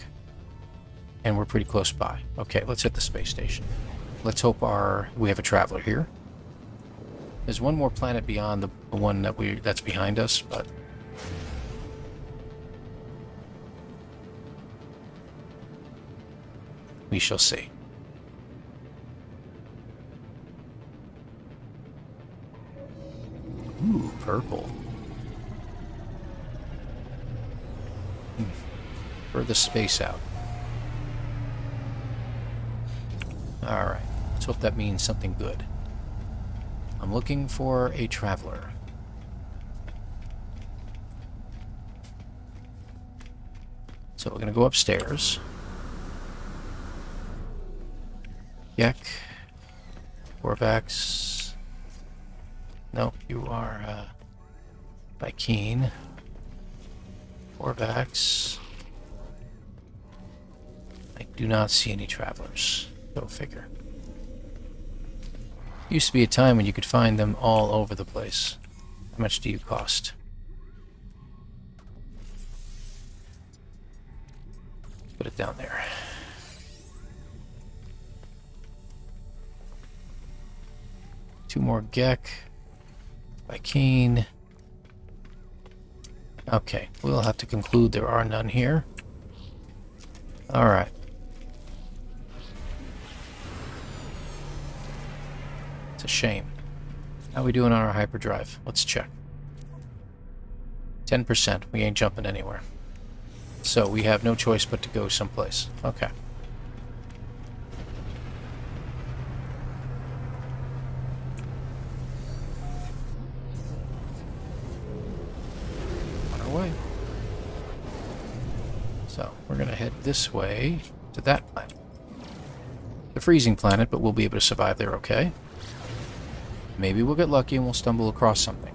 And we're pretty close by. Okay, let's hit the space station. Let's hope we have a traveler here. There's one more planet beyond the one that's behind us, but we shall see. Ooh, purple. Further space out. Alright, let's hope that means something good. I'm looking for a traveler. So we're going to go upstairs. Yek. Corvax. Nope, you are Vikeen. Corvax. I do not see any travelers. Go figure. Used to be a time when you could find them all over the place. How much do you cost? Put it down there. Two more Gek. Vikeen. Okay, we'll have to conclude there are none here. Alright. It's a shame. How we doing on our hyperdrive? Let's check. 10%. We ain't jumping anywhere. So we have no choice but to go someplace. Okay. This way to that planet. The freezing planet, but we'll be able to survive there, okay? Maybe we'll get lucky and we'll stumble across something.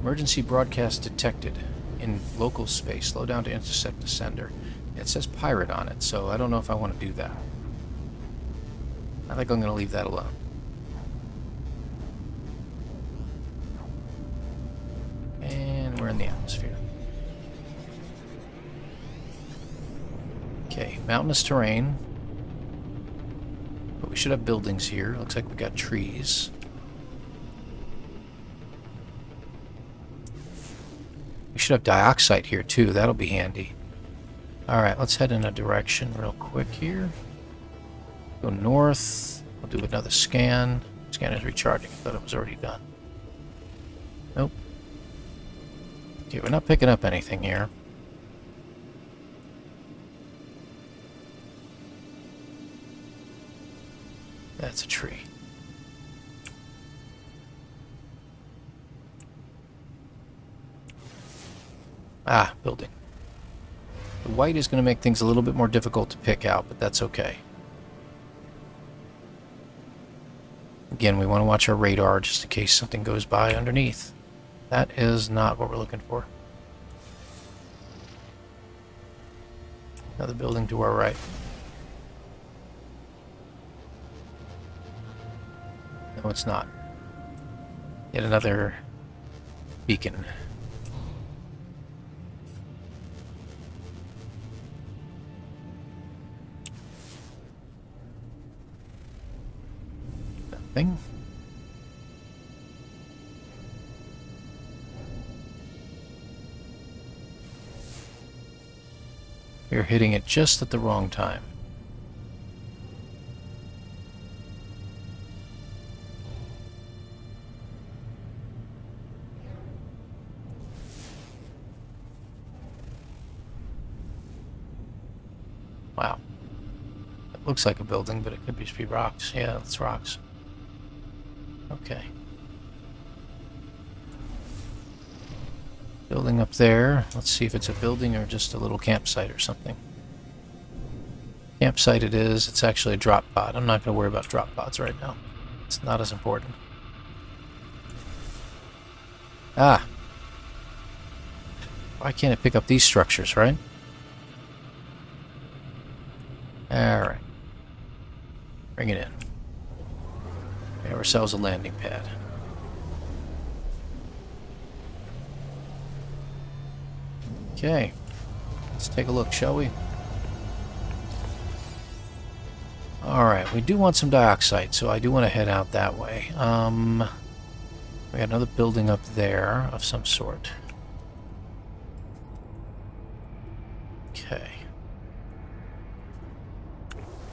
Emergency broadcast detected in local space. Slow down to intercept the sender. It says pirate on it, so I don't know if I want to do that. I think I'm going to leave that alone. And we're in the atmosphere. Okay, mountainous terrain, but we should have buildings here. Looks like we got trees. We should have dioxide here too, that'll be handy. Alright, let's head in a direction real quick here. Go north, we'll do another scan. Scanner's recharging, I thought it was already done. Nope. Okay, we're not picking up anything here. That's a tree. Ah, building. The white is going to make things a little bit more difficult to pick out, but that's okay. Again, we want to watch our radar just in case something goes by underneath. That is not what we're looking for. Another building to our right. No, it's not. Yet another beacon. Nothing. We're hitting it just at the wrong time. Looks like a building, but it could just be rocks. Yeah, it's rocks. Okay. Building up there. Let's see if it's a building or just a little campsite or something. Campsite it is. It's actually a drop pod. I'm not going to worry about drop pods right now. It's not as important. Ah. Why can't it pick up these structures, right? Alright. Bring it in. We have ourselves a landing pad. Okay. Let's take a look, shall we? Alright, we do want some dioxide, so I do want to head out that way. We got another building up there of some sort. Okay.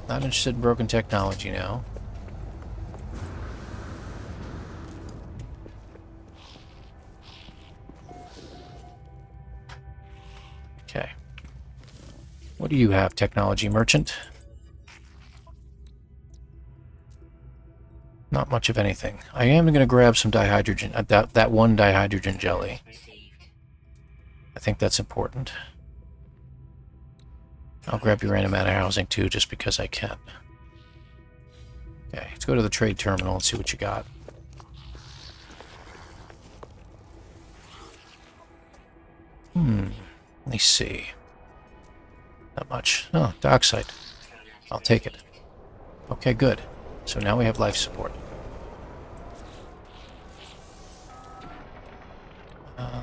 Not interested in broken technology now. Okay. What do you have, technology merchant? Not much of anything. I am going to grab some dihydrogen, that one dihydrogen jelly. I think that's important. I'll grab uranium out of housing too, just because I can. Okay, let's go to the trade terminal and see what you got. Let me see. Not much. Oh, dioxide. I'll take it. Okay, good. So now we have life support.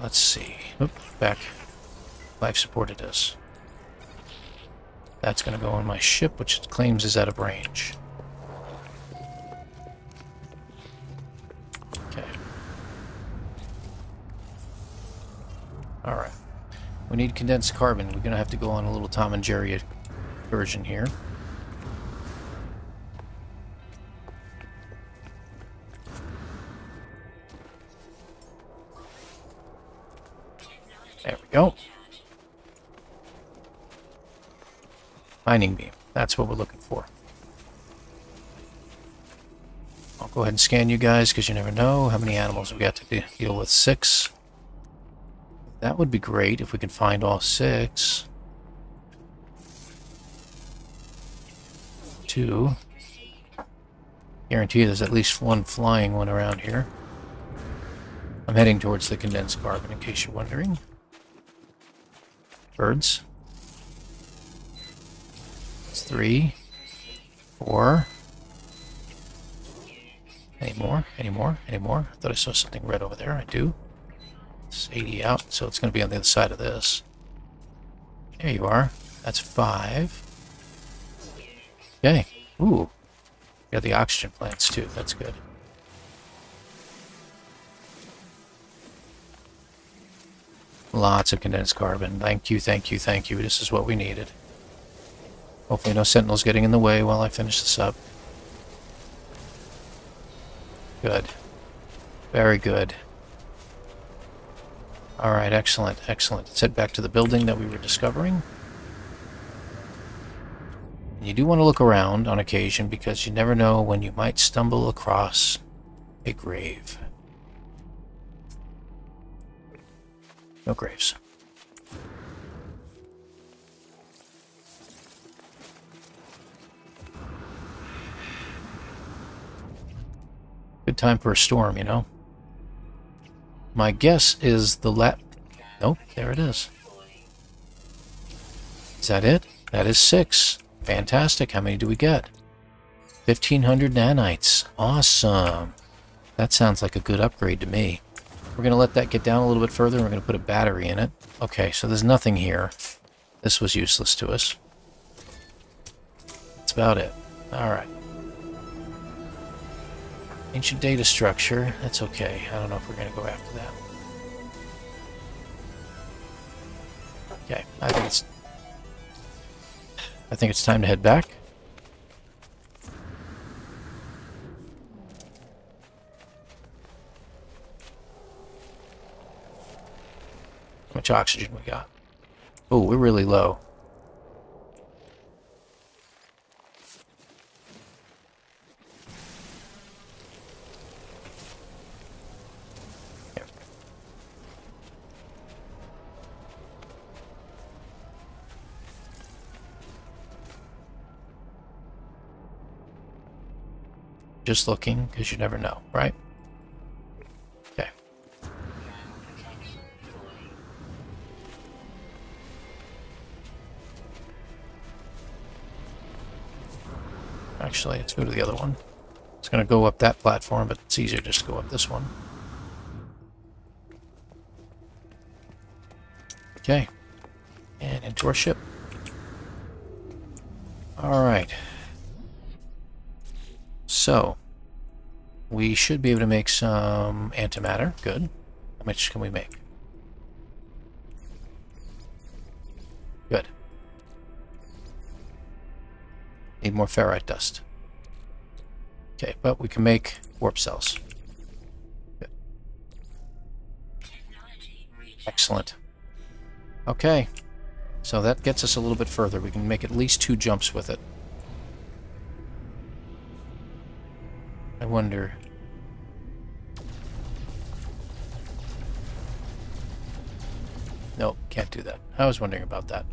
Let's see. Oops, back. Life support it is. That's going to go on my ship, which it claims is out of range. Okay. Alright. We need condensed carbon. We're gonna have to go on a little Tom and Jerry version here. There we go. Mining beam. That's what we're looking for. I'll go ahead and scan you guys because you never know how many animals we got to deal with. 6. That would be great if we can find all 6. 2. Guarantee there's at least one flying one around here. I'm heading towards the condensed carbon in case you're wondering. Birds. That's 3, 4. Any more? I thought I saw something red over there. I do. It's 80 out, so it's going to be on the other side of this. There you are. That's 5. Okay. Ooh. We got the oxygen plants too. That's good. Lots of condensed carbon. Thank you, thank you, thank you. This is what we needed. Hopefully no sentinels getting in the way while I finish this up. Good. Very good. Alright, excellent, excellent. Let's head back to the building that we were discovering. And you do want to look around on occasion because you never know when you might stumble across a grave. No graves. Good time for a storm, you know. My guess is the lap. Nope, there it is. Is that it? That is 6. Fantastic. How many do we get? 1,500 nanites. Awesome. That sounds like a good upgrade to me. We're going to let that get down a little bit further, and we're going to put a battery in it. Okay, so there's nothing here. This was useless to us. That's about it. Alright. Ancient data structure. That's okay. I don't know if we're going to go after that. Okay, I think it's time to head back. How much oxygen we got? Oh, we're really low. There. Just looking, because you never know, right? Actually, let's go to the other one. It's going to go up that platform, but it's easier just to go up this one. Okay. And into our ship. Alright. So, we should be able to make some antimatter. Good. How much can we make? Good. Need more ferrite dust. Okay, but we can make warp cells. Good. Excellent. Okay, so that gets us a little bit further. We can make at least 2 jumps with it. I wonder... Nope, can't do that. I was wondering about that.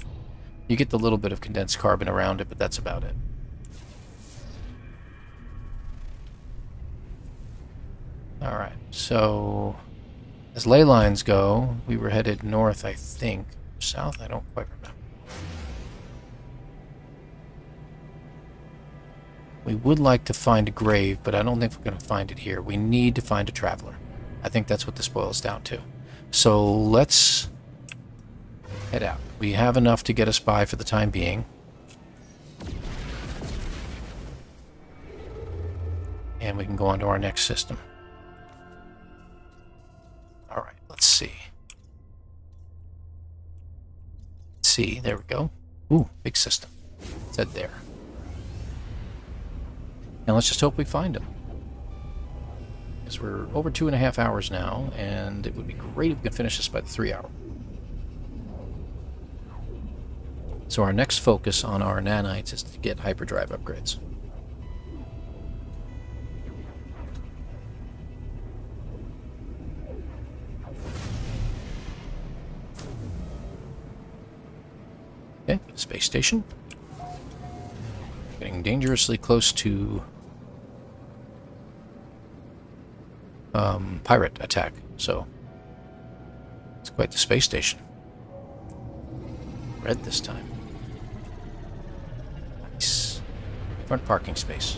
You get the little bit of condensed carbon around it, but that's about it. Alright, so as ley lines go, we were headed north, I think. South? I don't quite remember. We would like to find a grave, but I don't think we're going to find it here. We need to find a traveler. I think that's what this boils down to. So let's head out. We have enough to get us by for the time being. And we can go on to our next system. Alright, let's see. see. There we go. Ooh, big system. It's said there. And let's just hope we find him. Because we're over 2.5 hours now, and it would be great if we could finish this by the 3-hour. So our next focus on our nanites is to get hyperdrive upgrades. Okay, space station. Getting dangerously close to pirate attack, so it's quite the space station. Red this time. Nice. Front parking space.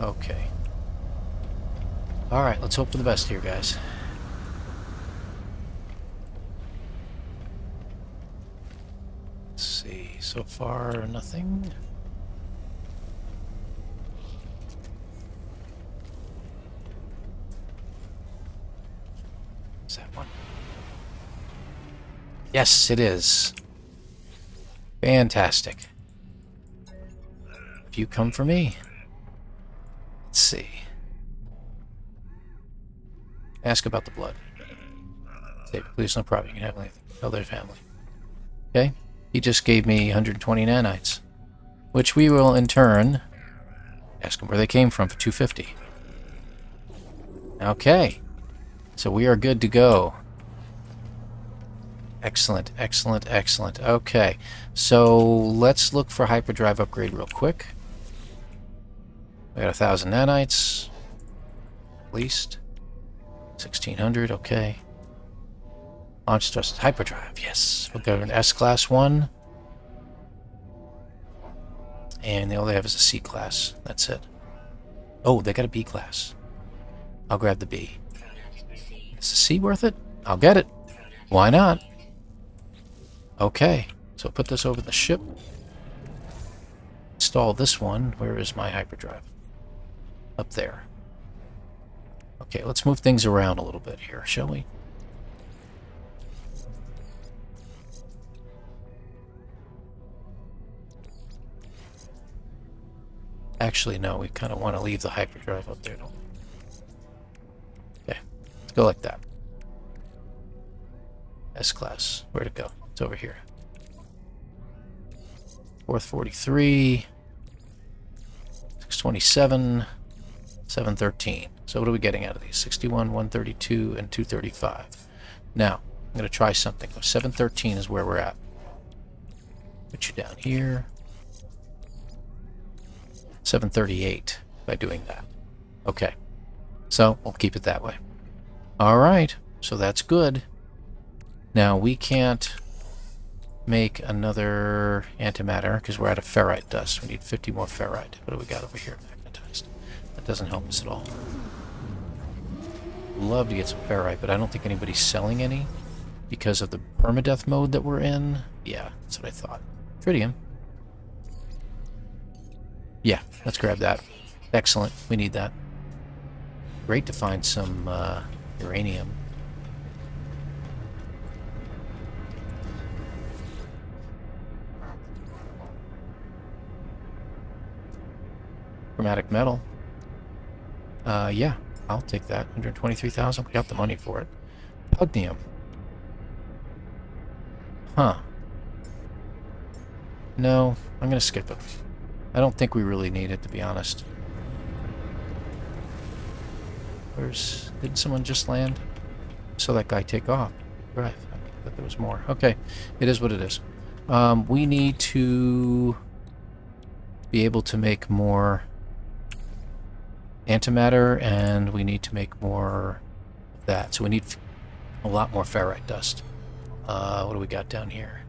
Okay. Alright, let's hope for the best here, guys. Let's see. So far, nothing. Is that one? Yes, it is. Fantastic. If you come for me. Let's see. Ask about the blood. Save it, please, no problem. You can have anything. Tell their family. Okay? He just gave me 120 nanites. Which we will, in turn, ask him where they came from for 250. Okay. So we are good to go. Excellent, excellent, excellent. Okay, so let's look for hyperdrive upgrade real quick. We got 1,000 nanites, at least 1,600. Okay. Launch thrust hyperdrive. Yes, we'll go to an S-class 1, and all they have is a C-class. That's it. Oh, they got a B-class. I'll grab the B. Is the C worth it? I'll get it. Why not? Okay, so put this over the ship. Install this one. Where is my hyperdrive? Up there. Okay, let's move things around a little bit here, shall we? Actually, no, we kind of want to leave the hyperdrive up there, don't we? Go like that. S-class. Where'd it go? It's over here. 443. 627. 713. So what are we getting out of these? 61, 132, and 235. Now, I'm going to try something. 713 is where we're at. Put you down here. 738 by doing that. Okay. So, we'll keep it that way. Alright, so that's good. Now, we can't make another antimatter because we're out of ferrite dust. We need 50 more ferrite. What do we got over here? Magnetized. That doesn't help us at all. Love to get some ferrite, but I don't think anybody's selling any because of the permadeath mode that we're in. Yeah, that's what I thought. Tritium. Yeah, let's grab that. Excellent. We need that. Great to find some... uranium. Chromatic metal. Yeah, I'll take that. 123,000. We got the money for it. Pugnium. Huh. No, I'm going to skip it. I don't think we really need it, to be honest. Where's... didn't someone just land? I saw that guy take off. Right. I thought there was more. Okay. It is what it is. We need to be able to make more antimatter, and we need to make more of that. So we need a lot more ferrite dust. What do we got down here?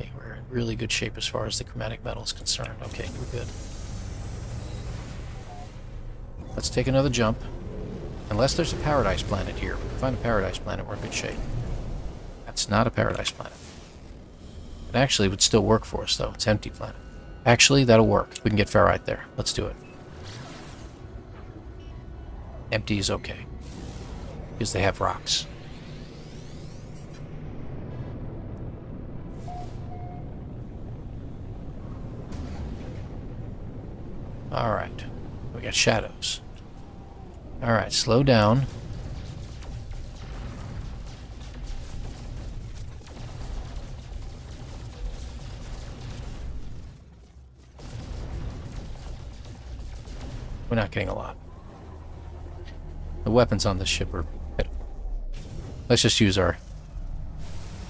Okay, we're in really good shape as far as the chromatic metal is concerned. Okay, we're good. Let's take another jump. Unless there's a paradise planet here. If we find a paradise planet, we're in good shape. That's not a paradise planet. It actually would still work for us, though. It's an empty planet. Actually, that'll work. We can get ferrite there. Let's do it. Empty is okay. Because they have rocks. Alright. We got shadows. Alright, slow down. We're not getting a lot. The weapons on this ship are... Let's just use our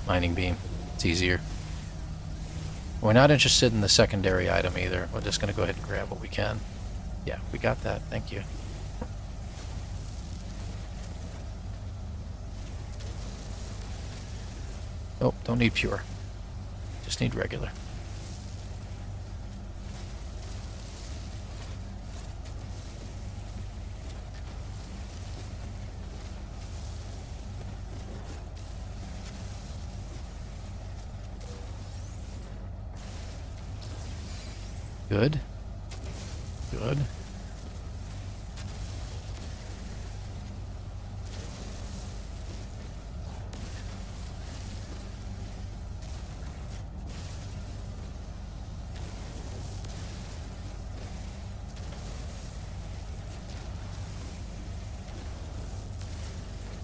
mining beam. It's easier. We're not interested in the secondary item either. We're just going to go ahead and grab what we can. Yeah, we got that. Thank you. Oh, don't need pure. Just need regular. Good. Good.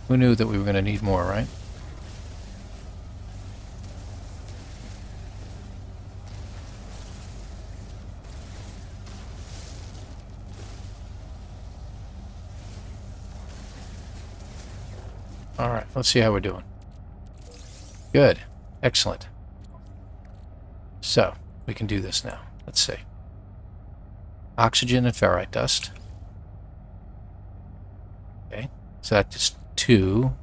Who knew that we were going to need more, right? Alright, let's see how we're doing. Good. Excellent. So, we can do this now. Let's see. Oxygen and ferrite dust. Okay, so that's 2.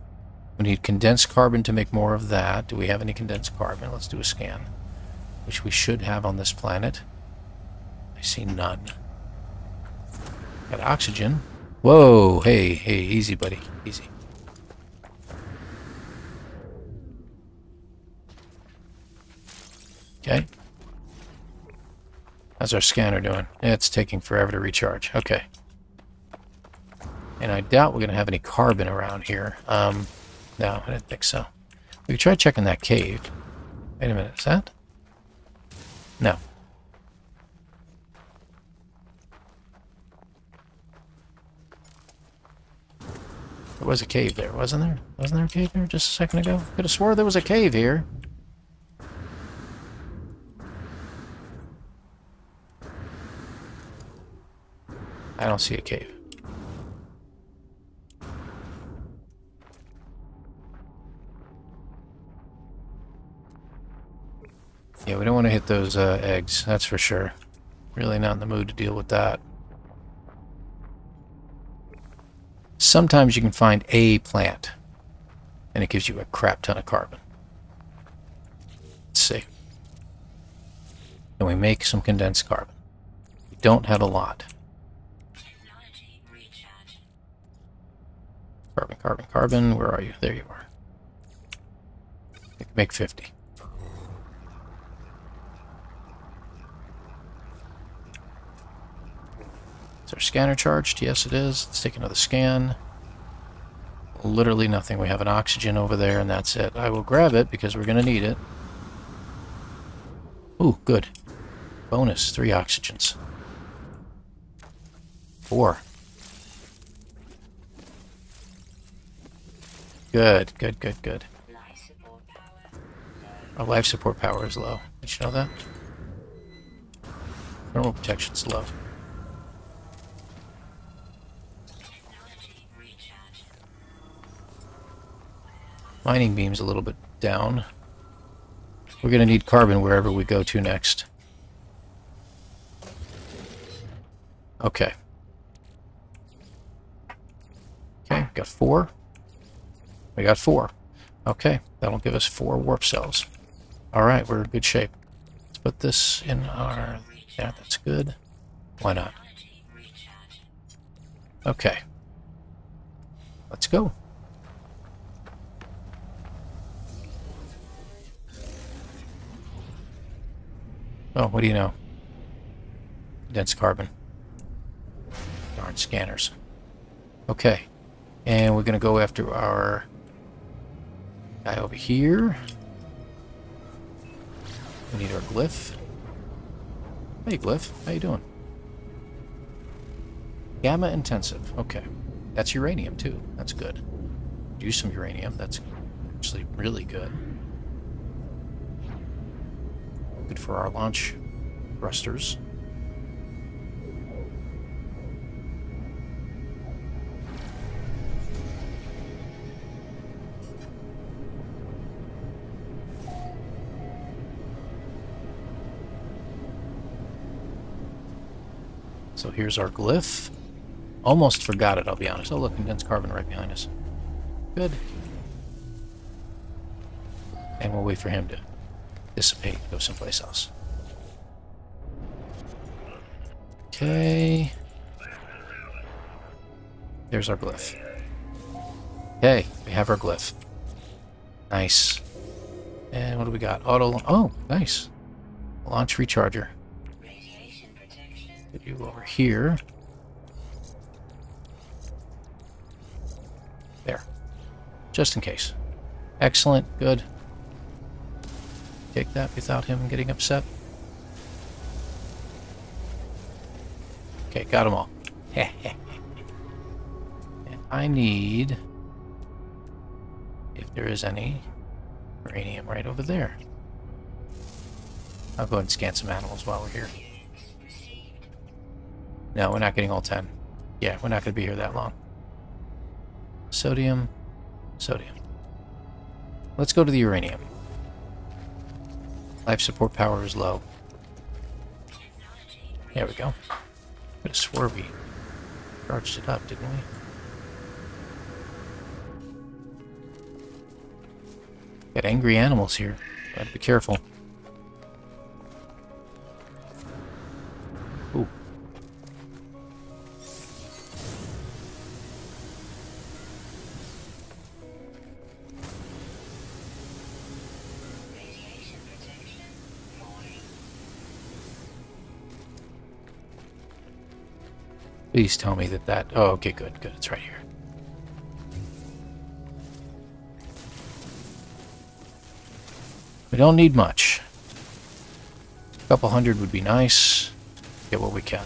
We need condensed carbon to make more of that. Do we have any condensed carbon? Let's do a scan. Which we should have on this planet. I see none. Got oxygen. Whoa! Hey, hey, easy buddy. Easy. Okay. How's our scanner doing? It's taking forever to recharge. Okay. And I doubt we're going to have any carbon around here. No, I didn't think so. We could try checking that cave. Wait a minute, is that? No. There was a cave there, wasn't there? Wasn't there a cave there just a second ago? Could have swore there was a cave here. I don't see a cave. Yeah, we don't want to hit those eggs, that's for sure. Really not in the mood to deal with that. Sometimes you can find a plant, and it gives you a crap ton of carbon. Let's see. Can we make some condensed carbon? We don't have a lot. Carbon, carbon, carbon. Where are you? There you are. I can make 50. Is our scanner charged? Yes, it is. Let's take another scan. Literally nothing. We have an oxygen over there, and that's it. I will grab it because we're going to need it. Ooh, good. Bonus. 3 oxygens. 4. Good, good, good, good. Our life support power is low. Did you know that? Thermal protection's low. Mining beam's a little bit down. We're gonna need carbon wherever we go to next. Okay. Okay, got 4. We got 4. Okay, that'll give us 4 warp cells. Alright, we're in good shape. Let's put this in our... Yeah, that's good. Why not? Okay. Let's go. Oh, what do you know? Dense carbon. Darn scanners. Okay. And we're going to go after our... guy over here. We need our glyph. Hey, glyph. How you doing? Gamma intensive. Okay. That's uranium, too. That's good. Do some uranium. That's actually really good. Good for our launch thrusters. So here's our glyph. Almost forgot it, I'll be honest. Oh, look, condensed carbon right behind us. Good. And we'll wait for him to dissipate, go someplace else. Okay. There's our glyph. Okay, we have our glyph. Nice. And what do we got? Auto... Oh, nice. Launch recharger. Put you over here. There. Just in case. Excellent. Good. Take that without him getting upset. Okay, got them all. And I need, if there is any, uranium right over there. I'll go ahead and scan some animals while we're here. No, we're not getting all 10. Yeah, we're not going to be here that long. Sodium. Sodium. Let's go to the uranium. Life support power is low. There we go. Bit of swervy. Charged it up, didn't we? Got angry animals here. Got to be careful. Ooh. Please tell me that that... Oh, okay, good, good. It's right here. We don't need much. A couple hundred would be nice. Get what we can.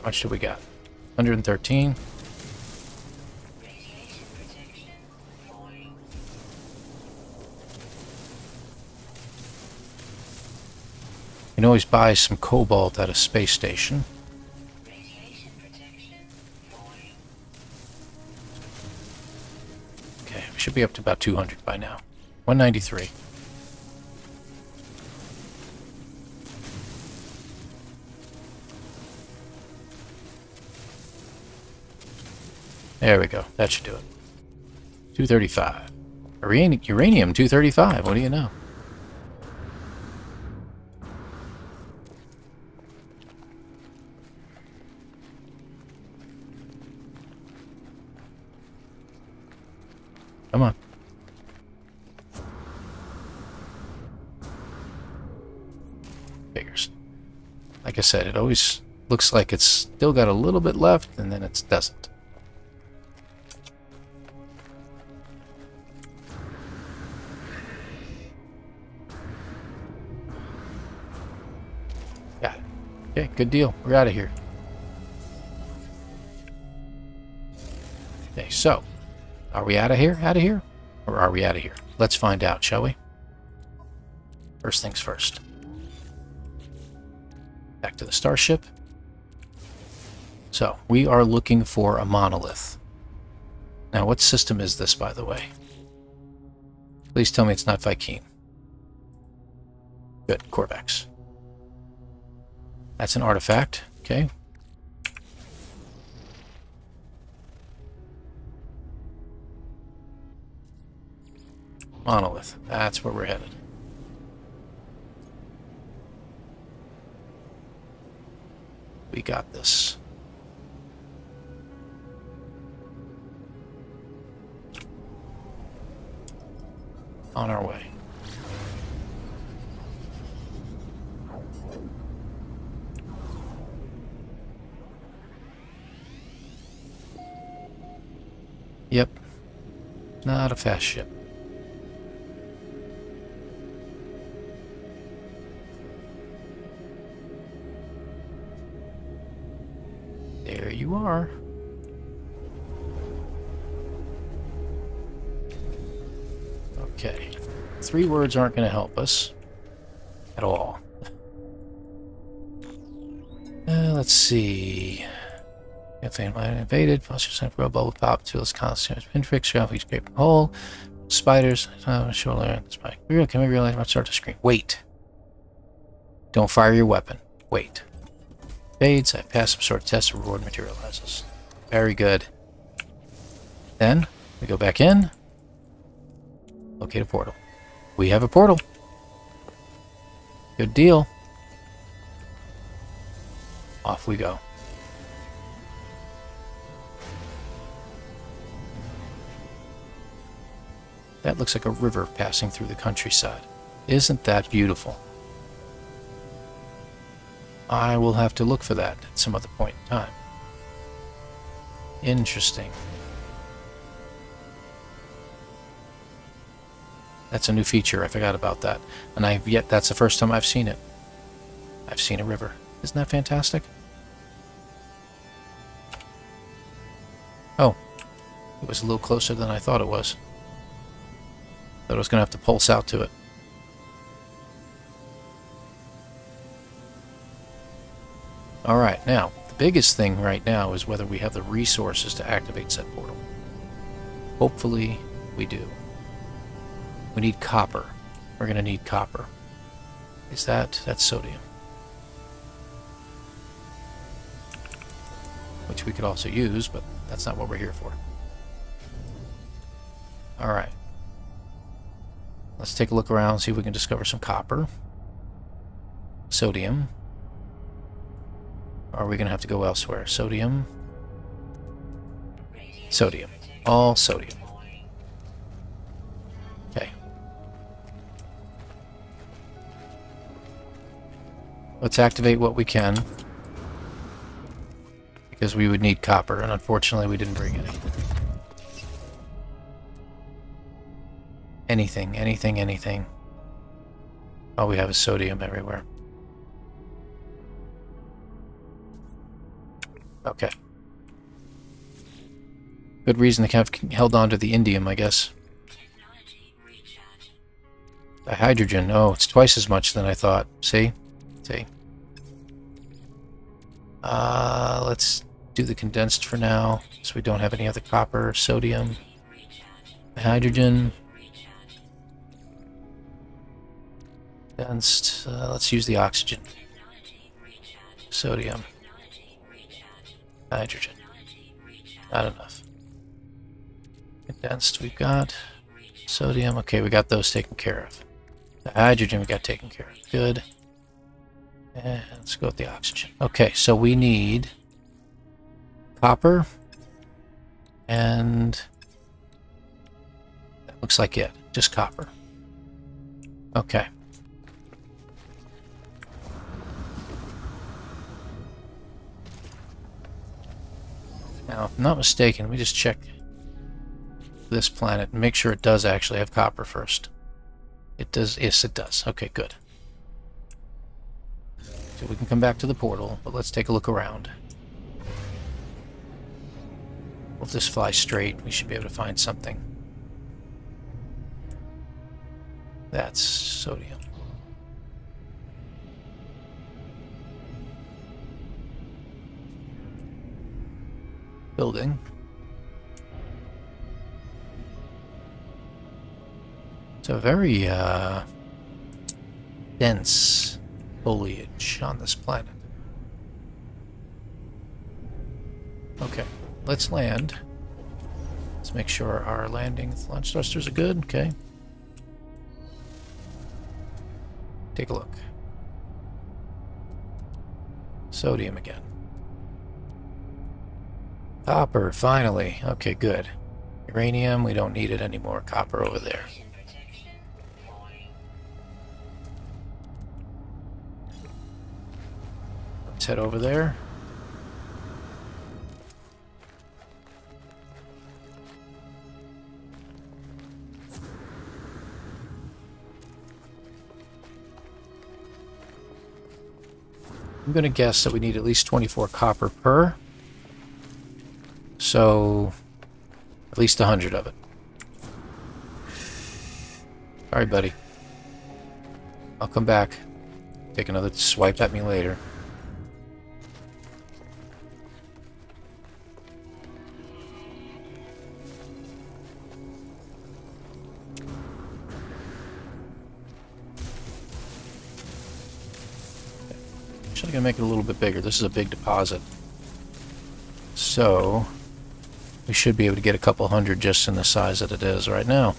How much do we got? 113. You can always buy some cobalt at a space station. Okay, we should be up to about 200 by now. 193. There we go. That should do it. 235. Uranium 235. What do you know? Come on. Figures. Like I said, it always looks like it's still got a little bit left, and then it doesn't. Okay, good deal. We're out of here. Okay, so, are we out of here? Out of here? Or are we out of here? Let's find out, shall we? First things first. Back to the starship. So, we are looking for a monolith. Now, what system is this, by the way? Please tell me it's not Viking. Good, Corvax. That's an artifact, okay. Monolith, that's where we're headed. We got this. On our way. Yep. Not a fast ship. There you are. Okay. 3 words aren't going to help us at all. Let's see. If they invaded, monster sent row bubble pop to those constant pintricks, shall we scrape a hole? Spiders, shoulder, spike. Can we realize I start to scream? Wait. Don't fire your weapon. Wait. Fades, I pass some sort of test, reward materializes. Very good. Then we go back in. Locate a portal. We have a portal. Good deal. Off we go. That looks like a river passing through the countryside. Isn't that beautiful? I will have to look for that at some other point in time. Interesting. That's a new feature. I forgot about that. And that's the first time I've seen it. I've seen a river. Isn't that fantastic? Oh. It was a little closer than I thought it was. Thought I was going to have to pulse out to it. Alright, now, the biggest thing right now is whether we have the resources to activate said portal. Hopefully, we do. We need copper. We're going to need copper. Is that... that's sodium. Which we could also use, but that's not what we're here for. Alright. Let's take a look around and see if we can discover some copper. Sodium. Or are we going to have to go elsewhere? Sodium. Sodium. All sodium. Let's activate what we can, because we would need copper, and unfortunately we didn't bring any. Anything, anything, anything. All we have is sodium everywhere. Okay. Good reason to have held on to the indium, I guess. The hydrogen, oh, it's twice as much than I thought, see? Let's do the condensed for now, so we don't have any other copper, sodium, hydrogen. Condensed. Let's use the oxygen. Sodium. Hydrogen. Not enough. Condensed we've got. Sodium. Okay, we got those taken care of. The hydrogen we got taken care of. Good. And let's go with the oxygen. Okay, so we need copper, and that looks like it. Just copper. Okay. Now, if I'm not mistaken, we just check this planet and make sure it does actually have copper first. It does. Yes, it does. Okay, good. So we can come back to the portal, but let's take a look around. We'll just fly straight. We should be able to find something. That's sodium. Building. It's a very dense foliage on this planet. Okay, let's land. Let's make sure our landing launch thrusters are good. Okay. Take a look. Sodium again. Copper, finally. Okay, good. Uranium, we don't need it anymore. Copper over there. Let's head over there. I'm going to guess that we need at least 24 copper per. So, at least 100 of it. Sorry, buddy. I'll come back. Take another swipe at me later. Actually, I'm going to make it a little bit bigger. This is a big deposit. So, we should be able to get a couple hundred just in the size that it is right now.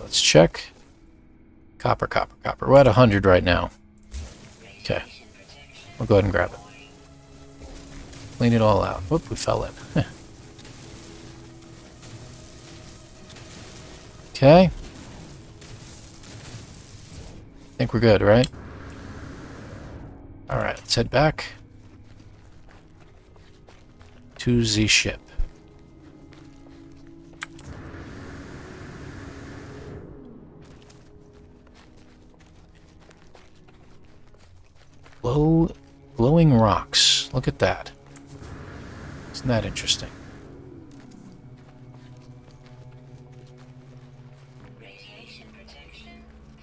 Let's check. Copper, copper, copper. We're at 100 right now. Okay. We'll go ahead and grab it. Clean it all out. Whoop, we fell in. Okay. I think we're good, right? Alright, let's head back to the ship. Glowing rocks. Look at that. Isn't that interesting? Radiation protection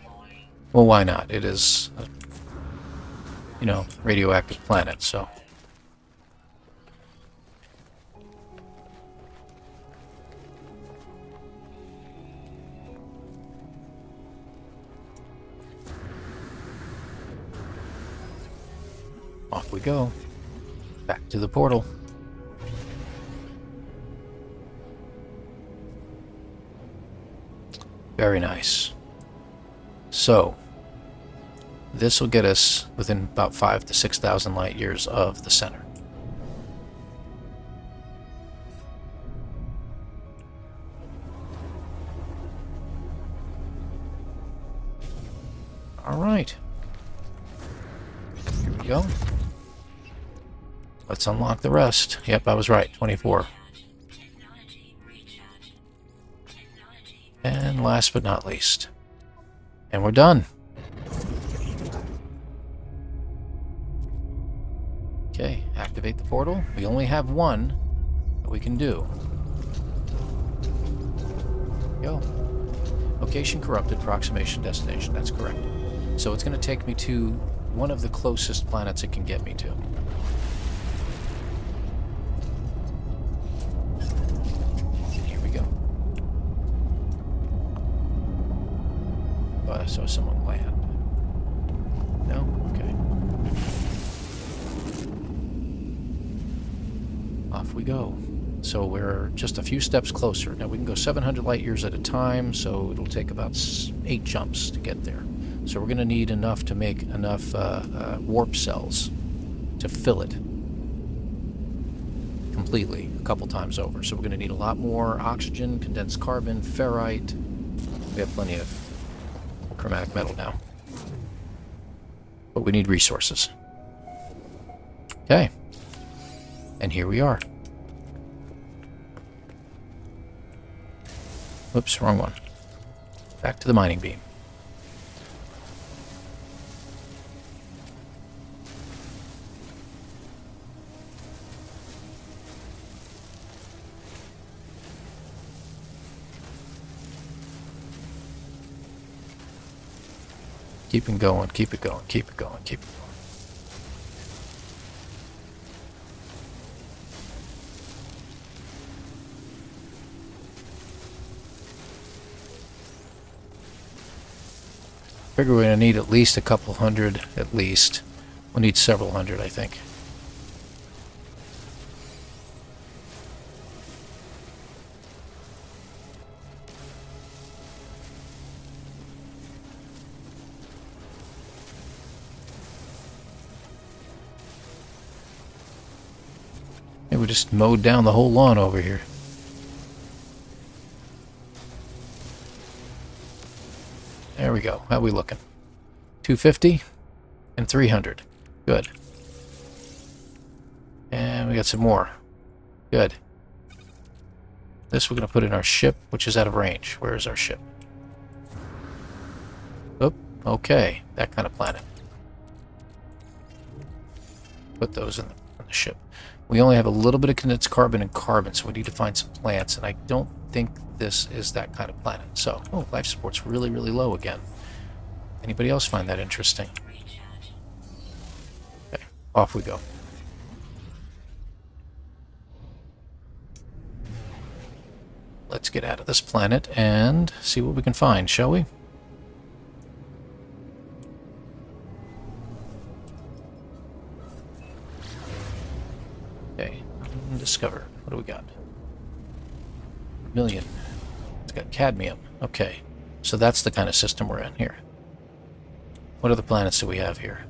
falling. Well, why not? It is, a, you know, radioactive planet, so. Off we go. Back to the portal. Very nice. So, this will get us within about 5,000 to 6,000 light years of the center. All right. Here we go. Let's unlock the rest. Yep, I was right. 24. And last but not least. And we're done. Okay, activate the portal. We only have one that we can do. Go. Location corrupted, approximation destination. That's correct. So it's going to take me to one of the closest planets it can get me to. I saw someone land. No? Okay. Off we go. So we're just a few steps closer. Now we can go 700 light years at a time, so it'll take about 8 jumps to get there. So we're going to need enough to make enough warp cells to fill it completely a couple times over. So we're going to need a lot more oxygen, condensed carbon, ferrite. We have plenty of chromatic metal now. But we need resources. Okay. And here we are. Whoops, wrong one. Back to the mining beam. Keep it going, keep it going, keep it going, keep it going. Figure we're going to need at least a couple hundred, at least. We'll need several hundred, I think. We just mowed down the whole lawn over here. There we go. How are we looking? 250 and 300. Good. And we got some more. Good. This we're going to put in our ship, which is out of range. Where is our ship? Oop, okay, that kind of planet. Put those in the ship. We only have a little bit of condensed carbon and carbon, so we need to find some plants, and I don't think this is that kind of planet. So, oh, life support's really, really low again. Anybody else find that interesting? Okay, off we go. Let's get out of this planet and see what we can find, shall we? Okay, discover. What do we got? Vermilion. It's got cadmium. Okay, so that's the kind of system we're in here. What other planets do we have here?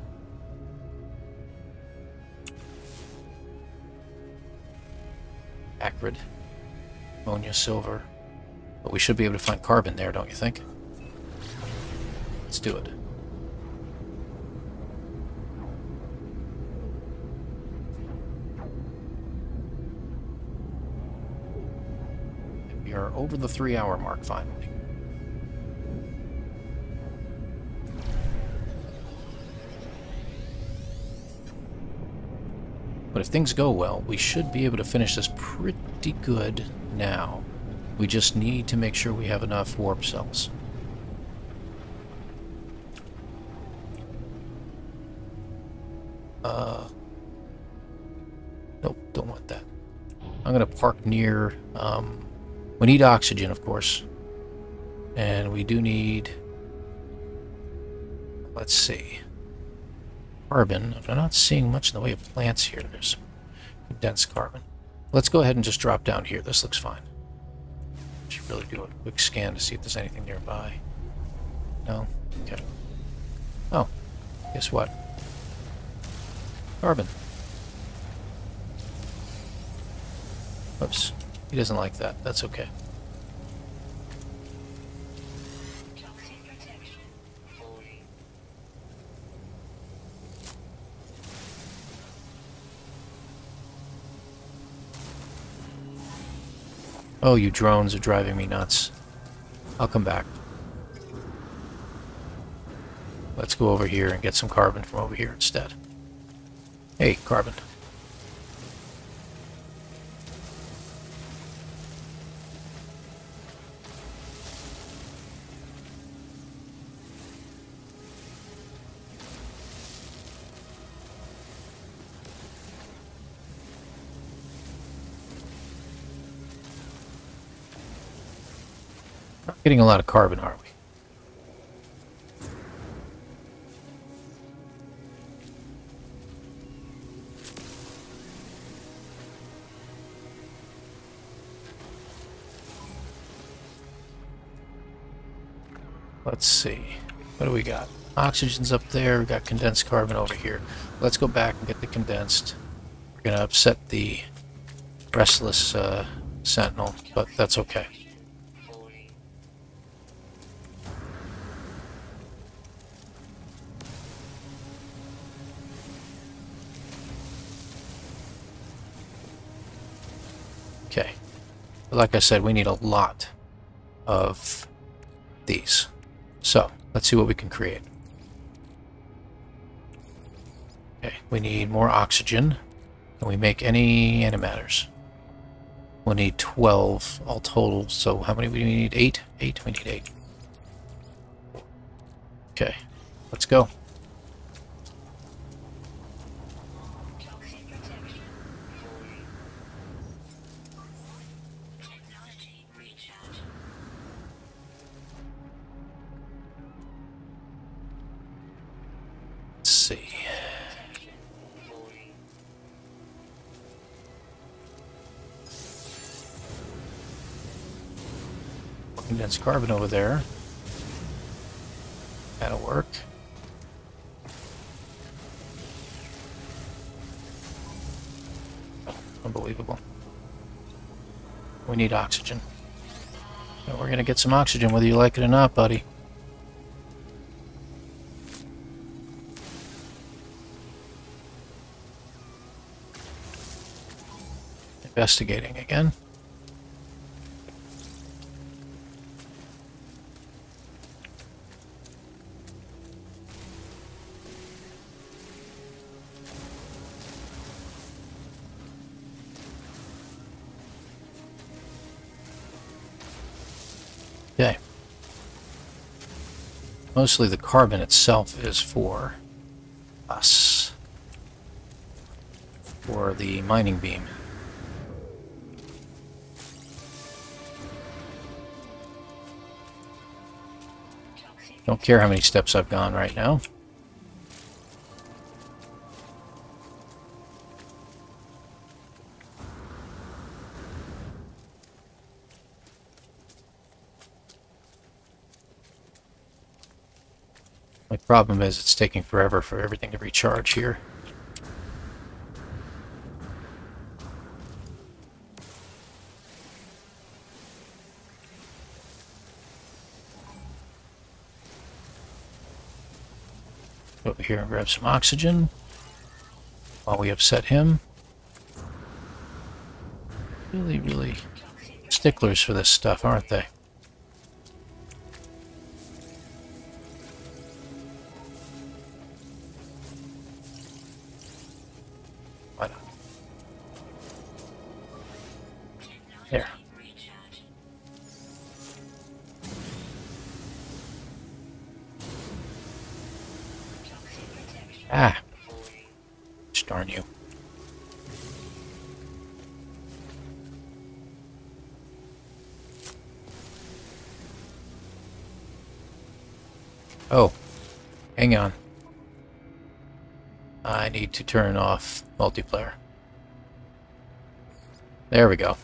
Acrid. Ammonia, silver. But we should be able to find carbon there, don't you think? Let's do it. We are over the 3-hour mark finally. But if things go well, we should be able to finish this pretty good now. We just need to make sure we have enough warp cells. Nope, don't want that. I'm going to park near... we need oxygen, of course. And we do need... Let's see... Carbon. I'm not seeing much in the way of plants here. There's condensed carbon. Let's go ahead and just drop down here. This looks fine. Should really do a quick scan to see if there's anything nearby. No? Okay. Oh. Guess what? Carbon. Oops. He doesn't like that. That's okay. Oh, you drones are driving me nuts. I'll come back. Let's go over here and get some carbon from over here instead. Hey, carbon. Getting a lot of carbon, are we? Let's see. What do we got? Oxygen's up there. We've got condensed carbon over here. Let's go back and get the condensed. We're going to upset the restless sentinel, but that's okay. Like I said, we need a lot of these. So, let's see what we can create. Okay, we need more oxygen. Can we make any antimatters? We'll need 12 all total, so how many do we need? 8? 8, we need 8. Okay, let's go. Condensed carbon over there. That'll work. Oh, unbelievable. We need oxygen. And we're gonna get some oxygen whether you like it or not, buddy. Investigating again. Mostly the carbon itself is for us, for the mining beam. Don't care how many steps I've gone right now. My problem is it's taking forever for everything to recharge here. Go over here and grab some oxygen while we upset him. Really, really sticklers for this stuff, aren't they? Hang on. I need to turn off multiplayer. There we go.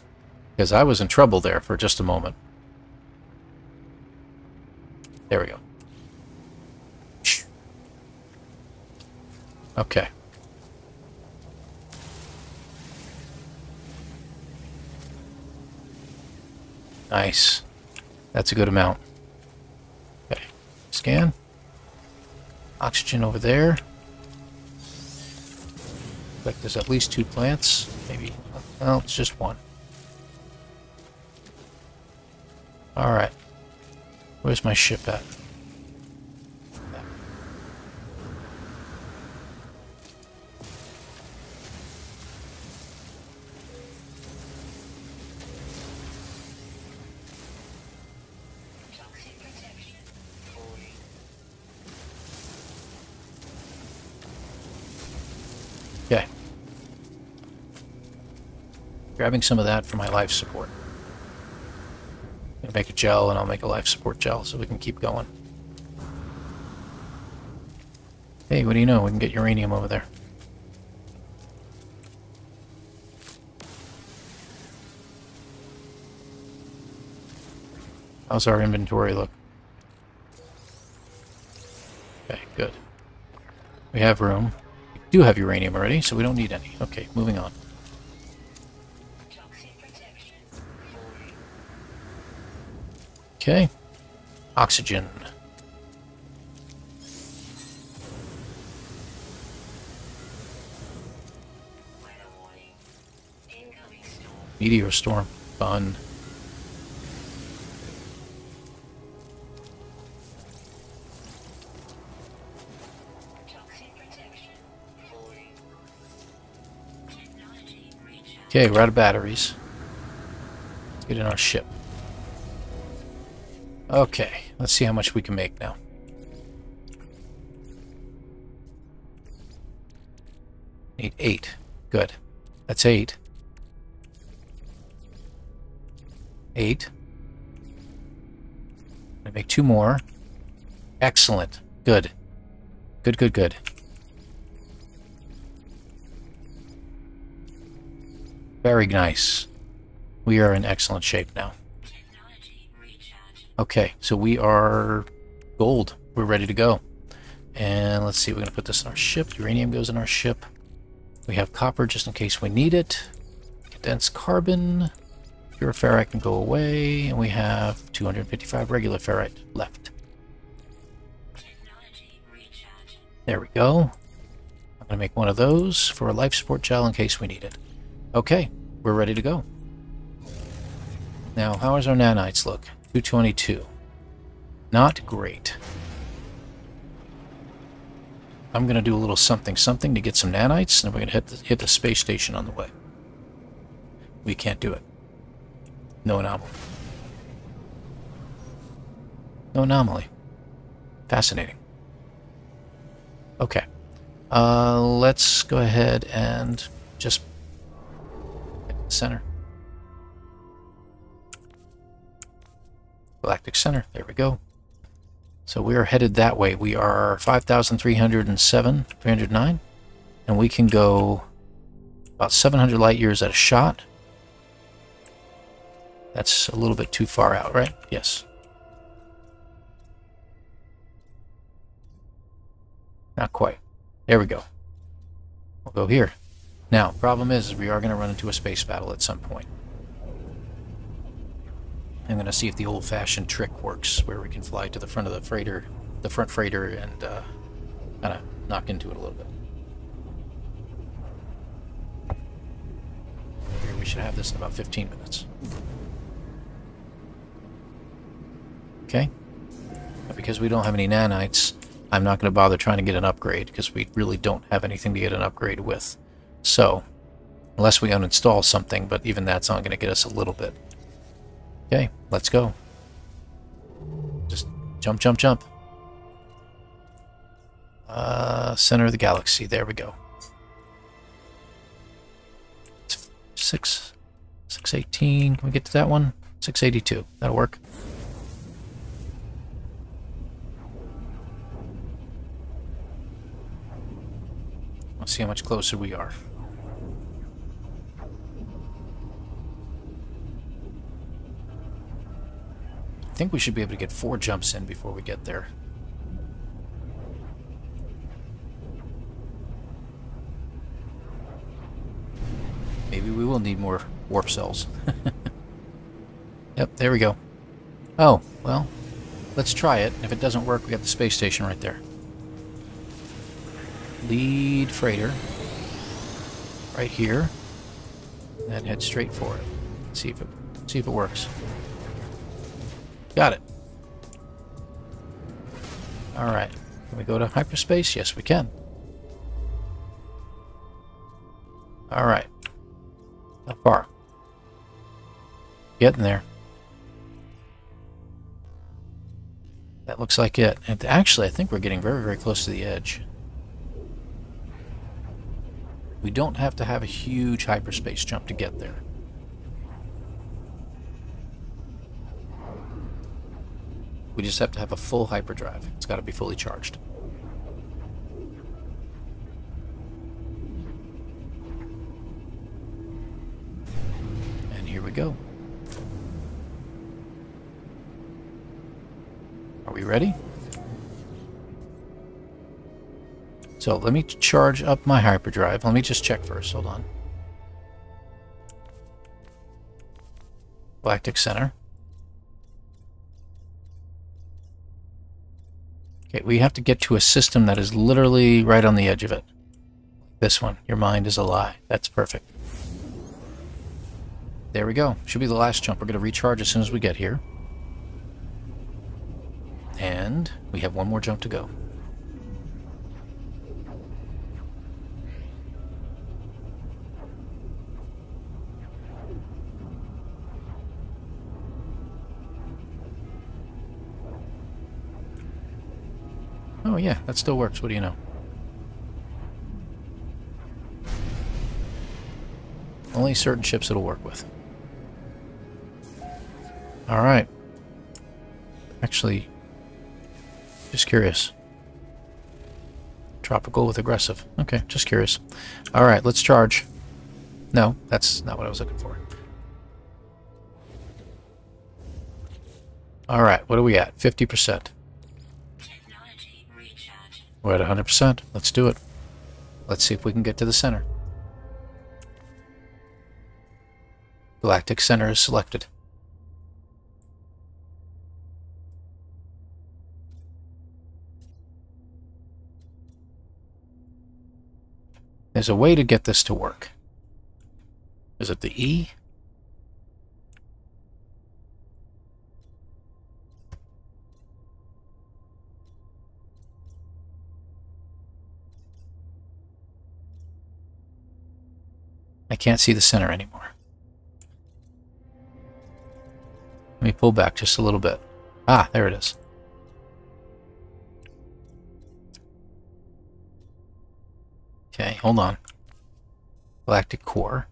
Because I was in trouble there for just a moment. There we go. Okay. Nice. That's a good amount. Okay. Scan. Oxygen over there. Looks like there's at least two plants. Maybe. Well, it's just one. Alright. Where's my ship at? Grabbing some of that for my life support. I'm gonna make a gel, and I'll make a life support gel so we can keep going. Hey, what do you know? We can get uranium over there. How's our inventory look? Okay, good. We have room. We do have uranium already, so we don't need any. Okay, moving on. Okay, oxygen. Meteor storm, fun. Okay, we're out of batteries. Let's get in our ship. Okay, let's see how much we can make now. Need 8. Good. That's 8. 8. I'm gonna make 2 more. Excellent. Good. Good, good, good. Very nice. We are in excellent shape now. Okay, so we are gold. We're ready to go. And let's see, we're going to put this in our ship. Uranium goes in our ship. We have copper just in case we need it. Condensed carbon. Pure ferrite can go away. And we have 255 regular ferrite left. There we go. I'm going to make one of those for a life support gel in case we need it. Okay, we're ready to go. Now, how does our nanites look? 222. Not great. I'm going to do a little something-something to get some nanites, and then we're going to hit the space station on the way. We can't do it. No anomaly. No anomaly. Fascinating. Okay. Let's go ahead and just center. Galactic center. There we go. So we are headed that way. We are 5,307, 309, and we can go about 700 light years at a shot. That's a little bit too far out, right? Yes. Not quite. There we go. We'll go here. Now, problem is we are going to run into a space battle at some point. I'm going to see if the old-fashioned trick works, where we can fly to the front of the freighter, the front freighter, and kind of knock into it a little bit. I figure we should have this in about 15 minutes. Okay. But because we don't have any nanites, I'm not going to bother trying to get an upgrade, because we really don't have anything to get an upgrade with. So, unless we uninstall something, but even that's not going to get us a little bit. Okay, let's go. Just jump, jump, jump. Center of the galaxy. There we go. 618. Can we get to that one? 682. That'll work. Let's see how much closer we are. I think we should be able to get 4 jumps in before we get there. Maybe we will need more warp cells. Yep, there we go. Oh, well, let's try it. If it doesn't work, we got the space station right there. Lead freighter. Right here. And head straight for it. See if it works. Got it. Alright. Can we go to hyperspace? Yes, we can. Alright. How far? Getting there. That looks like it. And actually, I think we're getting very, very close to the edge. We don't have to have a huge hyperspace jump to get there. We just have to have a full hyperdrive. It's got to be fully charged. And here we go. Are we ready? So let me charge up my hyperdrive. Let me just check first. Hold on. Galactic Center. Okay, we have to get to a system that is literally right on the edge of it. This one. Your mind is a lie. That's perfect. There we go. Should be the last jump. We're going to recharge as soon as we get here. And we have one more jump to go. Oh yeah, that still works. What do you know? Only certain ships it'll work with. Alright. Actually, just curious. Tropical with aggressive. Okay, just curious. Alright, let's charge. No, that's not what I was looking for. Alright, what are we at? 50%. We're at 100%. Let's do it. Let's see if we can get to the center. Galactic center is selected. There's a way to get this to work. Is it the E? I can't see the center anymore. Let me pull back just a little bit. Ah, there it is. Okay, hold on. Galactic core.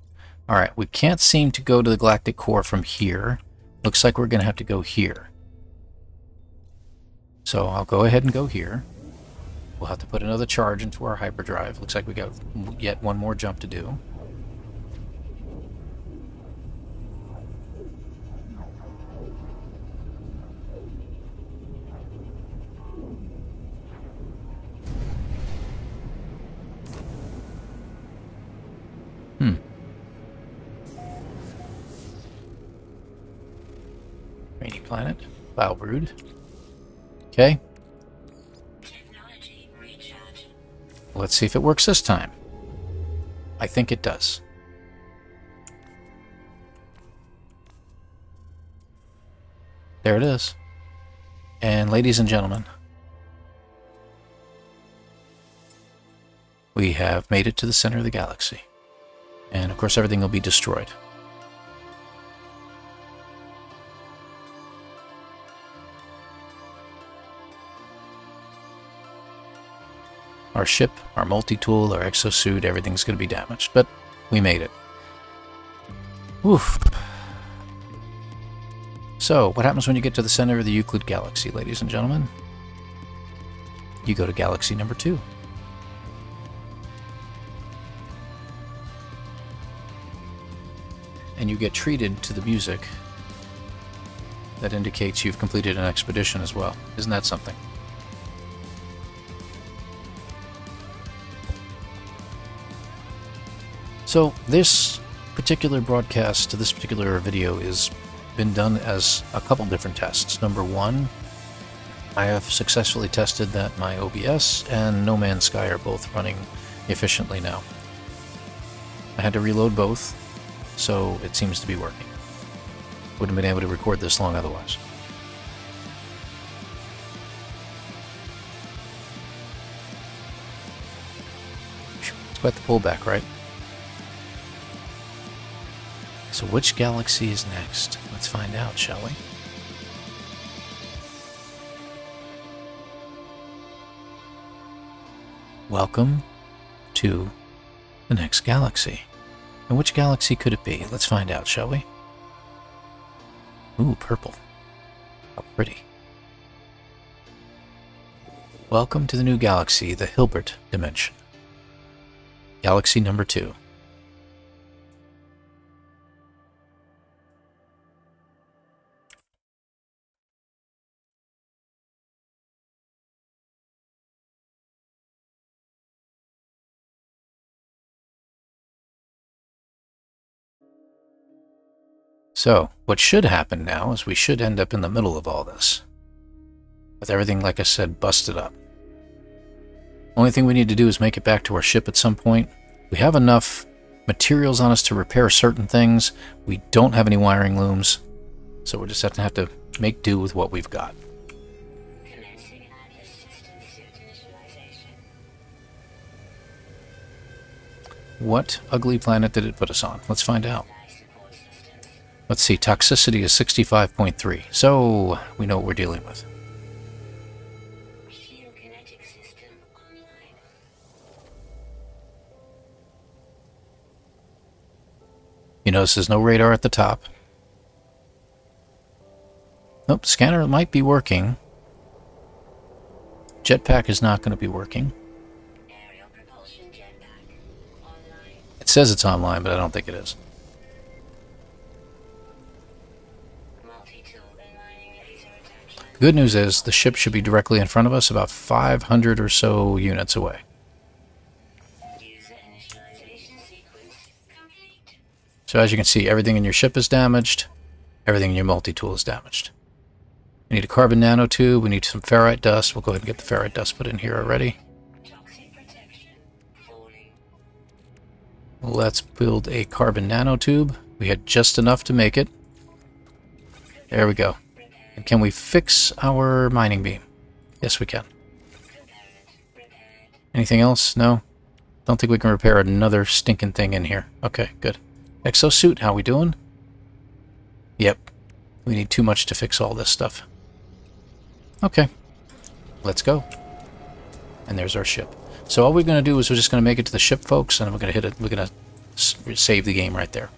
All right, we can't seem to go to the galactic core from here. Looks like we're going to have to go here. So I'll go ahead and go here. We'll have to put another charge into our hyperdrive. Looks like we got yet one more jump to do. Rainy planet, foul brood. Okay. Technology recharge. Let's see if it works this time. I think it does. There it is. And ladies and gentlemen, we have made it to the center of the galaxy. And of course everything will be destroyed. Our ship, our multi-tool, our exosuit, everything's going to be damaged, but we made it. Oof. So, what happens when you get to the center of the Euclid galaxy, ladies and gentlemen? You go to galaxy number 2. And you get treated to the music that indicates you've completed an expedition as well. Isn't that something? So this particular broadcast, this particular video has been done as a couple different tests. Number one, I have successfully tested that my OBS and No Man's Sky are both running efficiently now. I had to reload both, so it seems to be working. Wouldn't have been able to record this long otherwise. It's quite the pullback, right? So which galaxy is next? Let's find out, shall we? Welcome to the next galaxy. And which galaxy could it be? Let's find out, shall we? Ooh, purple. How pretty. Welcome to the new galaxy, the Hilbert Dimension. Galaxy number 2. So, what should happen now is we should end up in the middle of all this. With everything, like I said, busted up. Only thing we need to do is make it back to our ship at some point. We have enough materials on us to repair certain things. We don't have any wiring looms. So we're just going to have to make do with what we've got. Commencing IDS system suit initialization. What ugly planet did it put us on? Let's find out. Let's see, toxicity is 65.3, so we know what we're dealing with. Geokinetic system online. You notice there's no radar at the top. Nope, scanner might be working. Jetpack is not going to be working. Aerial propulsion jetpack online. It says it's online, but I don't think it is. The good news is the ship should be directly in front of us, about 500 or so units away. User initialization sequence complete. So as you can see, everything in your ship is damaged. Everything in your multi-tool is damaged. We need a carbon nanotube. We need some ferrite dust. We'll go ahead and get the ferrite dust put in here already. Toxic protection. Falling. Let's build a carbon nanotube. We had just enough to make it. There we go. And can we fix our mining beam? Yes, we can. Anything else? No? Don't think we can repair another stinking thing in here. Okay, good. Exosuit, how we doing? Yep. We need too much to fix all this stuff. Okay. Let's go. And there's our ship. So all we're going to do is we're just going to make it to the ship, folks, and we're going to hit it. We're going to save the game right there.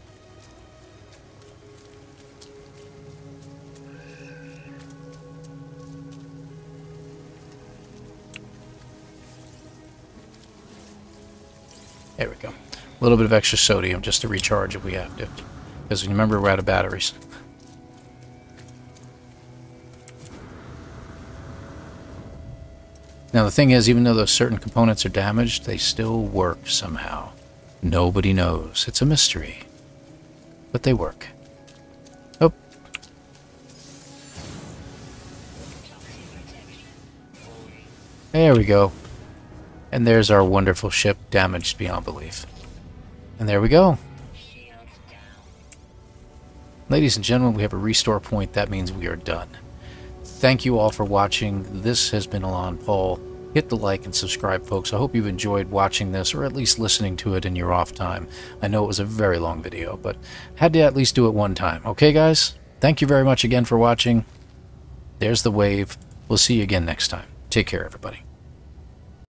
There we go. A little bit of extra sodium just to recharge if we have to, because remember we're out of batteries. Now the thing is, even though those certain components are damaged, they still work somehow. Nobody knows. It's a mystery. But they work. Oh. There we go. And there's our wonderful ship, damaged beyond belief. And there we go. Ladies and gentlemen, we have a restore point. That means we are done. Thank you all for watching. This has been Elan Paul. Hit the like and subscribe, folks. I hope you've enjoyed watching this, or at least listening to it in your off time. I know it was a very long video, but had to at least do it one time. Okay, guys? Thank you very much again for watching. There's the wave. We'll see you again next time. Take care, everybody.